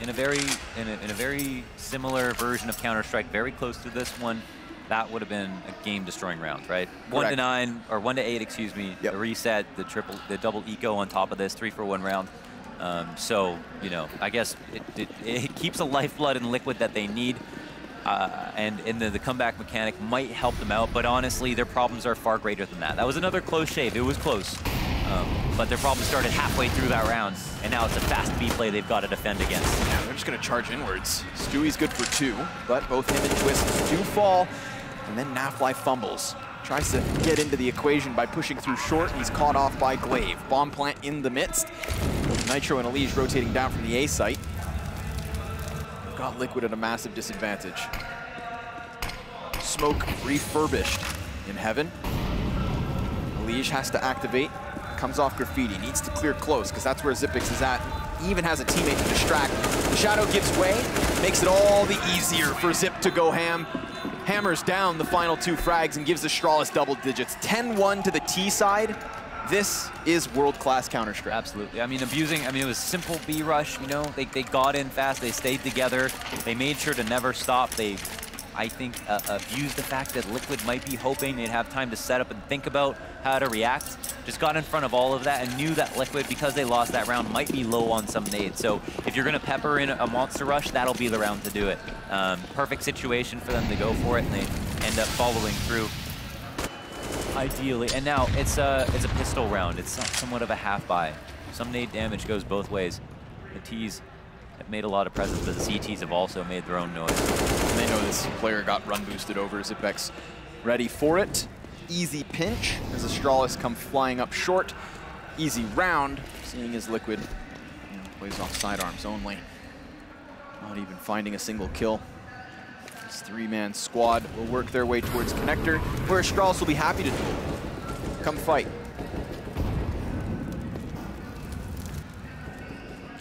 in a very, in a, in a very similar version of Counter-Strike, very close to this one, that would have been a game-destroying round, right? Correct. One to nine, or one to eight, excuse me. Yep. The reset, the triple, the double eco on top of this, three for one round. Um, so you know, I guess it, it, it keeps the lifeblood and Liquid that they need. Uh, and and the, the comeback mechanic might help them out, but honestly, their problems are far greater than that. That was another close shave. It was close. Um, but their problems started halfway through that round, and now it's a fast B play they've got to defend against. Yeah, they're just going to charge inwards. Stewie's good for two, but both him and Twistzz do fall, and then Nafly fumbles. Tries to get into the equation by pushing through short, and he's caught off by gla one ve. Bomb plant in the midst. nitr0 and EliGE rotating down from the A site. Got Liquid at a massive disadvantage. Smoke refurbished in heaven. EliGE has to activate. Comes off graffiti. Needs to clear close because that's where Zippex is at. He even has a teammate to distract. The shadow gives way. Makes it all the easier for Zip to go ham. Hammers down the final two frags and gives Astralis double digits. ten one to the T side. This is world-class Counter-Strike. Absolutely. I mean, abusing, I mean, it was simple B-rush, you know? They, they got in fast, they stayed together, they made sure to never stop. They, I think, uh, abused the fact that Liquid might be hoping they'd have time to set up and think about how to react. Just got in front of all of that and knew that Liquid, because they lost that round, might be low on some nades. So if you're going to pepper in a monster rush, that'll be the round to do it. Um, perfect situation for them to go for it, and they end up following through. Ideally, and now it's a, it's a pistol round. It's somewhat of a half-buy. Some nade damage goes both ways. The Ts have made a lot of presence, but the C Ts have also made their own noise. And they know this player got run boosted over. Zippex ready for it. Easy pinch as Astralis come flying up short. Easy round, seeing as Liquid, you know, plays off sidearms only. Not even finding a single kill. This three-man squad will work their way towards Connector, where Astralis will be happy to do it. Come fight.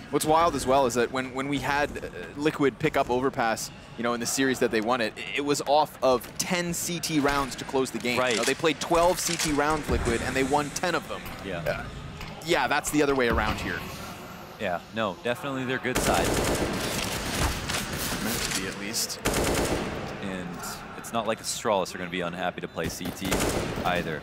What's wild as well is that when, when we had Liquid pick up Overpass, you know, in the series that they won it, it was off of ten C T rounds to close the game. Right. You know, they played twelve C T rounds, Liquid, and they won ten of them. Yeah. Uh, yeah, that's the other way around here. Yeah, no, definitely their good side. Meant to be, at least. And it's not like Astralis are going to be unhappy to play C T either.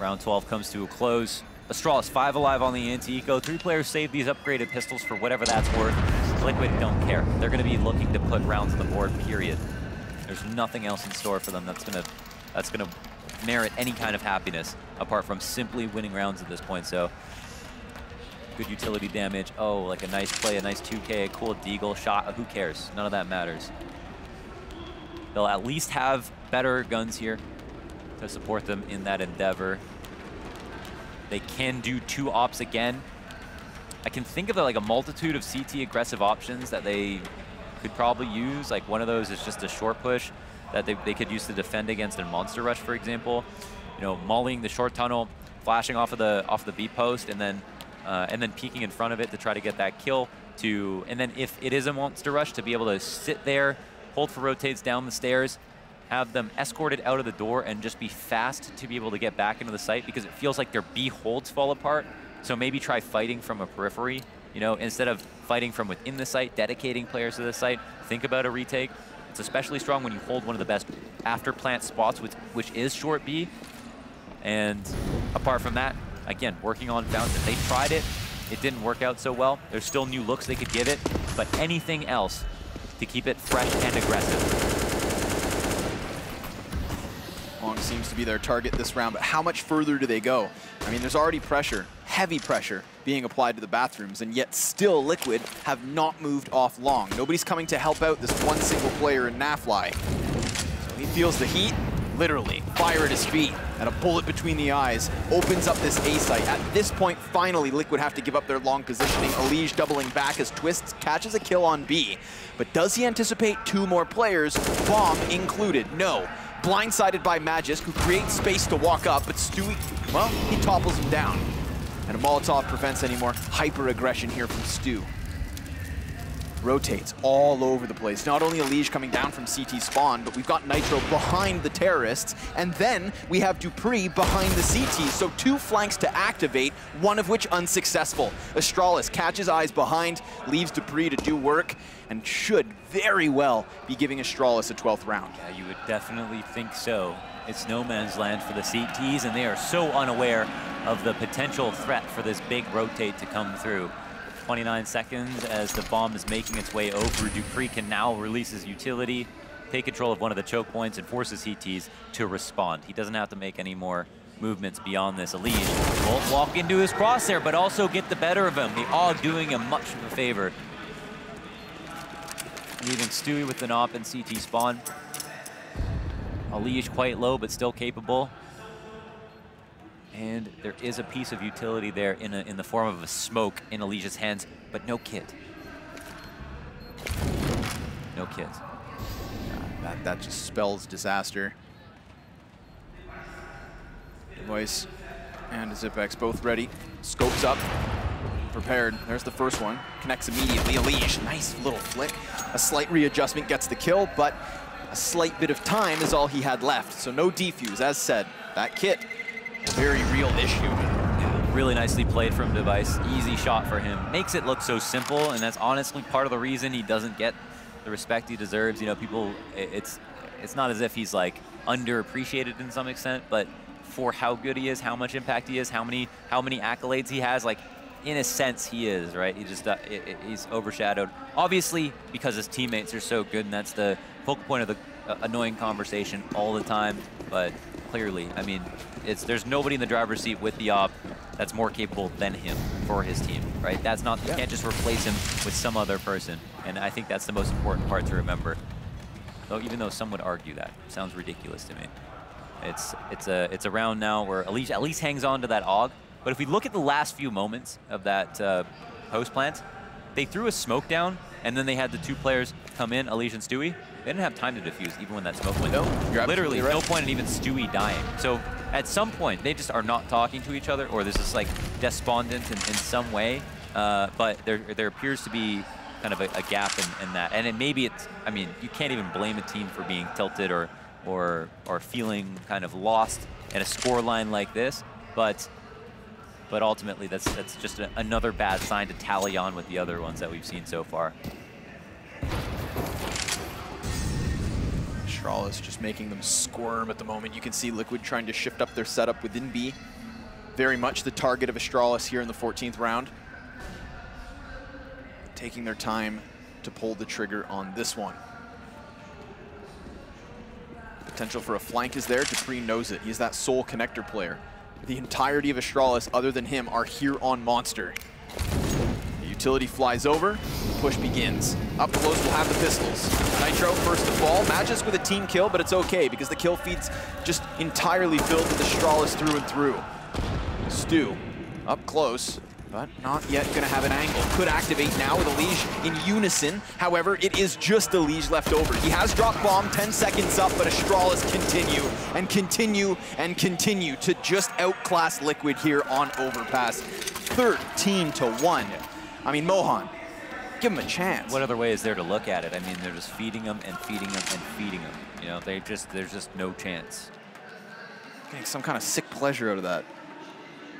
Round twelve comes to a close. Astralis, five alive on the anti-eco. Three players save these upgraded pistols for whatever that's worth. Liquid don't care. They're going to be looking to put rounds on the board, period. There's nothing else in store for them that's going to that's going to merit any kind of happiness, apart from simply winning rounds at this point. So, good utility damage. Oh, like a nice play, a nice two K, a cool deagle shot. Who cares? None of that matters. They'll at least have better guns here to support them in that endeavor. They can do two ops again. I can think of like a multitude of C T aggressive options that they could probably use. Like one of those is just a short push that they, they could use to defend against their monster rush, for example. You know, mollying the short tunnel, flashing off of the off the B post, and then uh, and then peeking in front of it to try to get that kill. To and then if it is a monster rush, to be able to sit there, hold for rotates down the stairs, have them escorted out of the door and just be fast to be able to get back into the site, because it feels like their B holds fall apart. So maybe try fighting from a periphery, you know, instead of fighting from within the site, dedicating players to the site. Think about a retake. It's especially strong when you hold one of the best after plant spots, which, which is short B. And apart from that, again, working on Fountain. They tried it, it didn't work out so well. There's still new looks they could give it, but anything else to keep it fresh and aggressive. Long seems to be their target this round, but how much further do they go? I mean, there's already pressure, heavy pressure, being applied to the bathrooms, and yet still Liquid have not moved off Long. Nobody's coming to help out this one single player in Nafly. So he feels the heat, literally. Fire at his feet, and a bullet between the eyes opens up this A site. At this point, finally, Liquid have to give up their Long positioning. EliGE doubling back as Twistzz catches a kill on B. But does he anticipate two more players, bomb included? No. Blindsided by Magisk, who creates space to walk up, but Stewie, well, he topples him down. And a Molotov prevents any more hyper-aggression here from Stu. Rotates all over the place. Not only EliGE coming down from C T spawn, but we've got nitro behind the terrorists, and then we have Dupreeh behind the C T, so two flanks to activate, one of which unsuccessful. Astralis catches eyes behind, leaves Dupreeh to do work, and should very well be giving Astralis a twelfth round. Yeah, you would definitely think so. It's no man's land for the C Ts, and they are so unaware of the potential threat for this big rotate to come through. twenty-nine seconds as the bomb is making its way over. Dupreeh can now release his utility, take control of one of the choke points, and forces C Ts to respond. He doesn't have to make any more movements beyond this. EliGE won't walk into his crosshair, but also get the better of him. The AWG doing him much of a favor. Leaving Stewie with the N O P and C T spawn. EliGE quite low, but still capable. And there is a piece of utility there in, a, in the form of a smoke in EliGE's hands, but no kit. No kit. That, that just spells disaster. Device and Zippex both ready. Scopes up. Prepared. There's the first one. Connects immediately. EliGE, nice little flick. A slight readjustment gets the kill, but a slight bit of time is all he had left. So no defuse, as said. That kit. A very real issue. Yeah, really nicely played from Device. Easy shot for him. Makes it look so simple, and that's honestly part of the reason he doesn't get the respect he deserves. You know, people, it's it's not as if he's like underappreciated in some extent, but for how good he is, how much impact he is, how many how many accolades he has, like in a sense he is, right? He just uh, it, it, he's overshadowed. Obviously, because his teammates are so good, and that's the focal point of the uh, annoying conversation all the time, but clearly, I mean, it's there's nobody in the driver's seat with the AWP that's more capable than him for his team, right? That's not, you can't just replace him with some other person, and I think that's the most important part to remember. Though, even though some would argue that, it sounds ridiculous to me. It's it's a it's a round now where EliGE at least hangs on to that AWG. But if we look at the last few moments of that uh, post plant, they threw a smoke down, and then they had the two players come in, EliGE and Stewie. They didn't have time to defuse, even when that smoke window. You're literally right. No point in even Stewie dying. So at some point, they just are not talking to each other, or this is like despondent in, in some way. Uh, but there, there appears to be kind of a, a gap in, in that. And it maybe it's, I mean, you can't even blame a team for being tilted or, or, or feeling kind of lost in a scoreline like this. But, but ultimately, that's, that's just a, another bad sign to tally on with the other ones that we've seen so far. Astralis just making them squirm at the moment. You can see Liquid trying to shift up their setup within B. Very much the target of Astralis here in the fourteenth round. Taking their time to pull the trigger on this one. Potential for a flank is there. Dupreeh knows it. He's that sole connector player. The entirety of Astralis, other than him, are here on Monster. The utility flies over. Push begins. Up below will have the pistols. nitro first to fall. Magisk with a team kill, but it's okay because the kill feed's just entirely filled with Astralis through and through. Stu up close, but not yet going to have an angle. Could activate now with EliGE in unison. However, it is just EliGE left over. He has dropped bomb, ten seconds up, but Astralis continue and continue and continue to just outclass Liquid here on Overpass. thirteen to one. I mean, Mohan, give him a chance. What other way is there to look at it? I mean, they're just feeding them and feeding them and feeding them. You know, they just, there's just no chance. Getting some kind of sick pleasure out of that.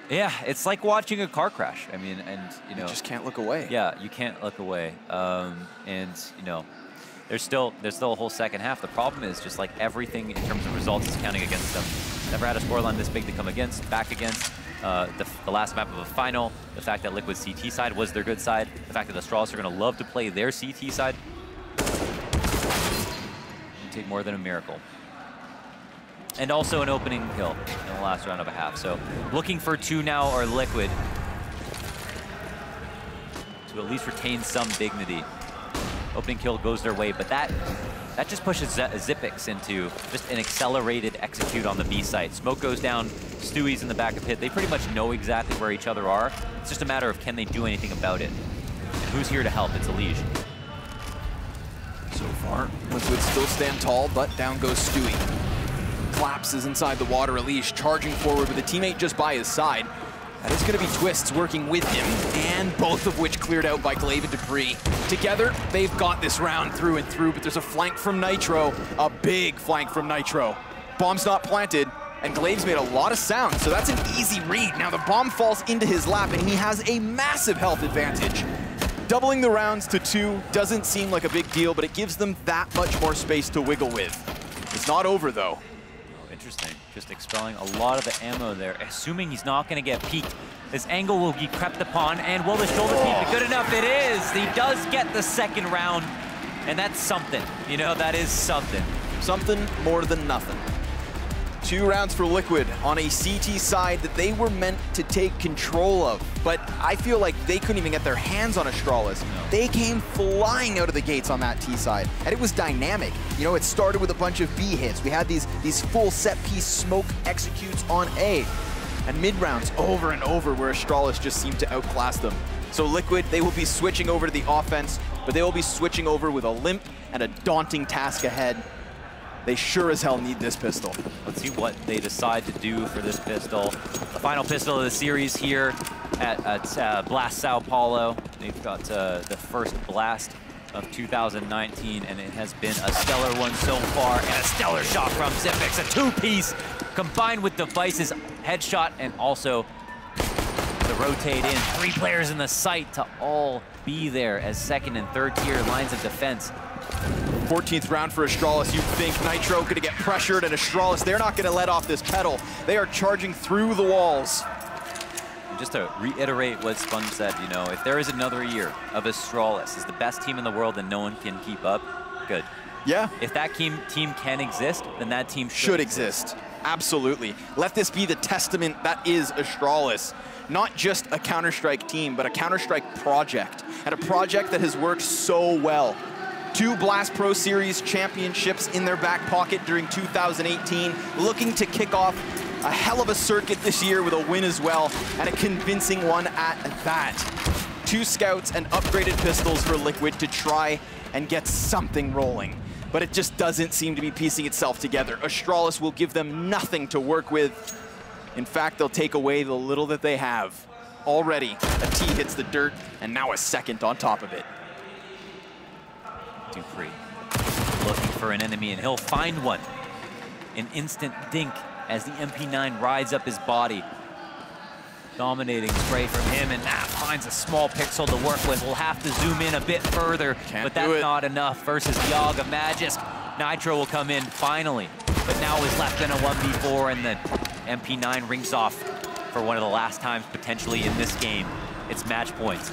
Yeah, it's like watching a car crash. I mean, and you know, you just can't look away. Yeah, you can't look away. Um, and you know, there's still there's still a whole second half. The problem is just like everything in terms of results is counting against them. Never had a scoreline this big to come against, back against. Uh, the, the last map of a final, the fact that Liquid's C T side was their good side, the fact that the Astralis are going to love to play their C T side. It'd take more than a miracle. And also an opening kill in the last round of a half. So looking for two now are Liquid to at least retain some dignity. Opening kill goes their way, but that that just pushes Zippex into just an accelerated execute on the B site. Smoke goes down, Stewie's in the back of pit. They pretty much know exactly where each other are. It's just a matter of can they do anything about it. And who's here to help? It's EliGE. So far, Liquid still stand tall, but down goes Stewie. Collapses inside the water. EliGE charging forward with a teammate just by his side. That is going to be Twistzz working with him, and both of which cleared out by gla one ve and Dupreeh. Together, they've got this round through and through, but there's a flank from nitro, a big flank from nitro. Bomb's not planted, and gla one ve's made a lot of sound, so that's an easy read. Now the bomb falls into his lap, and he has a massive health advantage. Doubling the rounds to two doesn't seem like a big deal, but it gives them that much more space to wiggle with. It's not over, though. Interesting, just expelling a lot of the ammo there, assuming he's not going to get peeked. This angle will be crept upon, and will the shoulder peek be good enough? It is! He does get the second round, and that's something. You know, that is something. Something more than nothing. Two rounds for Liquid on a C T side that they were meant to take control of, but I feel like they couldn't even get their hands on Astralis. No. They came flying out of the gates on that T side, and it was dynamic. You know, it started with a bunch of B hits. We had these, these full set piece smoke executes on A, and mid rounds over and over where Astralis just seemed to outclass them. So Liquid, they will be switching over to the offense, but they will be switching over with a limp and a daunting task ahead. They sure as hell need this pistol. Let's see what they decide to do for this pistol. The final pistol of the series here at, at uh, BLAST São Paulo. They've got uh, the first BLAST of two thousand nineteen, and it has been a stellar one so far, and a stellar shot from Zippex. A two-piece combined with Device's headshot and also the rotate in. Three players in the site to all be there as second and third tier lines of defense. fourteenth round for Astralis. You'd think nitro gonna get pressured, and Astralis, they're not gonna let off this pedal. They are charging through the walls. And just to reiterate what Spun said, you know, if there is another year of Astralis as the best team in the world and no one can keep up, good. Yeah. If that team, team can exist, then that team should, should exist. exist. Absolutely. Let this be the testament that is Astralis. Not just a Counter-Strike team, but a Counter-Strike project, and a project that has worked so well. Two BLAST Pro Series championships in their back pocket during two thousand eighteen, looking to kick off a hell of a circuit this year with a win as well, and a convincing one at that. two scouts and upgraded pistols for Liquid to try and get something rolling. But it just doesn't seem to be piecing itself together. Astralis will give them nothing to work with. In fact, they'll take away the little that they have. Already, a T hits the dirt, and now a second on top of it. Dupreeh looking for an enemy, and he'll find one. An instant dink as the M P nine rides up his body. Dominating spray from him, and Naf finds a small pixel to work with. We'll have to zoom in a bit further, Can't but that's not enough versus Yaga Magisk. nitro will come in finally, but now is left in a one v four, and the M P nine rings off for one of the last times potentially in this game. It's match points,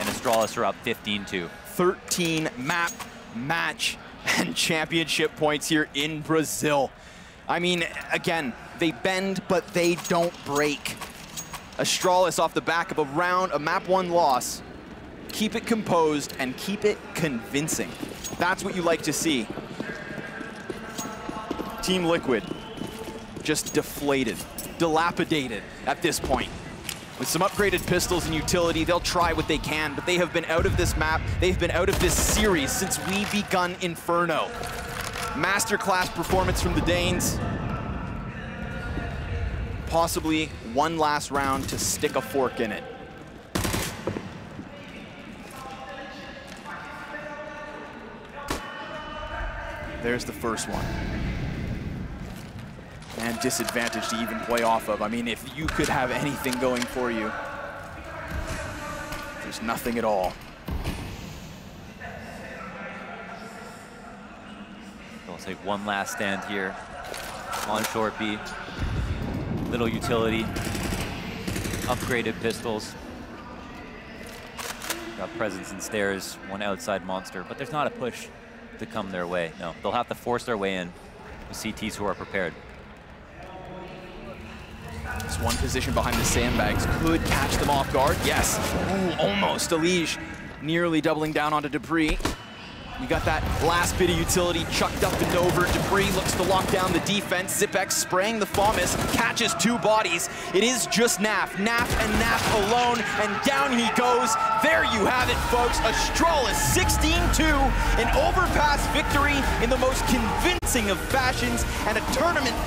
and Astralis are up fifteen two. thirteen map, match, and championship points here in Brazil. I mean, again, they bend, but they don't break. Astralis off the back of a round, a map one loss. Keep it composed and keep it convincing. That's what you like to see. Team Liquid just deflated, dilapidated at this point. With some upgraded pistols and utility, they'll try what they can, but they have been out of this map, they've been out of this series since we begun Inferno. Masterclass performance from the Danes. Possibly one last round to stick a fork in it. There's the first one. And disadvantage to even play off of. I mean, if you could have anything going for you, there's nothing at all. We'll take one last stand here on short B. Little utility, upgraded pistols. Got presence in stairs, one outside monster, but there's not a push to come their way. No, they'll have to force their way in with C Ts who are prepared. This one position behind the sandbags could catch them off guard. Yes, ooh, almost. EliGE nearly doubling down onto Dupreeh. You got that last bit of utility chucked up and over. Dupreeh looks to lock down the defense. Zippex spraying the FOMIS, catches two bodies. It is just Naf. Naf and Naf alone, and down he goes. There you have it, folks. Astralis sixteen two, an Overpass victory in the most convincing of fashions, and a tournament